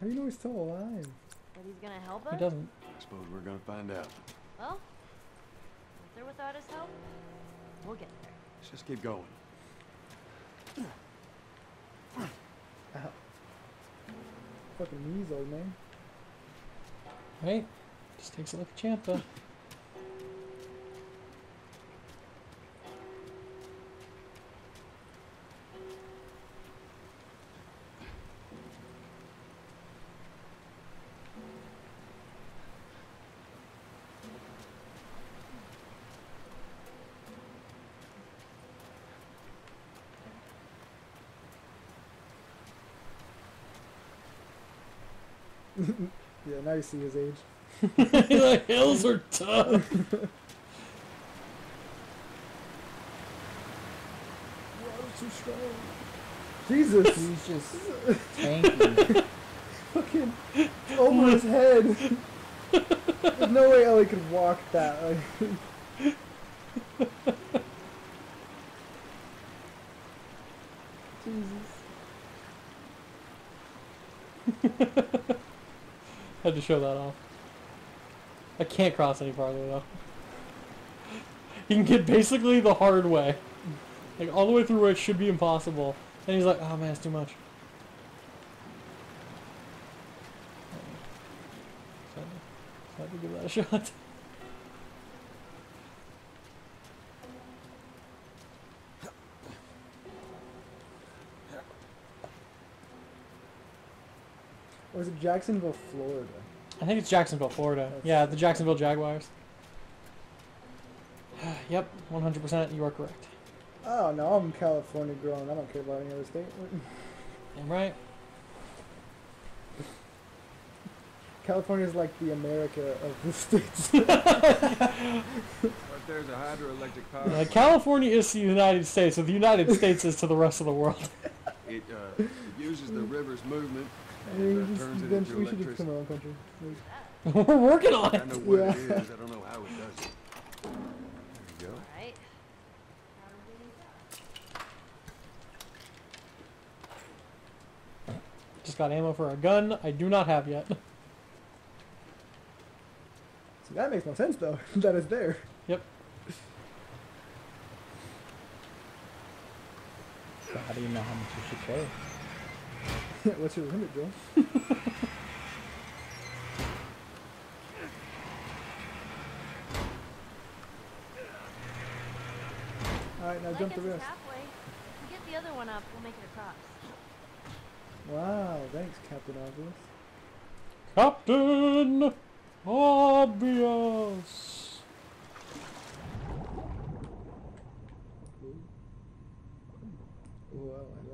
How do you know he's still alive? But he's gonna help us? He doesn't. I suppose we're gonna find out. Well, if they're without his help, we'll get there. Let's just keep going. Ow. Fucking knees, old man. Right, just takes a look at Champa. Yeah, now you see his age. The hills are tough. Water's too strong. Jesus. He's just tanky. Fucking over his head. There's no way Ellie could walk that. Jesus. Had to show that off. I can't cross any farther though. You can get basically the hard way. Like all the way through where it should be impossible. And he's like, oh man, it's too much. I have to give that a shot. Or is it Jacksonville, Florida? I think it's Jacksonville, Florida. That's yeah, the Jacksonville Jaguars. Yep, one hundred percent, you are correct. Oh, no, I'm California grown. I don't care about any other state. Damn right. California's like the America of the states. Right there's a hydroelectric power. Uh, California is the United States, so the United States is to the rest of the world. It, uh, it uses the river's movement and uh, turns it into electricity. Like, we're working on it. I know what yeah. it is. I don't know how it does it. There you go. All right. Just got ammo for a gun I do not have yet. That makes no sense, though. That is there. Yep. So how do you know how much you should pay? What's your limit, Joel? All right, now jump the rest. Halfway. If we get the other one up, we'll make it across. Wow, thanks, Captain Obvious. Captain! Obvious. Ooh, I like that.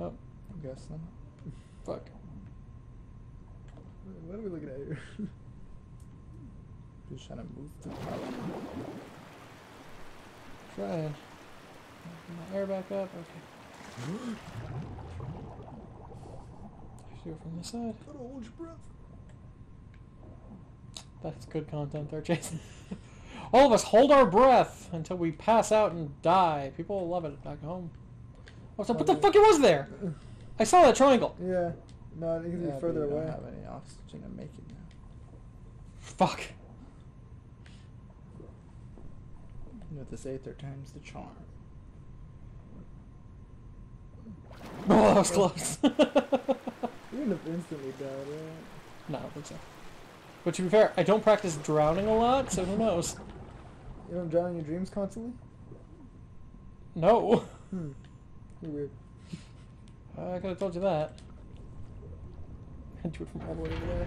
Oh, I guess not. Fuck. What are we looking at here? Just trying to move the car. Trying. My air back up. Okay. Let's do it from this side. Gotta hold your breath. That's good content there, Jason. All of us hold our breath until we pass out and die. People will love it back home. What's oh, up? What the fuck? It was there. I saw that triangle. Yeah. No, I think it's yeah, further away. I don't have any oxygen to make it now. Fuck. With this eight, there times the charm. Oh, that was close. You wouldn't have instantly died, right? No, I don't think so. But to be fair, I don't practice drowning a lot, so who knows? You don't drown in your dreams constantly? No. Hmm. You're weird. I could have told you that. I do it from all the way over there.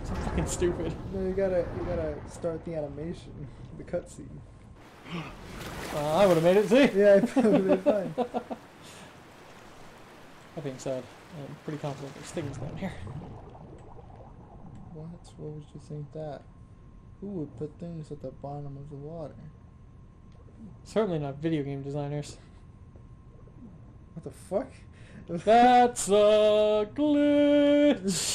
It's fucking stupid. No, you gotta, you gotta start the animation, the cutscene. Uh, I would have made it, see? Yeah, I probably would have been fine. That being said, I'm pretty confident there's things down here. What? What would you think that? Who would put things at the bottom of the water? Certainly not video game designers. What the fuck? That's a glitch!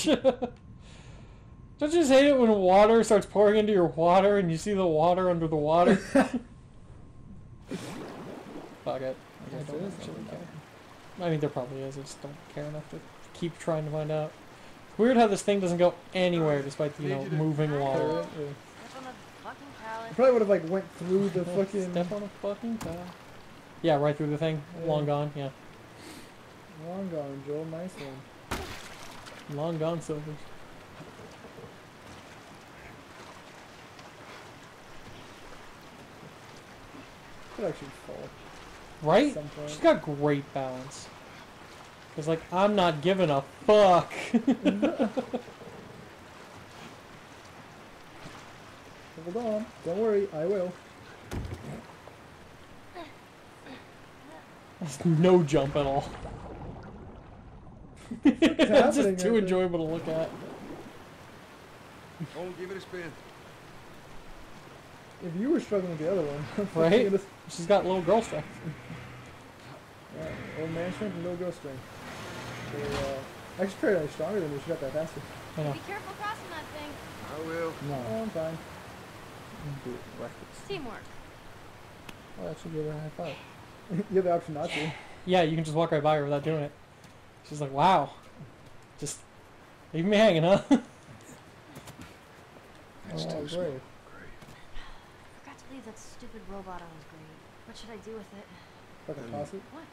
Don't you just hate it when water starts pouring into your water and you see the water under the water? Fuck it. I, I, don't it really care. I mean, there probably is. I just don't care enough to keep trying to find out. It's weird how this thing doesn't go anywhere despite, you know, moving water. Step on the fucking pallet. Probably would have, like, went through the fucking... Step on the fucking pallet. Yeah, right through the thing. Yeah. Long gone, yeah. Long gone, Joel. Nice one. Long gone, Silver. Could actually fall. Right? She's got great balance. Cause like I'm not giving a fuck. Hold on. Don't worry. I will. That's no jump at all. That's just right too there. Enjoyable to look at. Oh, give it a spin. If you were struggling with the other one. Right? She's got little girl strength. Right. Old man strength and little girl strength. So, uh, actually, Trader is stronger than me. She got that faster. Be careful crossing that thing. I will. No, oh, I'm fine. Do it reckless. Teamwork. Well, that should give her a high five. You have the option not to. Yeah, you can just walk right by her without doing it. She's like, wow. Just leave me hanging, huh? That's oh, too small. Grave. I forgot to leave that stupid robot on his grave. What should I do with it? Fucking toss it? What?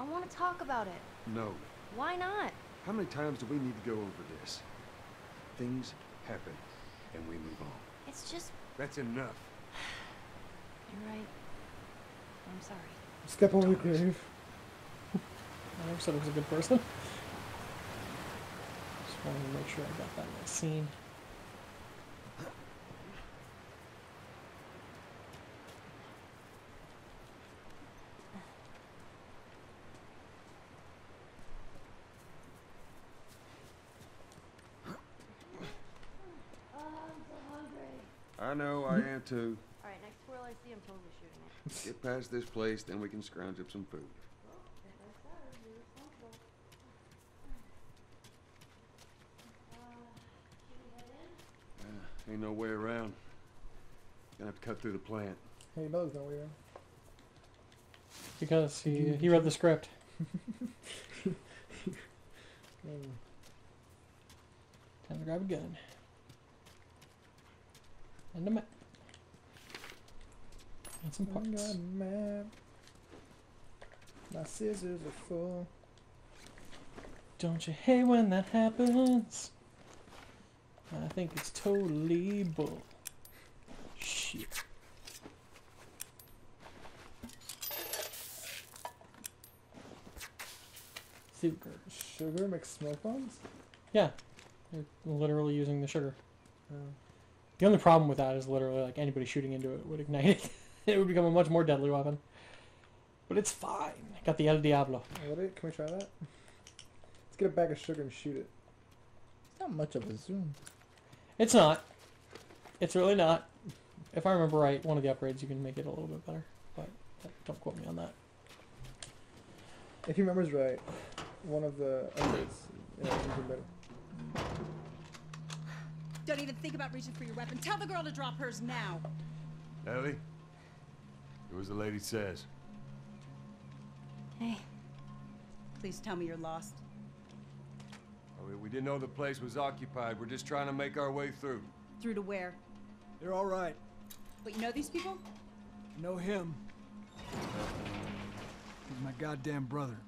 I want to talk about it. No. Why not? How many times do we need to go over this? Things happen, and we move on. It's just... That's enough. You're right. I'm sorry. Step over the grave. I never said I was a good person. Just wanted to make sure I got that in that scene. Oh, I'm so hungry. I know, I am too. Alright, next twirl I see, I'm totally shooting it. Get past this place, then we can scrounge up some food. Ain't no way around. Gonna have to cut through the plant. Hey, he knows no way around. Because he he read the script. Time to grab a gun. And a map. And some parts. I got a map. My scissors are full. Don't you hate when that happens? I think it's totally bull. Shit. Sugar. Sugar makes smoke bombs? Yeah. They're literally using the sugar. Oh. The only problem with that is literally like anybody shooting into it would ignite it. It would become a much more deadly weapon. But it's fine. I got the El Diablo. Can we try that? Let's get a bag of sugar and shoot it. It's not much of a zoom. It's not. It's really not. If I remember right, one of the upgrades you can make it a little bit better, but don't quote me on that. If he remembers right, one of the upgrades yeah, is better. Don't even think about reaching for your weapon. Tell the girl to drop hers now. Ellie, it was the lady says. Hey, please tell me you're lost. We didn't know the place was occupied. We're just trying to make our way through. Through to where? They're all right. But you know these people? I know him. He's my goddamn brother.